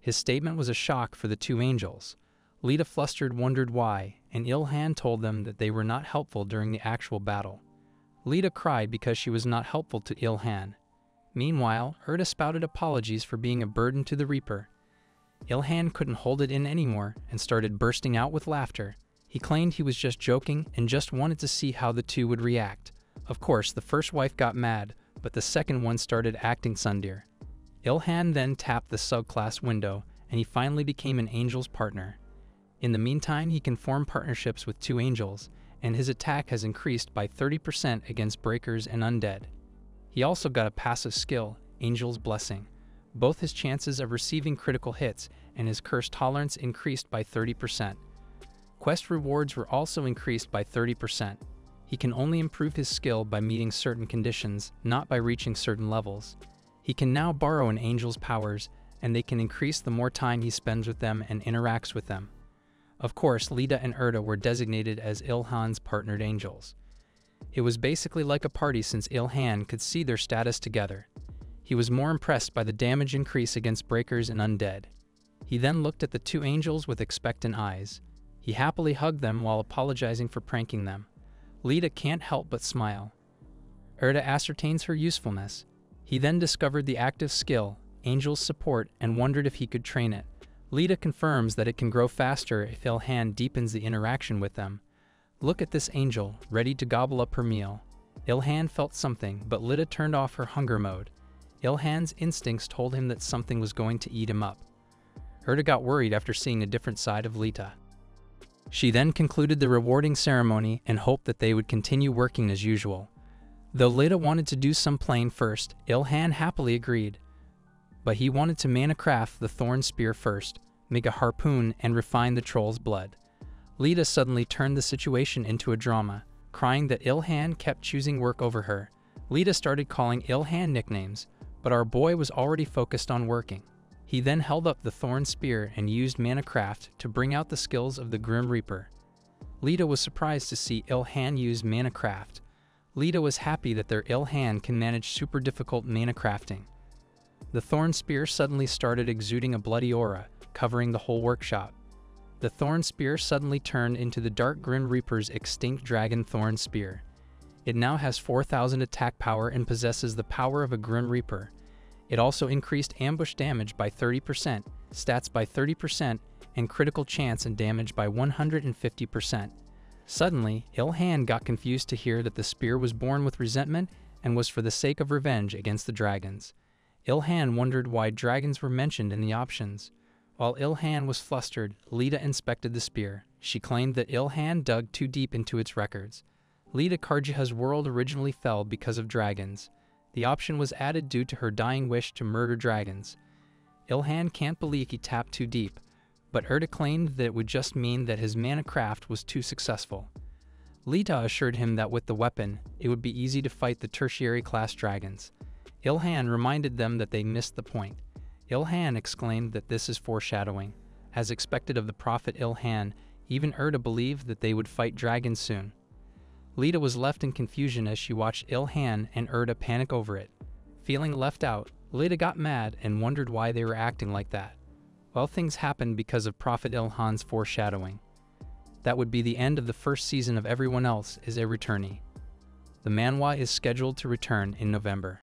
His statement was a shock for the two angels. Lita flustered, wondered why, and Ilhan told them that they were not helpful during the actual battle. Lita cried because she was not helpful to Ilhan. Meanwhile, Ertha spouted apologies for being a burden to the Reaper. Ilhan couldn't hold it in anymore and started bursting out with laughter. He claimed he was just joking and just wanted to see how the two would react. Of course, the first wife got mad, but the second one started acting sundeer. Ilhan then tapped the subclass window, and he finally became an angel's partner. In the meantime, he can form partnerships with two angels, and his attack has increased by 30% against breakers and undead. He also got a passive skill, Angel's Blessing. Both his chances of receiving critical hits and his curse tolerance increased by 30%. Quest rewards were also increased by 30%. He can only improve his skill by meeting certain conditions, not by reaching certain levels. He can now borrow an angel's powers, and they can increase the more time he spends with them and interacts with them. Of course, Lita and Ertha were designated as Ilhan's partnered angels. It was basically like a party since Ilhan could see their status together. He was more impressed by the damage increase against breakers and undead. He then looked at the two angels with expectant eyes. He happily hugged them while apologizing for pranking them. Lita can't help but smile. Ertha ascertains her usefulness. He then discovered the active skill, Angel's Support, and wondered if he could train it. Lita confirms that it can grow faster if Ilhan deepens the interaction with them. Look at this angel, ready to gobble up her meal. Ilhan felt something, but Lita turned off her hunger mode. Ilhan's instincts told him that something was going to eat him up. Ertha got worried after seeing a different side of Lita. She then concluded the rewarding ceremony and hoped that they would continue working as usual. Though Lita wanted to do some playing first, Ilhan happily agreed. But he wanted to manacraft the thorn spear first, make a harpoon, and refine the troll's blood. Lita suddenly turned the situation into a drama, crying that Ilhan kept choosing work over her. Lita started calling Ilhan nicknames, but our boy was already focused on working. He then held up the thorn spear and used Manacraft to bring out the skills of the Grim Reaper. Lita was surprised to see Ilhan use Manacraft. Lita was happy that their Ilhan can manage super difficult Manacrafting. The thorn spear suddenly started exuding a bloody aura, covering the whole workshop. The thorn spear suddenly turned into the Dark Grim Reaper's extinct dragon thorn spear. It now has 4,000 attack power and possesses the power of a Grim Reaper. It also increased ambush damage by 30%, stats by 30%, and critical chance and damage by 150%. Suddenly, Ilhan got confused to hear that the spear was born with resentment and was for the sake of revenge against the dragons. Ilhan wondered why dragons were mentioned in the options. While Ilhan was flustered, Lita inspected the spear. She claimed that Ilhan dug too deep into its records. Lita Karjiha's world originally fell because of dragons. The option was added due to her dying wish to murder dragons. Ilhan can't believe he tapped too deep, but Ertha claimed that it would just mean that his mana craft was too successful. Lita assured him that with the weapon, it would be easy to fight the tertiary class dragons. Ilhan reminded them that they missed the point. Ilhan exclaimed that this is foreshadowing. As expected of the prophet Ilhan, even Ertha believed that they would fight dragons soon. Lita was left in confusion as she watched Ilhan and Ertha panic over it. Feeling left out, Lita got mad and wondered why they were acting like that. Well, things happened because of prophet Ilhan's foreshadowing. That would be the end of the first season of Everyone Else is a Returnee. the manhwa is scheduled to return in November.